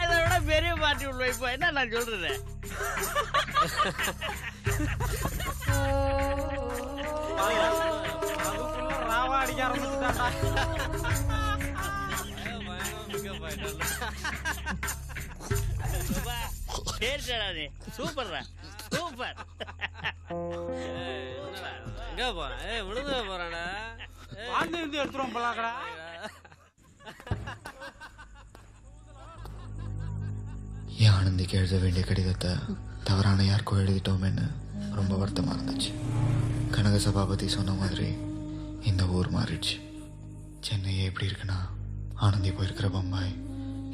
அதை விட பெரிய பாட்டி உள்ள இப்போ என்ன நான் சொல்றேன் ராவாடிக்க ஆரம்பிச்சுட்டாங்க. சூப்பர்ரா சூப்பர். எங்க போறேன்? ஏ விழுந்து போறானா? வாந்தி இருந்து எடுத்துருவோம் பலாக்கடா. என் ஆனந்திக்கு எழுத வேண்டிய கடிதத்தை தவறான யாருக்கோ எழுதிட்டோமேன்னு ரொம்ப வருத்தமாக இருந்துச்சு. கனக சபாபதி சொன்ன மாதிரி இந்த ஊர் மாறிடுச்சு. சென்னையே எப்படி இருக்குன்னா ஆனந்தி போயிருக்கிற பம்பாய்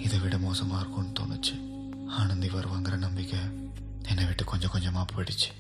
இதை விட மோசமாக இருக்கும்னு தோணுச்சு. ஆனந்தி வருவாங்கிற நம்பிக்கை என்னை விட்டு கொஞ்சம் கொஞ்சமாக போயிடுச்சு.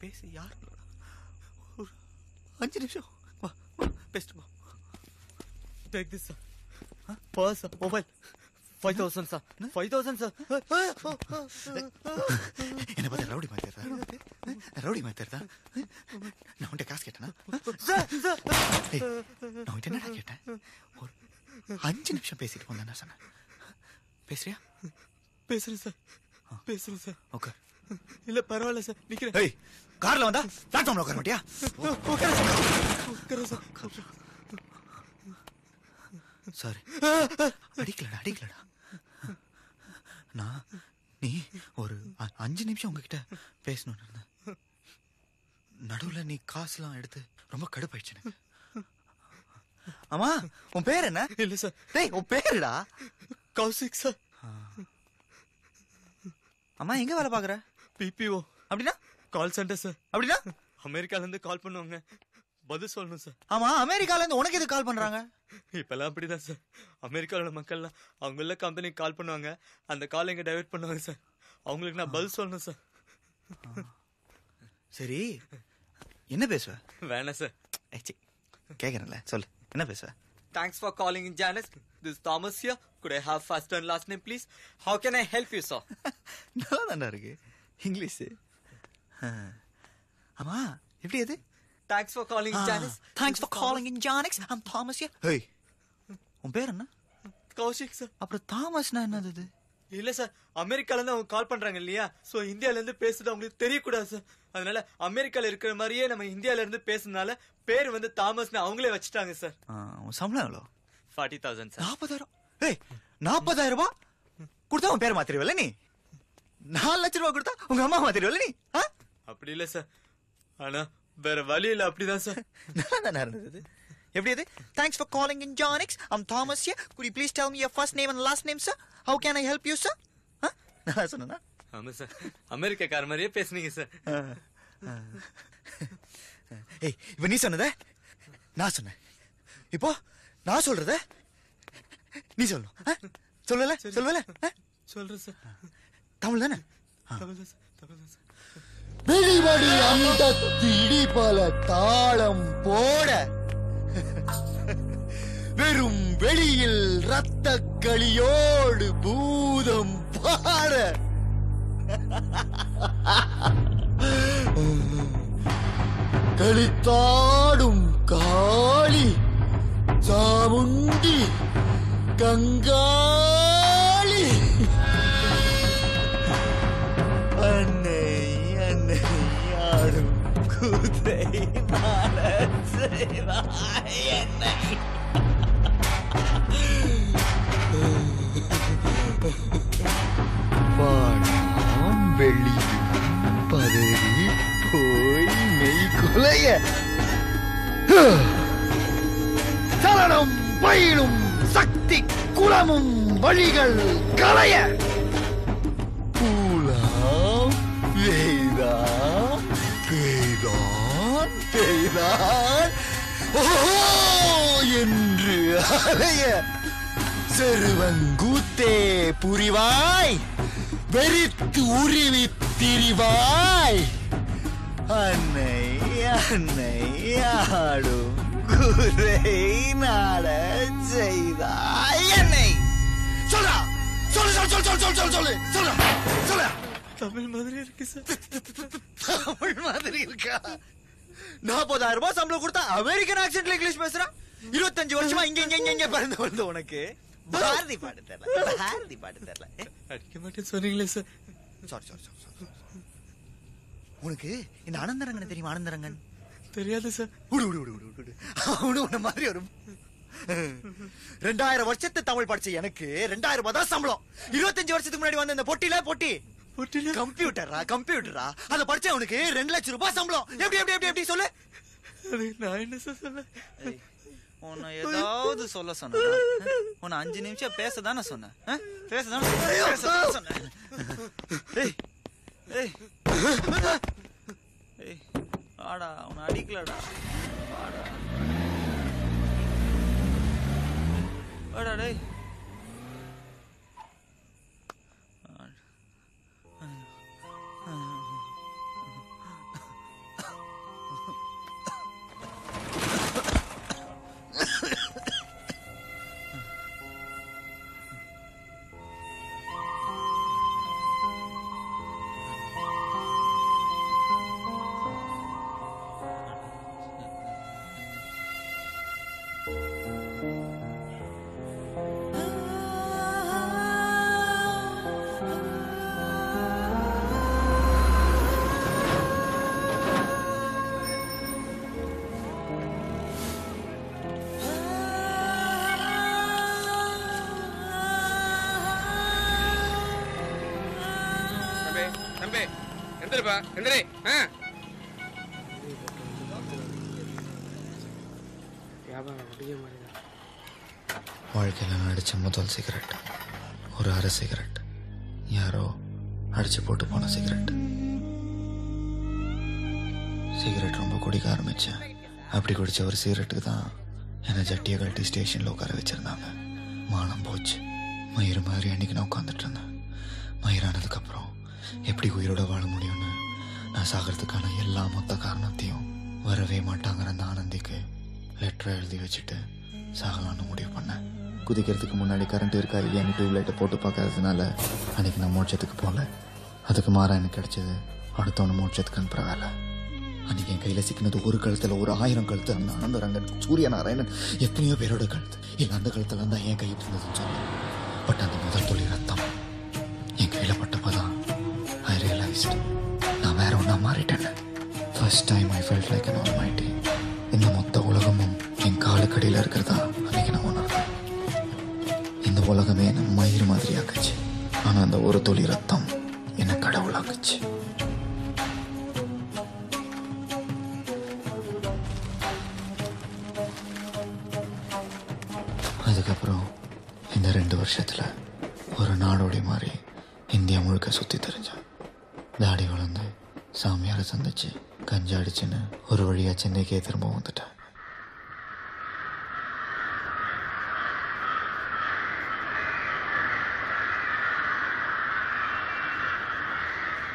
பேச யார் ஒரு அஞ்சு நிமிஷம் பேசிட்டு mobile five thousand sir five thousand sir என்ன பார்த்தா ரவுடி மாதிரி ரவுடி மாதிரி தான். நான் உன்ட்ட காசு கேட்டேன்னா நான் உன்ட்ட என்ன கேட்டேன்? ஒரு அஞ்சு நிமிஷம் பேசிட்டு போனேன் நான் சொன்னேன். பேசுறியா? பேசுறேன் சார் பேசுறேன் சார். ஓகே இல்ல பரவாயில்ல சார் நிக்கிறேன். ஏய் கார்ல வந்தா பிளாட்ஃபார்ம்ல உட்கார மாட்டியா? உட்கார உட்கார சார். சாரி அடிக்கலடா அடிக்கலடா. நான் நீ ஒரு அஞ்சு நிமிஷம் உங்ககிட்ட பேசணும்னு இருந்தேன். நடுவில் நீ காசுலாம் எடுத்து ரொம்ப கடுப்பாயிடுச்சு எனக்கு. ஆமா உன் பேர் என்ன? இல்லை சார். டேய் உன் பேருடா? கௌசிக் சார். அம்மா எங்க வேலை பாக்குற? பிபிஓ. அப்படின்னா கால் சென்டர் சார். அப்படின்னா அமெரிக்கால இருந்து கால் பண்ணுவாங்க, பதில் சொல்லணும் சார். ஆமா அமெரிக்கால இருந்து உனக்கு எது கால் பண்றாங்க? இப்பெல்லாம் அப்படிதான் சார். அமெரிக்காவோட மக்கள்லாம் அவங்க உள்ள கம்பெனிக்கு கால் பண்ணுவாங்க, அந்த கால் எங்க டைவர்ட் பண்ணுவாங்க சார். அவங்களுக்கு நான் பதில் சொல்லணும் சார். சரி என்ன பேசுவ? வேணாம் சார் கேக்குறேன்ல சொல்லு என்ன பேசுவ? Thanks for calling in, Janice. This is Thomas here. Could I have first and last name, please? How can I help you, sir? No, no, no. English. Amma, எப்படி அது? Thanks for calling in, Janice. Thanks for calling in, Janice. I'm Thomas here. Hey, உன் பேர் என்ன? Kaushik sir. அப்புறம் தாமஸ்னா என்னது இது? இல்ல சார், அமெரிக்கால இருந்து அவங்க கால் பண்றாங்க இல்லையா, சோ இந்தியால இருந்து பேசுறது அவங்களுக்கு தெரியக்கூடாது சார். அதனால அமெரிக்கால இருக்கிற மாதிரியே நம்ம இந்தியால இருந்து பேசுறதுனால பேர் வந்து தாமஸ்னு அவங்களே வச்சுட்டாங்க சார். சம்பளம் எவ்வளோ? Forty thousand sir. நாற்பதாயிரம்? ஏய் நாற்பதாயிரம் ரூபாய் கொடுத்தா உன் பேர் மாத்திரவில்ல நீ? நாலு லட்சம் ரூபாய் கொடுத்தா உங்க அம்மா மாத்திரவில்ல நீ? அப்படி இல்லை சார், ஆனா வேற வழி இல்லை. அப்படிதான் சார். நல்லா தானே இருந்தது. எப்படி அது? Thanks for calling in, Jonix. I'm Thomas here. Could you please tell me your first name and last name, sir? How can I help you, sir? Huh? நல்லா சொன்னா? ஆமா சார், அமெரிக்கா கார் மாதிரியே பேசுனீங்க சார். ஏய் இப்போ நீ சொன்னதே நான் சொன்னேன், இப்போ நான் சொல்றதே நீ சொல்லணும். சொல்லல சொல்லல சொல்றேன் சார். தமிழ் தானே? தமிழ் தான் சார், தமிழ் தான் சார். பிடிபடி அந்த இடிபல தாளம் போட வெறும் வெளியில் ரத்தக் களியோடு பூதம் பாட களித்தாடும் காளி சாமுண்டி கங்காளி அன்னை அன்னை ஆடும் கூதை மாலை पदरी कोई नहीं खुलेय तरणम वैणुम शक्ति कुलमुम वलिगल कलय पूलाम वेदा वेदा वेदा ओहो என்று அலைய செருவங்கூத்தே புரிவாய் வெறித்து உருவி திரிவாய் அன்னை அன்னை ஆடும் கூதை நாடச் செய்தாய் என்னை சொல்றா சொல்லு சொல்லு சொல்லு சொல்லு சொல்லு சொல்லு சொல்றா சொல்றா தமிழ் மாதிரி இருக்கு சார் தமிழ் மாதிரி இருக்கா நாற்பதாயிரம் ரூபாய் சம்பளம் கொடுத்தா அமெரிக்கன் ஆக்சென்ட்ல இங்கிலீஷ் பேசுறா இருபத்தஞ்சு வருஷமா இங்க இங்க இங்க பறந்து வந்து உனக்கு பாரதி பாட்டு தெரியல பாரதி பாட்டு தெரியல அடிக்க மாட்டேன்னு சொன்னீங்களே sir sorry sorry sorry sorry உனக்கு இந்த ஆனந்தரங்கன் தெரியுமா ஆனந்தரங்கன் தெரியாது சார் விடு விடு விடு விடு அவனு உன்ன மாதிரி வரும் ரெண்டாயிரம் வருஷத்து தமிழ் படிச்ச எனக்கு ரெண்டாயிரம் ரூபாய் தான் சம்பளம் இருபத்தஞ்சு வருஷத்துக்கு முன்னாடி வந்த இந்த பொட்டில பொட்டி பொட்டில கம்ப்யூட்டரா கம்ப்யூட்டரா அதை படிச்ச அவனுக்கு ரெண்டு லட்சம் ரூபாய் சம்பளம் எப்படி எப்படி எப்படி எப்படி சொல்லு நான் என்ன சார் சொல்ல உன்னை ஏதாவது சொல்ல சொன்ன உன்னை அஞ்சு நிமிஷம் பேசதானே சொன்ன பேசதானே சொன்ன ஏய் ஏய் ஏய் ஆடா உன்னை அடிக்கலடா ஆடா ஆடா டேய் எந்திரே வாழ்க்கையில் நான் அடித்த முதல் சிகரெட் ஒரு அரை சிகரெட் யாரோ அடிச்சு போட்டு போன சிகரெட் சிகரெட் ரொம்ப குடிக்க ஆரம்பித்தேன் அப்படி குடித்த ஒரு சிகரெட்டுக்கு தான் என்னை ஜட்டியை கழட்டி ஸ்டேஷனில் உட்கார வச்சுருந்தாங்க மானம் போச்சு மயிறு மாதிரி அன்றைக்கி நான் உட்காந்துட்டு இருந்தேன் மயிரானதுக்கப்புறம் எப்படி உயிரோட வாழ முடியும்னு நான் சாகிறதுக்கான எல்லா மொத்த காரணத்தையும் வரவே மாட்டாங்கிற அந்த ஆனந்திக்கு லெட்டரை எழுதி வச்சுட்டு சாகலான்னு முடிவு பண்ணேன் குதிக்கிறதுக்கு முன்னாடி கரண்ட் இருக்கா இல்லையான்னு டியூப்லைட்டை போட்டு பார்க்கறதுனால அன்றைக்கி நான் மோட்சத்துக்கு போகல அதுக்கு மாற எனக்கு கிடச்சது அடுத்தவனு மோட்சத்துக்கு அனுப்புகிற வேலை அன்றைக்கி என் கையில் சிக்கினது ஒரு கழுத்தில் ஒரு ஆயிரம் கழுத்து அந்த ஆனந்தரங்கன் சூரியநாராயணன் எத்தனையோ பேரோட கழுத்து இல்லை அந்த கழுத்தில் தான் என் கையில் இருந்ததுன்னு சொன்னேன் பட் அந்த முதல் துளி ரத்தம் என் கையில் பட்டப்போ தான் I realized நான் வேற ஒன்றா மாறிட்டேன் first time I felt like an almighty இந்த மொத்த உலகமும் என் காலுக்கடியில் இருக்கிறதா அன்றைக்கி நான் உணர்ந்தேன் இந்த உலகமே என்னை மயிறு மாதிரி ஆக்குச்சு ஆனால் அந்த ஒரு துளி ரத்தம் என்னை கடவுளாக்குச்சு அதுக்கப்புறம் இந்த ரெண்டு வருஷத்தில் ஒரு நாடோடி மாதிரி இந்தியா முழுக்க சுற்றி தெரிஞ்சேன் தாடி வளர்ந்து சாமியாரை சந்திச்சு கஞ்சா அடிச்சுன்னு ஒரு வழியாக சென்னைக்கே திரும்ப வந்துட்டேன்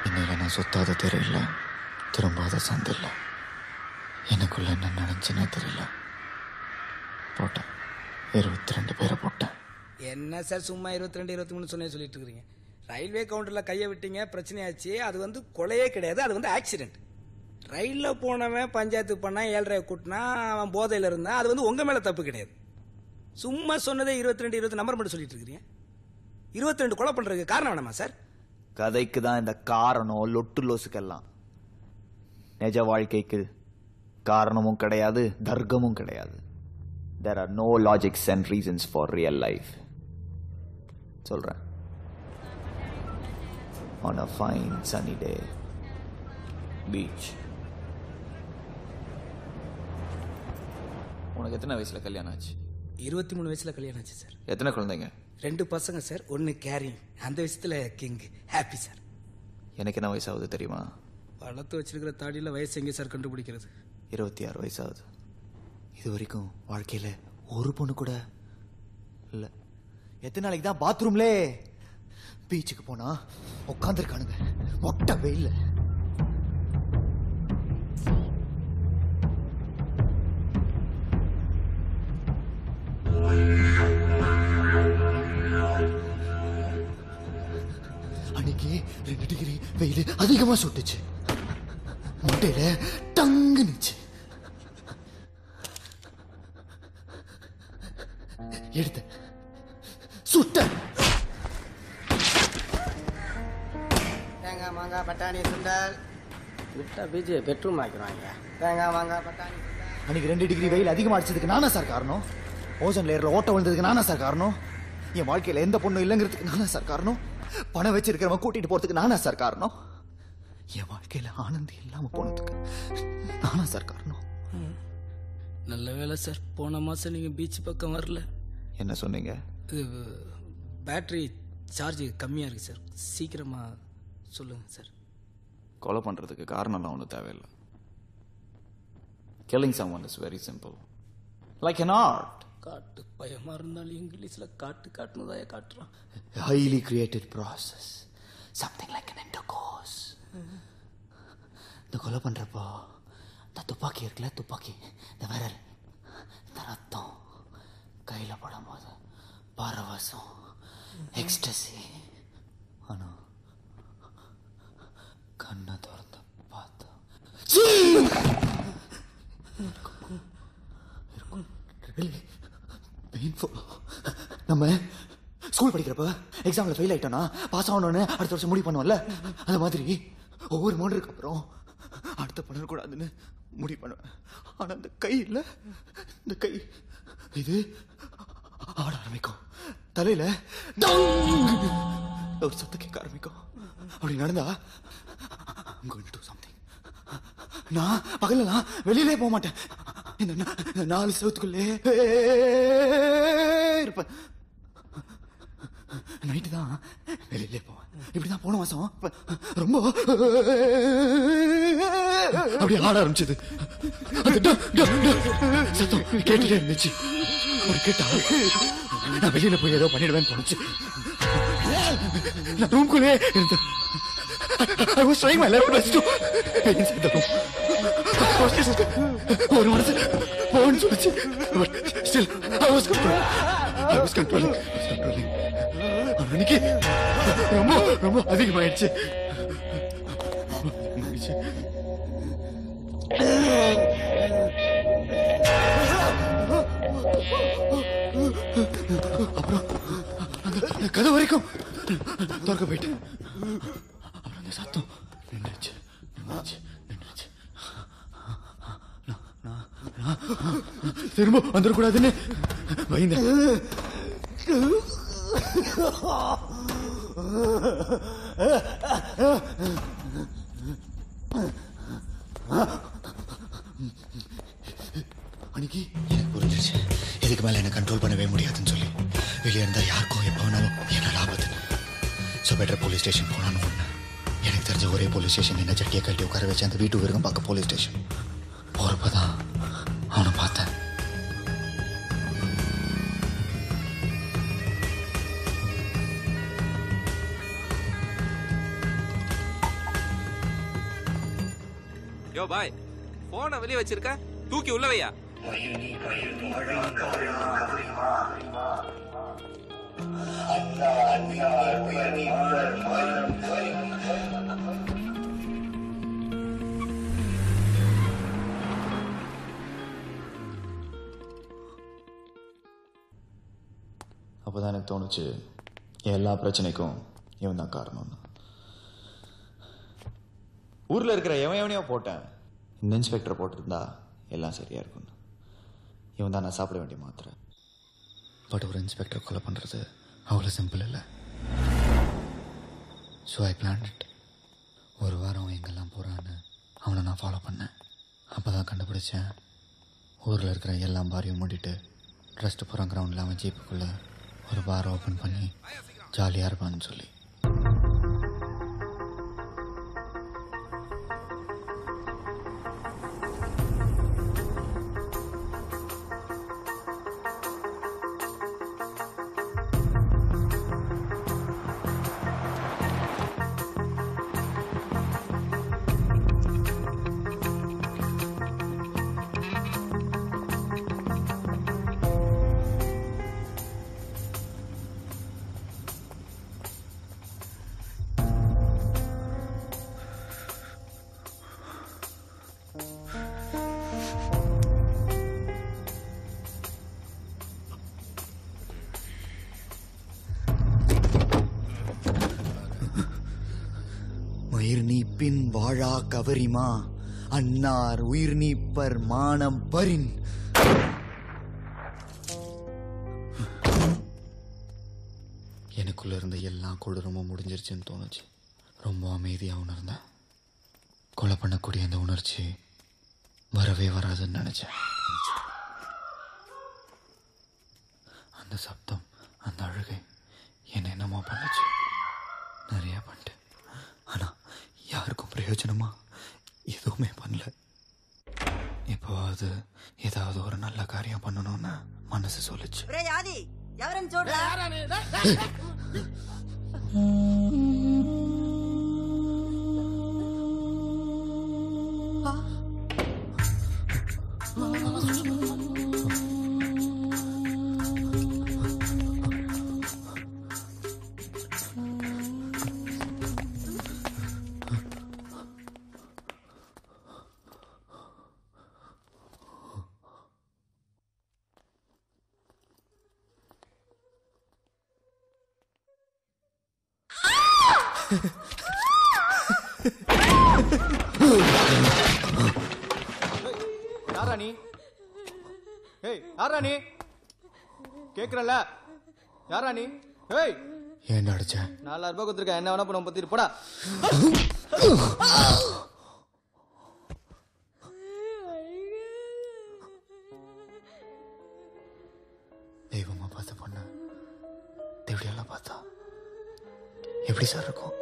இன்னைக்கு நான் சுத்தாத தெரியல திரும்பாத சந்தில்லை. எனக்குள்ளே என்ன நடந்துச்சுன்னே தெரியல. போட்டேன், இருபத்தி ரெண்டு பேரை போட்டேன். என்ன சார் சும்மா இருபத்தி ரெண்டு இருபத்தி மூணு சொன்னே சொல்லிட்டு இருக்கிறீங்க. ரயில்வே கவுண்டரில் கையை விட்டீங்க, பிரச்சனையாச்சு. அது வந்து கொலையே கிடையாது, அது வந்து ஆக்சிடென்ட். ரயிலில் போனவன் பஞ்சாயத்து பண்ணா, ஏழரை கூட்டினா, அவன் போதையில் இருந்தான், அது வந்து உங்கள் மேலே தப்பு கிடையாது. சும்மா சொன்னதே இருபத்தி ரெண்டு இருபத்தி நம்பர் மட்டும் சொல்லிட்டு இருக்கிறீங்க. இருபத்தி ரெண்டு கொலை பண்ணுறதுக்கு காரணம் வேணாமா சார்? கதைக்கு தான் இந்த காரணம் லொட்டு லோசுக்கெல்லாம். நிஜ வாழ்க்கைக்கு காரணமும் கிடையாது, தர்க்கமும் கிடையாது. There are no logics and reasons for real life. சொல்றேன். On a fine sunny day, beach. உனக்கு எத்தனை வயசுல கல்யாணம் ஆச்சு? இருபத்தி மூணு வயசுல கல்யாணம் ஆச்சு சார். எத்தனை குழந்தைங்க? ரெண்டு பசங்க சார், ஒன்னு கேரிங். அந்த வயசுல கிங் ஹாப்பி சார். எனக்கு என்ன வயசாகுது தெரியுமா? வளர்த்து வச்சிருக்கிற தாடியில் வயசு எங்கே சார் கண்டுபிடிக்கிறது? இருபத்தி ஆறு வயசாகுது. இது வரைக்கும் வாழ்க்கையில் ஒரு பொண்ணு கூட இல்லை. எத்தனை நாளைக்கு தான் பாத்ரூம்லே? பீச்சுக்கு போனால் உட்காந்துருக்கானுங்க மொட்டை வெயில். அன்னைக்கு ரெண்டு டிகிரி வெயில் அதிகமாக சுட்டுச்சு. முட்டையில டங்கு நிச்சு எடுத்த சுட்ட தேங்காய் மாங்காய் பட்டாணி சுண்டல் விட்டா பீஜ் பெட்ரூம் ஆக்கிடுவாங்க. தேங்காய் மாங்காய் பட்டாணி அன்னைக்கு ரெண்டு டிகிரி வெயில் அதிகமாக அடிச்சதுக்கு நானா சார் காரணம்? ஓசன் லேயர்ல ஓட்ட விழுந்ததுக்கு நானா சார் காரணம்? என் வாழ்க்கையில் எந்த பொண்ணும் இல்லைங்கிறதுக்கு நானா சார் காரணம்? பணம் வச்சிருக்கிறவன் கூட்டிட்டு போறதுக்கு நானா சார் காரணம்? என் வாழ்க்கையில் ஆனந்தி இல்லாமல் போனதுக்கு நானா சார் காரணம்? நல்ல வேலை சார், போன மாதம் நீங்கள் பீச் பக்கம் வரல. என்ன சொன்னீங்க? பேட்ரி சார்ஜ் கம்மியாக இருக்குது சார், சீக்கிரமாக சொல்லுங்கள் சார். கொலை பண்ணுறதுக்கு காரணம்லாம் ஒன்றும் தேவையில்லை. killing someone is very simple. Like an art. காட்டு பயமாக இருந்தாலும் இங்கிலீஷில் காட்டு காட்டுனதாக காட்டுறான். Highly created process. Something like an intercourse. இந்த கொலை பண்ணுறப்போ இந்த துப்பாக்கி இருக்குல்ல, துப்பாக்கி இந்த விரல் இந்த ரத்தம் கையில் படும்போது பரவசம், எக்ஸ்டசி. ஆனால் கண்ணை திறந்து பார்த்தா இருக்கும். பெயின்ஃபுல். நம்ம ஸ்கூல் படிக்கிறப்ப எக்ஸாமில் ஃபெயில் ஆகிட்டோன்னா பாஸ் ஆகணுன்னு அடுத்த வருஷம் முடிவு பண்ணுவோம்ல, அந்த மாதிரி ஒவ்வொரு மாதத்துக்கு அப்புறம் அடுத்த பண்ணக்கூடாதுன்னு முடிவு பண்ணுவேன். ஆனால் அந்த கை இல்லை, இந்த கை இது ஆட ஆரம்பிக்கும். தலையில் ஒரு சத்த கேட்க ஆரம்பிக்கும். அப்படி நடந்தா சம்திங். நான் பகலெல்லாம் வெளியிலே போக மாட்டேன், இந்த நாலு செவத்துக்குள்ளே இருப்பேன். நைட்டு தான் வெளியிலே போவேன். இப்படிதான் போன மாசம் ரொம்ப அப்படி ஆட ஆரம்பிச்சது. சத்தம் கேட்டுட்டே இருந்துச்சு. அப்படி கேட்டா நான் வெளியில போய் ஏதோ பண்ணிடுவேன்னு தோணுச்சு. நான் ரூம்குள்ளே இருந்தேன். ஒரு மனசு போன்னு சொல்லிச்சு. அன்னைக்கு ரொம்ப ரொம்ப அதிகமாயிடுச்சு. அப்புறம் கதை வரைக்கும் திறக்க போயிட்டேன். அப்புறம் அந்த சத்தம் நின்றுச்சு நின்றுச்சு நின்றுச்சு. திரும்ப வந்துடக்கூடாதுன்னு பயந்த அன்னைக்கு எனக்கு புரிஞ்சிருச்சு, இதுக்கு மேலே என்னை கண்ட்ரோல் பண்ணவே முடியாதுன்னு சொல்லி. வெளியே இருந்தால் யாருக்கும் எப்போ வேணாலும் என்ன லாபத்துன்னு ஸோ பெட்டர் போலீஸ் ஸ்டேஷன் போனான்னு ஒன்று. எனக்கு தெரிஞ்ச ஒரே போலீஸ் ஸ்டேஷன் என்ன ஜட்டியை கட்டி உட்கார வச்சு அந்த வீட்டு உயிருக்கும் பார்க்க போலீஸ் ஸ்டேஷன் போகிறப்ப தான் அவனை பார்த்தேன். யோ பாய் போனை வெளிய வச்சிருக்க தூக்கி உள்ள வையா அப்பதான் எனக்கு தோணுச்சு எல்லா பிரச்சனைக்கும் இவன் தான் காரணம். ஊரில் இருக்கிற எவன் எவனையோ போட்டேன், இந்த இன்ஸ்பெக்டர் போட்டிருந்தா எல்லாம் சரியாக இருக்கும்னு. இவன் தான் நான் சாப்பிட வேண்டிய மாத்திரை. பட் ஒரு இன்ஸ்பெக்டர் கொலை பண்ணுறது அவ்வளோ சிம்பிள் இல்லை. So I plan it. ஒரு வாரம் அவன் எங்கெல்லாம் போகிறான்னு அவனை நான் ஃபாலோ பண்ணேன். அப்போ தான் கண்டுபிடிச்சேன், ஊரில் இருக்கிற எல்லா பாரையும் மூடிட்டு ட்ரஸ்ட்டு போகிற கிரவுண்டில் அவன் ஜீப்புக்குள்ளே ஒரு பாரை ஓப்பன் பண்ணி ஜாலியாக இருப்பான்னு சொல்லி. வாழா கவரிமா அன்னார் உயிர் நீப்பர் மானம் பரின். எனக்குள்ள இருந்த எல்லா கொடூரமும் முடிஞ்சிருச்சுன்னு தோணுச்சு. ரொம்ப அமைதியாக உணர்ந்தேன். கொலை பண்ணக்கூடிய அந்த உணர்ச்சி வரவே வராதுன்னு நினைச்சேன். அந்த சப்தம், அந்த அழுகை என்ன என்னமா பண்ணுச்சு, நிறையா பண்ணிட்டு. ஆனால் யாருக்கும் பிரயோஜனமா எதுவுமே பண்ணல. இப்போது ஏதாவது ஒரு நல்ல காரியம் பண்ணணும்னு மனசு சொல்லுச்சு. எப்படி சார் இருக்கும்?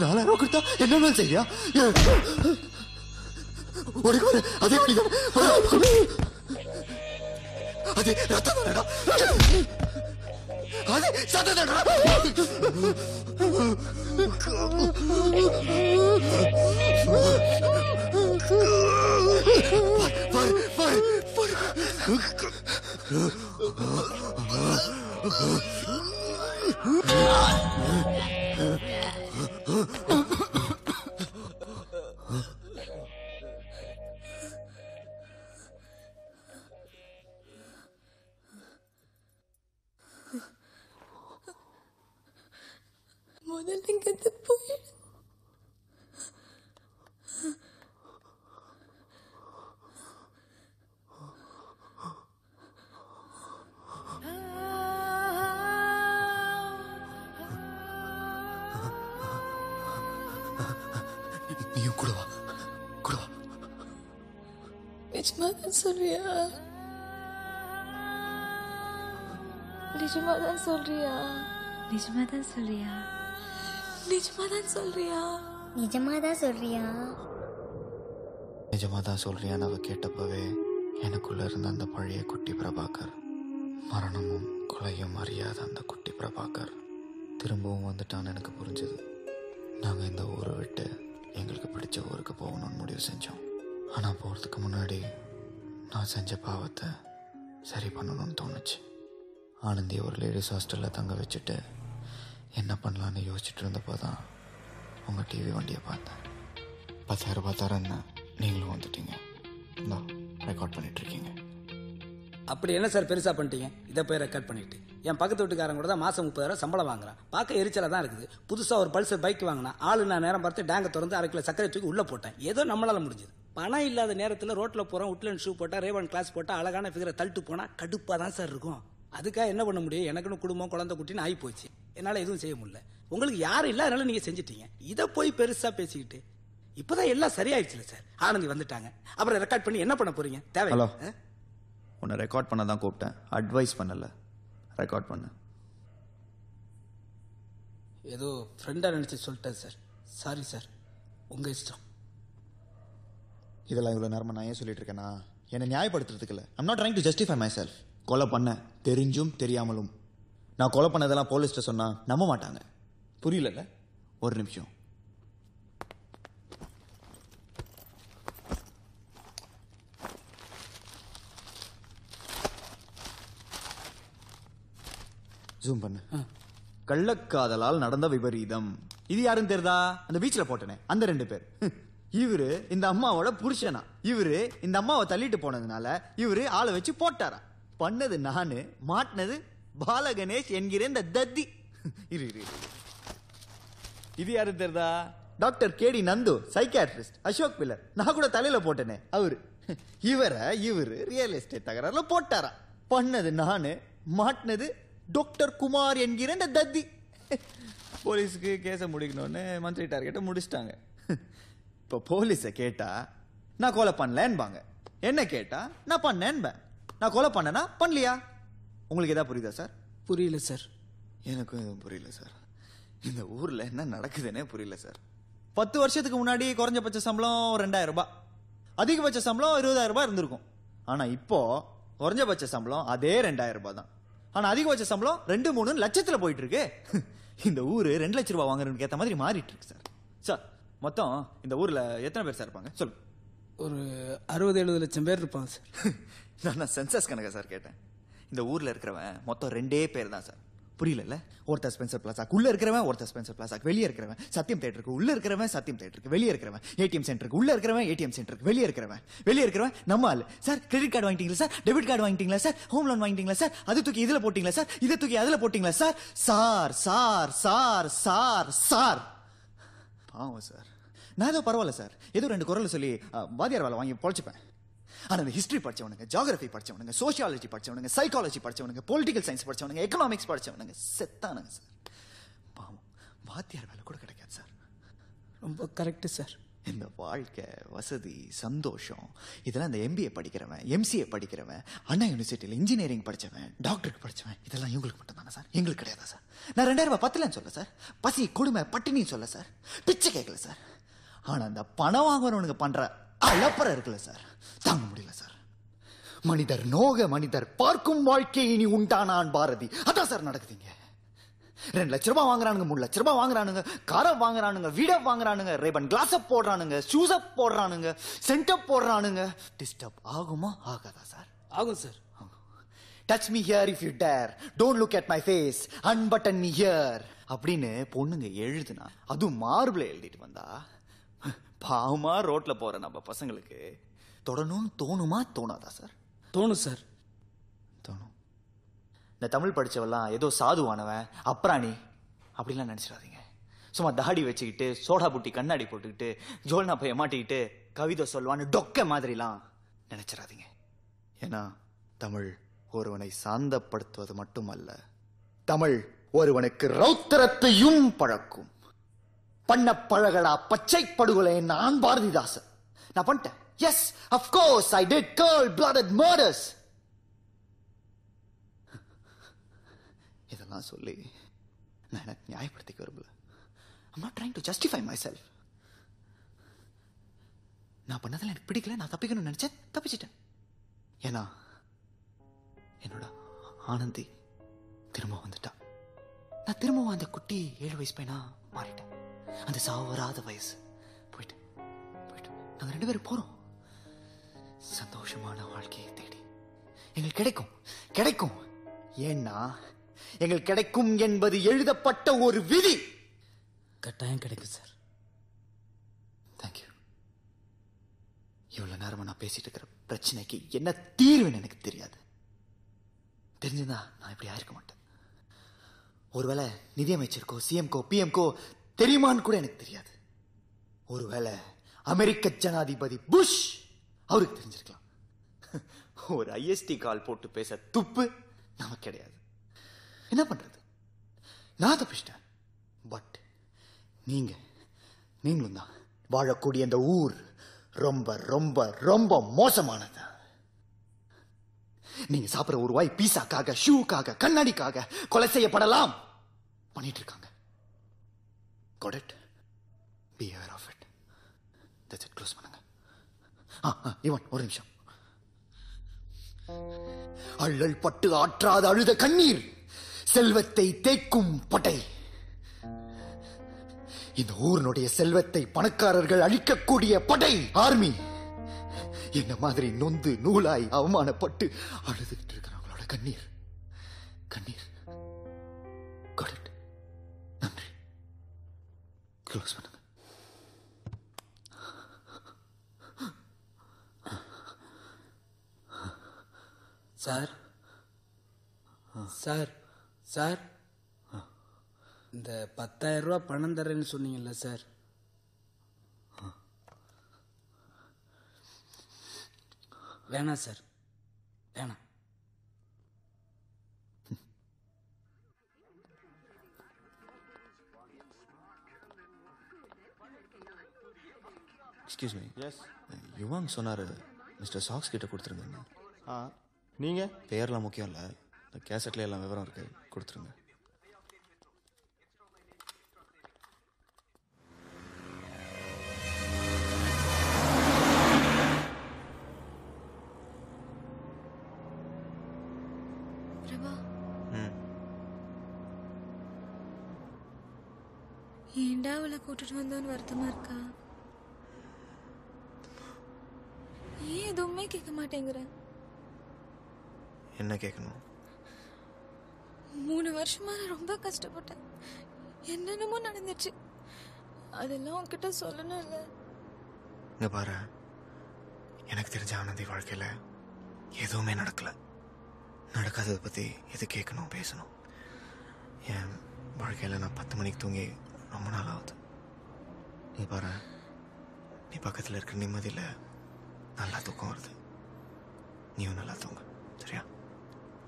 நாலாயிரம் கொடுத்தா என்ன செய்யா? உனக்கு அதே வழிதான். அது ரத்தம் தானடா, அது சத்தம் தானடா. Ah. நீயும் கூட வா, கூட வா. நிஜமா தான் சொல்றியா? நிஜமா தான் சொல்றியா? நிஜமா தான் சொல்றியா? நிஜமா தான் சொல்றியா? நிஜமா தான் சொல்றியா? நிஜமா தான் சொல்றியா? நான் கேட்டப்பவே எனக்குள்ள இருந்த அந்த பழைய குட்டி பிரபாகர், மரணமும் கொலையும் அறியாத அந்த குட்டி பிரபாகர் திரும்பவும் வந்துட்டான்னு எனக்கு புரிஞ்சது. நாங்கள் இந்த ஊரை விட்டு எங்களுக்கு பிடிச்ச ஊருக்கு போகணும்னு முடிவு செஞ்சோம். ஆனால் போகிறதுக்கு முன்னாடி நான் செஞ்ச பாவத்தை சரி பண்ணணும்னு தோணுச்சு. ஆனந்தி ஒரு லேடிஸ் ஹாஸ்டலில் தங்க வச்சுட்டு என்ன பண்ணலான்னு யோசிச்சுட்டு இருந்தப்போ தான் உங்கள் டிவி வண்டியை பார்த்தேன். பத்தாயிரரூபா தரேன்னு நீங்களும் வந்துட்டீங்க. இந்தா ரெக்கார்ட் பண்ணிகிட்ருக்கீங்க. அப்படி என்ன சார் பெருசாக பண்ணிட்டீங்க? இதை போய் ரெக்கார்ட் பண்ணிட்டு என் பக்கத்து வீட்டுக்காரங்க கூட தான் மாதம் முப்பதாயிரம் சம்பளம் வாங்குறான். பார்க்க எரிச்சலாக தான் இருக்குது. புதுசாக ஒரு பல்சர் பைக் வாங்கினா ஆளு நான் நேரம் பார்த்து டேங்கை திறந்து அரை கிலோ சக்கரை தூக்கி உள்ளே போட்டேன். ஏதோ நம்மளால் முடிஞ்சது. பணம் இல்லாத நேரத்தில் ரோட்டில் போகிறோம், உட்லண்ட் ஷூ போட்டால், ரேவான் கிளாஸ் போட்டால், அழகான ஃபிகரை தள்ளிட்டு போனால் கடுப்பாக தான் சார் இருக்கும். அதுக்காக என்ன பண்ண முடியும்? எனக்குன்னு குடும்பம் குழந்தை குட்டின்னு ஆகி போச்சு. என்னால் எதுவும் செய்ய முடியல. உங்களுக்கு யாரும் இல்லை, அதனால் நீங்கள் செஞ்சிட்டீங்க. இதை போய் பெருசாக பேசிக்கிட்டு இப்போதான் எல்லாம் சரியாயிடுச்சுல சார். ஆனந்தி வந்துட்டாங்க. அப்புறம் ரெக்கார்ட் பண்ணி என்ன பண்ண போகிறீங்க? தேவையில்லை. உன்னை ரெக்கார்ட் பண்ண தான் கூப்பிட்டேன், அட்வைஸ் பண்ணலை. ரெக்கார்ட் பண்ண ஏதோ ஃப்ரெண்டாக நினச்சி சொல்லிட்டேன் சார். சாரி சார், உங்கள் இஷ்டம். இதெல்லாம் இவ்வளோ நேரமாக நான் ஏன் சொல்லிட்டு இருக்கேன்னா, என்னை நியாயப்படுத்துறதுக்கு இல்லை. I'm not trying to justify myself. கொலை பண்ண தெரிஞ்சும் தெரியாமலும் நான் கொலை பண்ணதெல்லாம் போலீஸ்கிட்ட சொன்னால் நம்ப மாட்டாங்க. புரியல? ஒரு நிமிஷம். ஜூம் பண்ணு. கள்ளக்காதலால் நடந்த விபரீதம். இது யாருன்னு தெரிதா? அந்த பீச்ல போட்டனே அந்த ரெண்டு பேர். இவரு இந்த அம்மாவோட புருஷனா. இவரு இந்த அம்மாவை தள்ளிட்டு போனதுனால இவரு ஆளை வச்சு போட்டாரா. பண்ணது நானு, மாட்டினது பாலகணேஷ் என்கிற இந்த தத்தி. இரு இரு இது யாருன்னு தெரிதா? Doctor K D Nandu, psychiatrist. Ashok பில்லர், நான் கூட தலையில போட்டனே அவரு. இவரை இவரு ரியல் எஸ்டேட் தகராறுல போட்டாரா. பண்ணது நானு, மாட்டினது டாக்டர் குமார் என்கிற இந்த தத்தி. போலீஸுக்கு கேஸை முடிக்கணும்னு மந்திரி டார்கெட்டை முடிச்சிட்டாங்க. இப்போ போலீஸை கேட்டால் நான் கொலை பண்ணலன்பாங்க, என்ன கேட்டால் நான் பண்ணேன்பேன். நான் கொலை பண்ணனா பண்ணலையா? உங்களுக்கு எதாவது புரியுதா சார்? புரியல சார். எனக்கும் எதுவும் புரியல சார். இந்த ஊரில் என்ன நடக்குதுன்னே புரியல சார். பத்து வருஷத்துக்கு முன்னாடி குறைஞ்சபட்ச சம்பளம் ரெண்டாயிரம் ரூபாய், அதிகபட்ச சம்பளம் இருபதாயிரம் ரூபாய் இருந்திருக்கும். ஆனால் இப்போது குறைஞ்சபட்ச சம்பளம் அதே ரெண்டாயிரம் ரூபாய் தான். ஆனால் அதிகபட்ச சம்பளம் ரெண்டு மூணு லட்சத்தில் போயிட்டு இருக்கு. இந்த ஊர் ரெண்டு லட்ச ரூபா வாங்குறதுக்கு ஏற்ற மாதிரி மாறிட்டு இருக்கு சார். சார், மொத்தம் இந்த ஊரில் எத்தனை பேர் சார் இருப்பாங்க சொல்லு? ஒரு அறுபது எழுபது லட்சம் பேர் இருப்பாங்க சார். நான் நான் சென்சஸ் கணக்கா சார் கேட்டேன். இந்த ஊரில் இருக்கிறவன் மொத்தம் ரெண்டே பேர் தான் சார். புரியல? ஒருத்தர் ஸ்பென்சர் பிளாசாக்கு உள்ளே இருக்கிறவன், ஒருத்தர் ஸ்பென்சர் பிளாசாக்கு வெளியே இருக்கிறவன். சத்தியம் தேட்டருக்கு உள்ளே இருக்கிறவன், சத்தியம் தேட்டருக்கு வெளியே இருக்கிறவன். ஏடிஎம் சென்டருக்கு உள்ளே இருக்கிறவன், ஏடிஎம் சென்டருக்கு வெளியே இருக்கிறவன். வெளியே இருக்கிறவன் நம்ம ஆள் சார். கிரெடிட் கார்டு வாங்கிட்டீங்களா சார்? டெபிட் கார்டு வாங்கிட்டீங்களா சார்? ஹோம் லோன் வாங்கிட்டீங்களா சார்? அது தூக்கி இதில் போட்டிங்களா சார்? இதை தூக்கி அதில் போட்டிங்களா sir? Sir sir sir sir sir பாவம் சார். நான் ஏதோ பரவாயில்ல சார், ஏதோ ரெண்டு குரல் சொல்லி வாதியார் வேலை வாங்கி பொழைச்சிப்பேன். ஆனால் இந்த ஹிஸ்ட்ரி படித்தவனுங்க, ஜாகிரஃபி படித்தவனுங்க, சோஷியாலஜி படித்தவனுங்க, சைக்காலஜி படித்தவனுங்க, பொலிட்டிக்கல் சயின்ஸ் படித்தவனுங்க, எக்கனாமிக்ஸ் படித்தவனுங்க செத்தானுங்க சார். பாவம், வாத்தியார் வேலை கூட கிடைக்காது சார். ரொம்ப கரெக்டு சார். இந்த வாழ்க்கை, வசதி, சந்தோஷம் இதெல்லாம் இந்த எம்பிஏ படிக்கிறவன், எம்சிஏ படிக்கிறவன், அண்ணா யூனிவர்சிட்டியில் இன்ஜினியரிங் படித்தவன், டாக்டருக்கு படித்தவன் இதெல்லாம் இவங்களுக்கு மட்டும்தானே சார். எங்களுக்கு கிடையாது சார். நான் ரெண்டாயிரம் ரூபாய் பத்தலன்னு சொல்ல சார். பசி, கொடுமை, பட்டினின்னு சொல்ல சார். பிச்சை கேட்கல சார். ஆனால் அந்த பணம் வாங்குறவனுக்கு பண்ணுற அலப்பறை இருக்குல்ல சார், தாங்க முடியல சார். மனிதர் நோக மனிதர் பார்க்கும் வாழ்க்கை இனி உண்டானான் பாரதி. அதான் சார் நடக்குதுங்க. ரெண்டு லட்ச ரூபாய் வாங்குறானுங்க, மூணு லட்ச ரூபாய் வாங்குறானுங்க, காரை வாங்குறானுங்க, வீடை வாங்குறானுங்க, ரேபன் கிளாஸை போடுறானுங்க, ஷூஸை போடுறானுங்க, சென்டப் போடுறானுங்க. டிஸ்டர்ப் ஆகுமா? ஆகாதா சார்? ஆகும் sir. Touch me here if you dare, don't look at my face, unbutton me here அப்படின்னு பொண்ணுங்க எழுதுனா, அதுவும் மார்பில் எழுதிட்டு வந்தா பாவமா ரோட்ல போற நம்ம பசங்களுக்கு தொடணும்னு தோணுமா தோணாதா சார்? தோணும் சார், தோணும். இந்த தமிழ் படித்தவெல்லாம் ஏதோ சாதுவானவன், அப்ராணி அப்படிலாம் நினச்சிடாதீங்க. சும்மா தாடி வச்சுக்கிட்டு, சோடா புட்டி கண்ணாடி போட்டுக்கிட்டு, ஜோல்னா பைய மாட்டிக்கிட்டு கவிதை சொல்வான்னு டொக்க மாதிரிலாம் நினச்சிடாதீங்க. ஏன்னா தமிழ் ஒருவனை சாந்தப்படுத்துவது மட்டுமல்ல, தமிழ் ஒருவனுக்கு ரௌத்திரத்தையும் பழக்கும். பண்ண பழகடா பச்சை படுகொலை நான் பாரதிதாசன். நான் பண்ணிட்டேன். Yes, of course, I did cold-blooded murders. இதெல்லாம் சொல்லி நான் எனக்கு நியாயப்படுத்திக்க விரும்பல. I'm not trying to justify myself. நான் பண்ணதில் எனக்கு பிடிக்கல, நான் தப்பிக்கணும்னு நினைச்சேன், தப்பிச்சிட்டேன். ஏன்னா என்னோட ஆனந்தி திரும்ப வந்துட்டா. நான் திரும்பவும் அந்த குட்டி ஏழு வயசு பையனா மாறிட்டேன். அந்த சாவராத வயசு போயிட்டு போயிட்டு நாங்கள் ரெண்டு பேரும் போகிறோம் சந்தோஷமான வாழ்க்கையை தேடி. எங்களுக்கு கிடைக்கும் கிடைக்கும் ஏன்னா எங்களுக்கு கிடைக்கும் என்பது எழுதப்பட்ட ஒரு விதி. கட்டாயம் கிடைக்கும் சார். தேங்க்யூ. இவ்வளோ நேரமாக நான் பேசிட்டு இருக்கிற பிரச்சனைக்கு என்ன தீர்வுன்னு எனக்கு தெரியாது. தெரிஞ்சுதான் நான் இப்படி ஆயிருக்க மாட்டேன். ஒருவேளை நிதியமைச்சருக்கோ சிஎம்கோ பிஎம்கோ தெரியுமான்னு கூட எனக்கு தெரியாது. ஒருவேளை அமெரிக்க ஜனாதிபதி புஷ் அவருக்கு தெரிஞ்சிருக்கலாம். ஒரு ஐஎஸ்டி கால் போட்டு பேச துப்பு நமக்கு கிடையாது. என்ன பண்றது? நான் தப்பிச்சிட்டேன். பட் நீங்க நீங்களும் தான் வாழக்கூடிய இந்த ஊர் ரொம்ப ரொம்ப ரொம்ப மோசமானது. நீங்க சாப்பிடுற ஒரு வாய் பீஸாக்காக ஷூக்காக கண்ணாடிக்காக கொலை செய்யப்படலாம். பண்ணிட்டு இருக்காங்க. Got it? Be aware of it. That's it. Close பண்ணுங்க. ஆ இவன் ஒரு நிமிஷம். அள்ளல் பட்டு ஆற்றாத அழுத கண்ணீர் செல்வத்தை தேக்கும் பட்டை. இந்த ஊரினுடைய செல்வத்தை பணக்காரர்கள் அழிக்கக்கூடிய படை ஆர்மி. என்ன மாதிரி நொந்து நூலாய் அவமானப்பட்டு அழுதுகிட்டு இருக்கிறவங்களோட கண்ணீர் கண்ணீர். நன்றி. க்ளோஸ் பண்ணுங்க. சார் சார் சார் இந்த பத்தாயிரம் ரூபா பணம் தரேன்னு சொன்னீங்கல்ல சார்? வேணாம் சார், வேணாம். Excuse me. எஸ். யுவாங் சொன்னார் மிஸ்டர் சாக்ஸ் கிட்ட கொடுத்துருங்க. ஆ நீங்கள் பேரெலாம் முக்கியம் இல்லை, இந்த கேசட்டில் எல்லாம் விவரம் இருக்குது, கொடுத்துருங்க. ஏண்டா அவளை கூட்டிட்டு வந்தோன்னு வருத்தமா இருக்கா? ஏன் எதுவுமே கேட்க மாட்டேங்கிற? என்ன கேட்கணும்? மூணு வருஷமா நான் ரொம்ப கஷ்டப்பட்டேன். என்னென்னமோ நடந்துச்சு. அதெல்லாம் உன்கிட்ட சொல்லணும் இல்லை. இங்க பாரு, எனக்கு தெரிஞ்ச ஆனந்தி வாழ்க்கையில எதுவுமே நடக்கல. நடக்காததை பத்தி எது கேட்கணும் பேசணும். என் வாழ்க்கையில நான் பத்து மணிக்கு தூங்கி ரொம்ப நாள் ஆகுது. நீ பாரு, நீ பக்கத்தில் இருக்கிற நிம்மதியில் நல்லா தூக்கம் வருது. நீயும் நல்லா தூங்க, சரியா?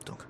தூங்க.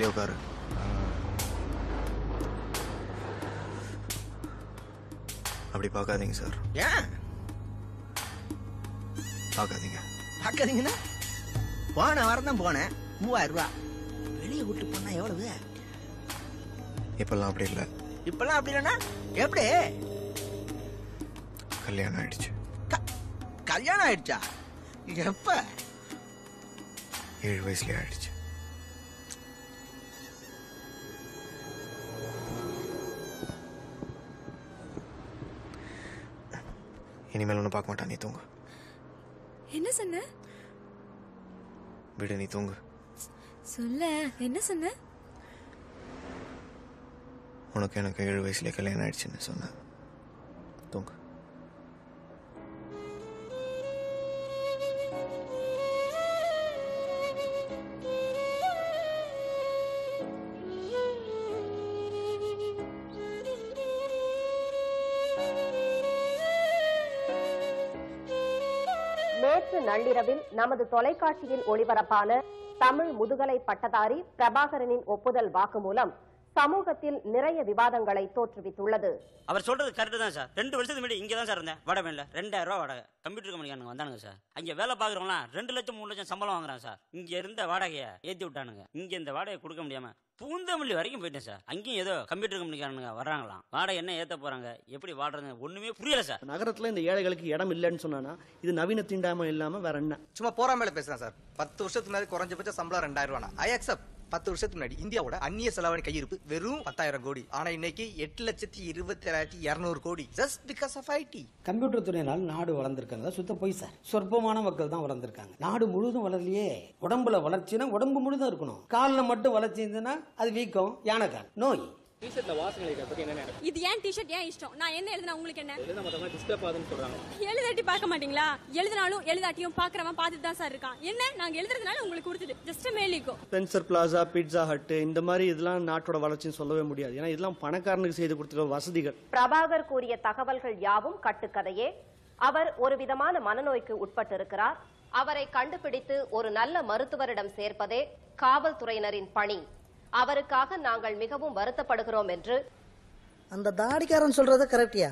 ले कर बॉडी भगा देंगे सर। क्या भगा देंगे? भगा देंगे ना। போன வாரம் தான் போனேன் மூவாயிரம் ரூபா வெளியே விட்டு போனா எவ்வளவு? இப்பெல்லாம் அப்படி இல்லை. இப்பெல்லாம் அப்படி இல்லைன்னா எப்படி? கல்யாணம் ஆயிடுச்சு. கல்யாணம் ஆயிடுச்சா? எப்ப? ஏழு வயசுல ஆயிடுச்சு. இனிமேல் ஒன்னும் பார்க்க மாட்டான். நீ தூங்க. என்ன சொன்ன? விட நீ தூங்க. சொல்ல என்ன சொன்ன? உனக்கு எனக்கு ஏழு வயசுல கல்யாணம் ஆயிடுச்சுன்னு சொன்ன. தூங்க. நேற்று நள்ளிரவில் நமது தொலைக்காட்சியில் ஒளிபரப்பான தமிழ் முதுகலை பட்டதாரி பிரபாகரனின் ஒப்புதல் வாக்குமூலம் சமூகத்தில் நிறைய விவாதங்களை தோற்றுவித்துள்ளது. அவர் சொல்றது கரெக்ட் தான் சார். ரெண்டு வருஷத்துக்கு முன்னாடி இங்க தான் சார் இருந்தேன். வடமேல ரெண்டாயிரம் ரூபாய் வாடகை. கம்ப்யூட்டர் கம்பெனிக்காரங்க வந்தானுங்க சார். அங்க வேலை பாக்குறவங்களா ரெண்டு லட்சம் மூணு லட்சம் சம்பளம் வாங்குறாங்க சார். இங்க இருந்த வாடகையை ஏத்தி விட்டானுங்க. இங்க இந்த வாடகை கொடுக்க முடியாம பூந்தமல்லி வரைக்கும் போயிட்டேன் சார். அங்கேயும் ஏதோ கம்ப்யூட்டர் கம்பெனிக்காரனுங்க வர்றாங்களாம். வாடகை என்ன ஏத்த போறாங்க, எப்படி வாடுறது ஒண்ணுமே புரியல சார். நகரத்துல இந்த ஏழைகளுக்கு இடம் இல்லைன்னு சொன்னா இது நவீன தீண்டாம இல்லாம வேற என்ன? சும்மா போறாமல பேசுறேன் சார். பத்து வருஷத்துக்கு முன்னாடி குறைஞ்சபட்சம் சம்பளம் ரெண்டாயிரம் ரூபாய். I accept. பத்து வருஷத்துக்கு முன்னாடி இந்தியாவோட அந்நிய செலவாணி கையிருப்பு வெறும் பத்தாயிரம் கோடி. ஆனா இன்னைக்கு எட்டு லட்சத்தி இருபத்தி ஏழாயிரத்தி இருநூறு கோடி. Just because of IT. Computer துறையினால் நாடு வளர்ந்துருக்காங்க. சுத்த போய் சார். சொற்பமான மக்கள் தான் வளர்ந்துருக்காங்க. நாடு முழுதும் வளரலையே. உடம்புல வளர்ச்சினா உடம்பு முழுதும் இருக்கணும். காலில் மட்டும் வளர்ச்சி இருந்ததுன்னா அது வீக்கம், யானைக்கால், நோய். டீஷர்ட்ல வாசனை கேட்பது என்ன நேரம்? இது ஏன் டீஷர்ட் ஏன் இஷ்டம்? நான் என்ன எழுதுனா உங்களுக்கு என்ன? எழுத மாட்டேன்னா டிஸ்டர்ப் ஆகுதுன்னு சொல்றாங்க. எழுதாட்டி பார்க்க மாட்டீங்களா? எழுதுனாலும் எழுதாட்டியும் பார்க்கறவன் பார்த்துட்டு தான் சார் இருக்கான். என்ன நாங்க எழுதுறதுனால உங்களுக்கு கொடுத்துட்டு ஜஸ்ட் மேலிக்கோ. பென்சர் பிளாசா, பிட்சா ஹட், இந்த மாதிரி இதெல்லாம் நாட்டோட வளர்ச்சின்னு சொல்லவே முடியாது. ஏன்னா இதெல்லாம் பணக்காரனுக்கு செய்து கொடுத்துருக்க வசதிகள். பிரபாகர் கூறிய தகவல்கள் யாவும் கட்டுக்கதையே. அவர் ஒரு விதமான மனநோய்க்கு உட்பட்டிருக்கிறார். அவரை கண்டுபிடித்து ஒரு நல்ல மருத்துவரிடம் சேர்ப்பதே காவல்துறையினரின் பணி. அவருக்காக நாங்கள் மிகவும் வருத்தப்படுகிறோம் என்று அந்த தாடிக்காரன் சொல்றது கரெக்டியா?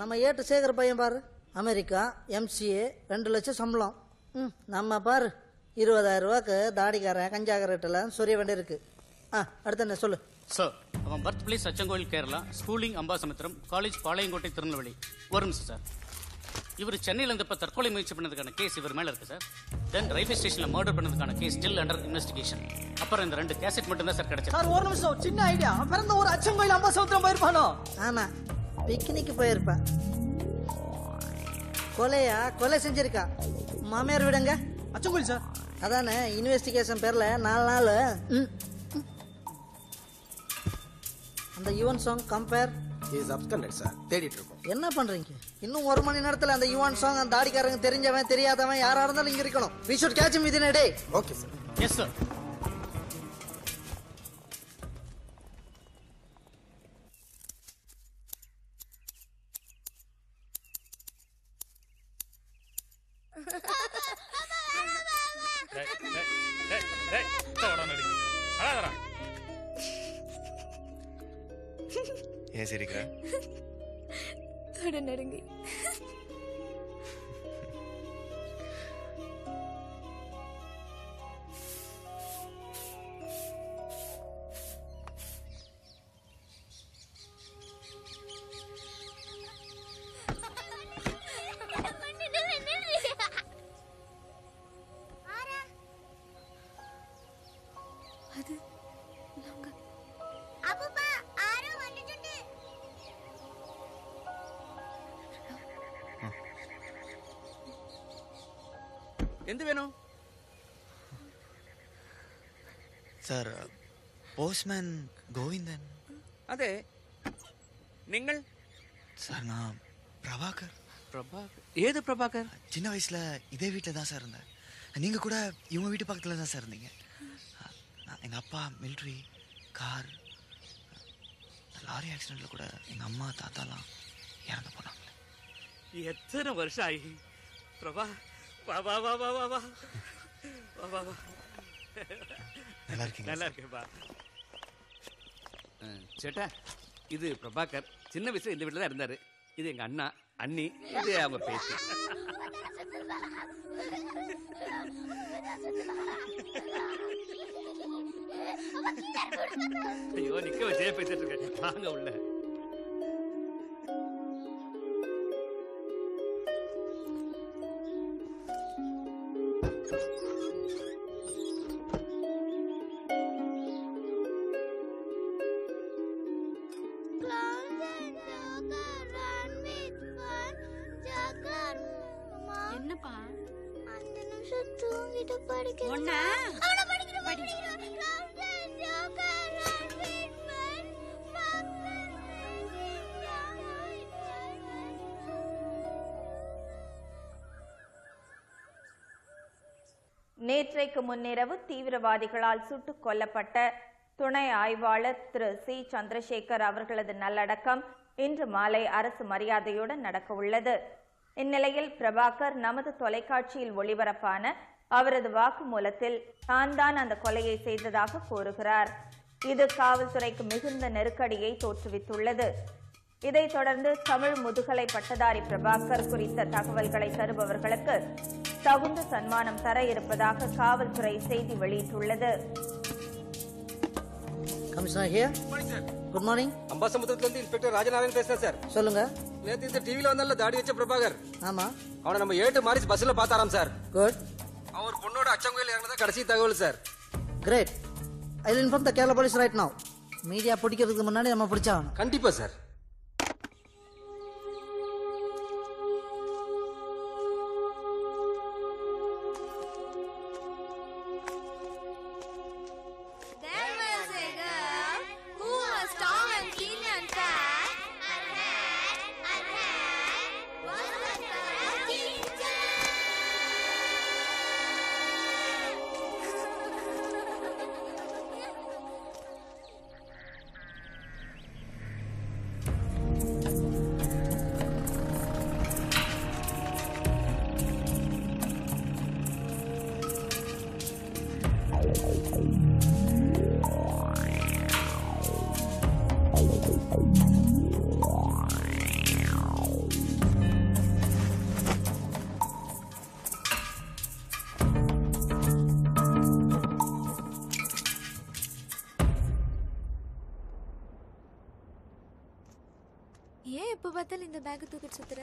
நம்ம ஏட்டு சேகர் பையன் பாரு, அமெரிக்கா எம்சிஏ, ரெண்டு லட்சம் சம்பளம். ம் நம்ம பாரு இருபதாயிரம் ரூபாய்க்கு தாடிக்காரன் கஞ்சாகரெட்டெல்லாம் சொரிய வேண்டியிருக்கு. ஆ அடுத்த என்ன சொல்லு சார்? அவன் birth place Achankovil Kerala, schooling Ambasamudram, college Palayamkottai Tirunelveli. ஒரு நிமிஷம் சார். இவர் சென்னையில் இருந்தப்ப தற்கொலை முயற்சி பண்ணதுக்கான கேஸ் இவர் மேல இருக்கு சார். தென் ரயில்வே ஸ்டேஷன்ல மர்டர் பண்ணதுக்கான கேஸ் ஸ்டில் அண்டர் இன்வெஸ்டிகேஷன். அப்புறம் இந்த ரெண்டு கேசட் மட்டும் தான் சார் கிடைச்சது சார். ஒரு நிமிஷம், சின்ன ஐடியா. பிறந்த ஒரு அச்சங்கோயில் அம்பாசமுத்திரம் போயிருப்பானோ? ஆமா, பிக்னிக் போயிருப்பா. கொலையா? கொலை செஞ்சிருக்கா. மாமியார் விடுங்க அச்சங்கோயில் சார். அதானே இன்வெஸ்டிகேஷன் பேர்ல நாலு நாள். அந்த யுவன் சாங் கம்பேர் இஸ் அப்கனெக்ட் சார். தேடிட்டு இருக்கோம். என்ன பண்றீங்க? இன்னும் ஒரு மணி நேரத்துல அந்த யுவன் சாங் அந்த தாடிக்காரங்க தெரிஞ்சவன் தெரியாதவன் யாரா இருந்தாலும் இங்க இருக்கணும். we should catch him within a day. okay sir. yes sir. ஏன் சரிக்கிறா? நடுங்கி எந்த வேணும் சார்? போஸ்ட்மேன் கோவிந்தன். அதே. நீங்கள் சார்? நான் பிரபாகர். பிரபாகர்? ஏது பிரபாகர்? சின்ன வயசுல இதே வீட்டில் தான் சார் இருந்தேன். நீங்க கூட இவங்க வீட்டு பக்கத்துல தான் சார் இருந்தீங்க. எங்க அப்பா மிலிட்ரி, கார், லாரி ஆக்சிடென்ட்ல கூட எங்க அம்மா தாத்தாலாம் இறந்து போனாங்க. எத்தனை வருஷம் ஆகி பிரபா? வா வா வா வா வா வா வா வா. நல்லா இருக்கீங்க? நல்லா இருக்கேன் பா. சேட்டா, இது பிரபாகர். சின்ன வயசுல இந்த வீட்டில் தான் இருந்தாரு. இது எங்க அண்ணா அண்ணி, இது அவங்க பேசி. ஐயோ நிக்க வச்சே பேசிட்டு இருக்க, வாங்க உள்ள. நேற்றைக்கு முன்னிரவு தீவிரவாதிகளால் சுட்டுக் கொல்லப்பட்ட துணை ஆய்வாளர் திரு சி சந்திரசேகர் அவர்களது நல்லடக்கம் இன்று மாலை அரசு மரியாதையுடன் நடக்க உள்ளது. இந்நிலையில் பிரபாகர் நமது தொலைக்காட்சியில் ஒளிபரப்பான அவரது வாக்குமூலத்தில் தான் தான் அந்த கொலையை செய்ததாக கூறுகிறார். இது காவல்துறைக்கு மிகுந்த நெருக்கடியை தோற்றுவித்துள்ளது. இதைத் தொடர்ந்து தமிழ் முதுகலை பட்டதாரி பிரபாகர் குறித்த தகவல்களை தருபவர்களுக்கு தகுந்த சன்மானம் தர இருப்பதாக காவல்துறை செய்தி வெளியிட்டுள்ளது. சொல்லுங்க. நேத்து இந்த டிவில வந்தால தாடி வச்ச பிரபாகர், ஆமா, அவனை நம்ம ஏட்டு மாரிஸ் பஸ்ல பாத்தாராம் சார். குட். அவர் பொண்ணோட அச்சங்கோயில் இறங்கறத கடைசி தகவல் sir. Great. I will inform the Kerala police right now. Media பிடிக்கிறதுக்கு முன்னாடி நம்ம பிடிச்சாங்க. கண்டிப்பா சார். பத்தல் இந்த பேக் தூக்கி சுத்துற.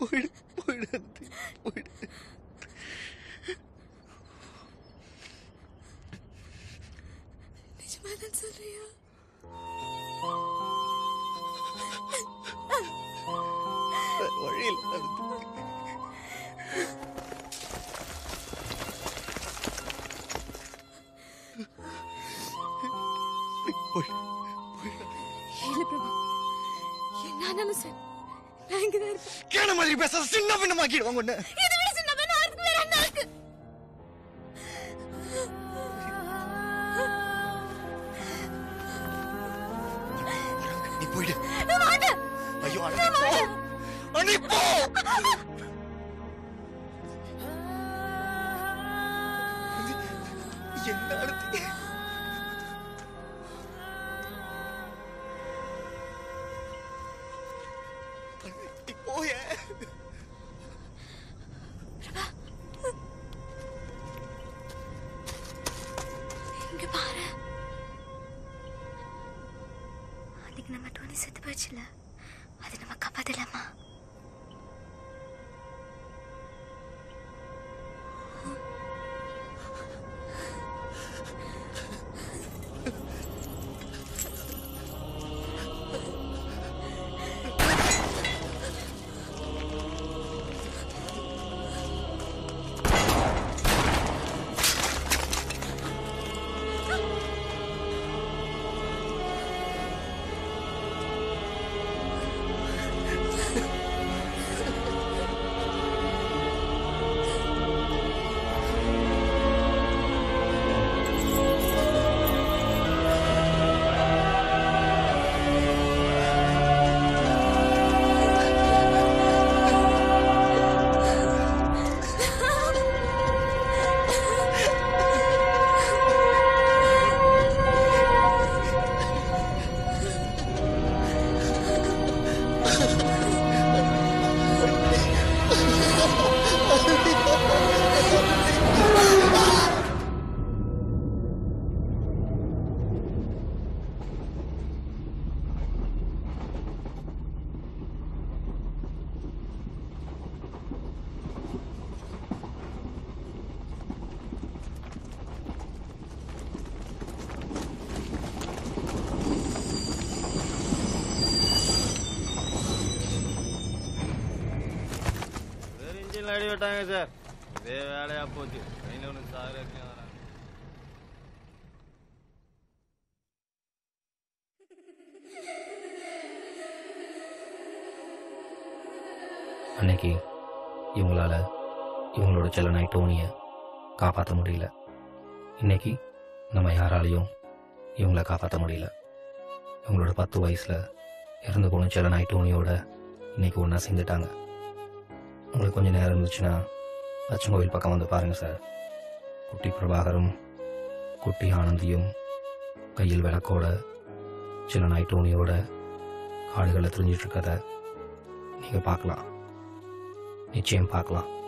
പോയി പോയി പോയി നിജമാണെന്ന് சொல்றியா ഒരിൽ പോയി പോയി ഇല്ല പ്രഭു എന്നാണോ സർ क्या मरी पैसा सिन्ना पिन्ना मार कीड़ा वांगों ने ये तो मेरे सिन्ना पिन्ना आर्क मेरा नाक आर्क नहीं पूरी वांड अयो आर्क वांड नहीं पो ये नार्क सर वे आप सारे அன்னைக்கு இவங்களால இவங்களோட செல்லனாய் டோனியை காப்பாற்ற முடியல. இன்னைக்கு நம்ம யாராலையும் இவங்களை காப்பாற்ற முடியல. இவங்களோட பத்து வயசுல இறந்து போன செல்லனாய் டோனியோட இன்னைக்கு ஒன்றா சேர்ந்துட்டாங்க. உங்களுக்கு கொஞ்சம் நேரம் இருந்துச்சுன்னா அச்சங்கோவில் பக்கம் வந்து பாருங்க சார். குட்டி பிரபாகரும் குட்டி ஆனந்தியும் கையில் விளக்கோட செல்லனாய் டோனியோட காடுகளை திரிஞ்சிட்டு இருக்கதை நீங்கள் பார்க்கலாம். நிச்சயம் பார்க்கலாம்.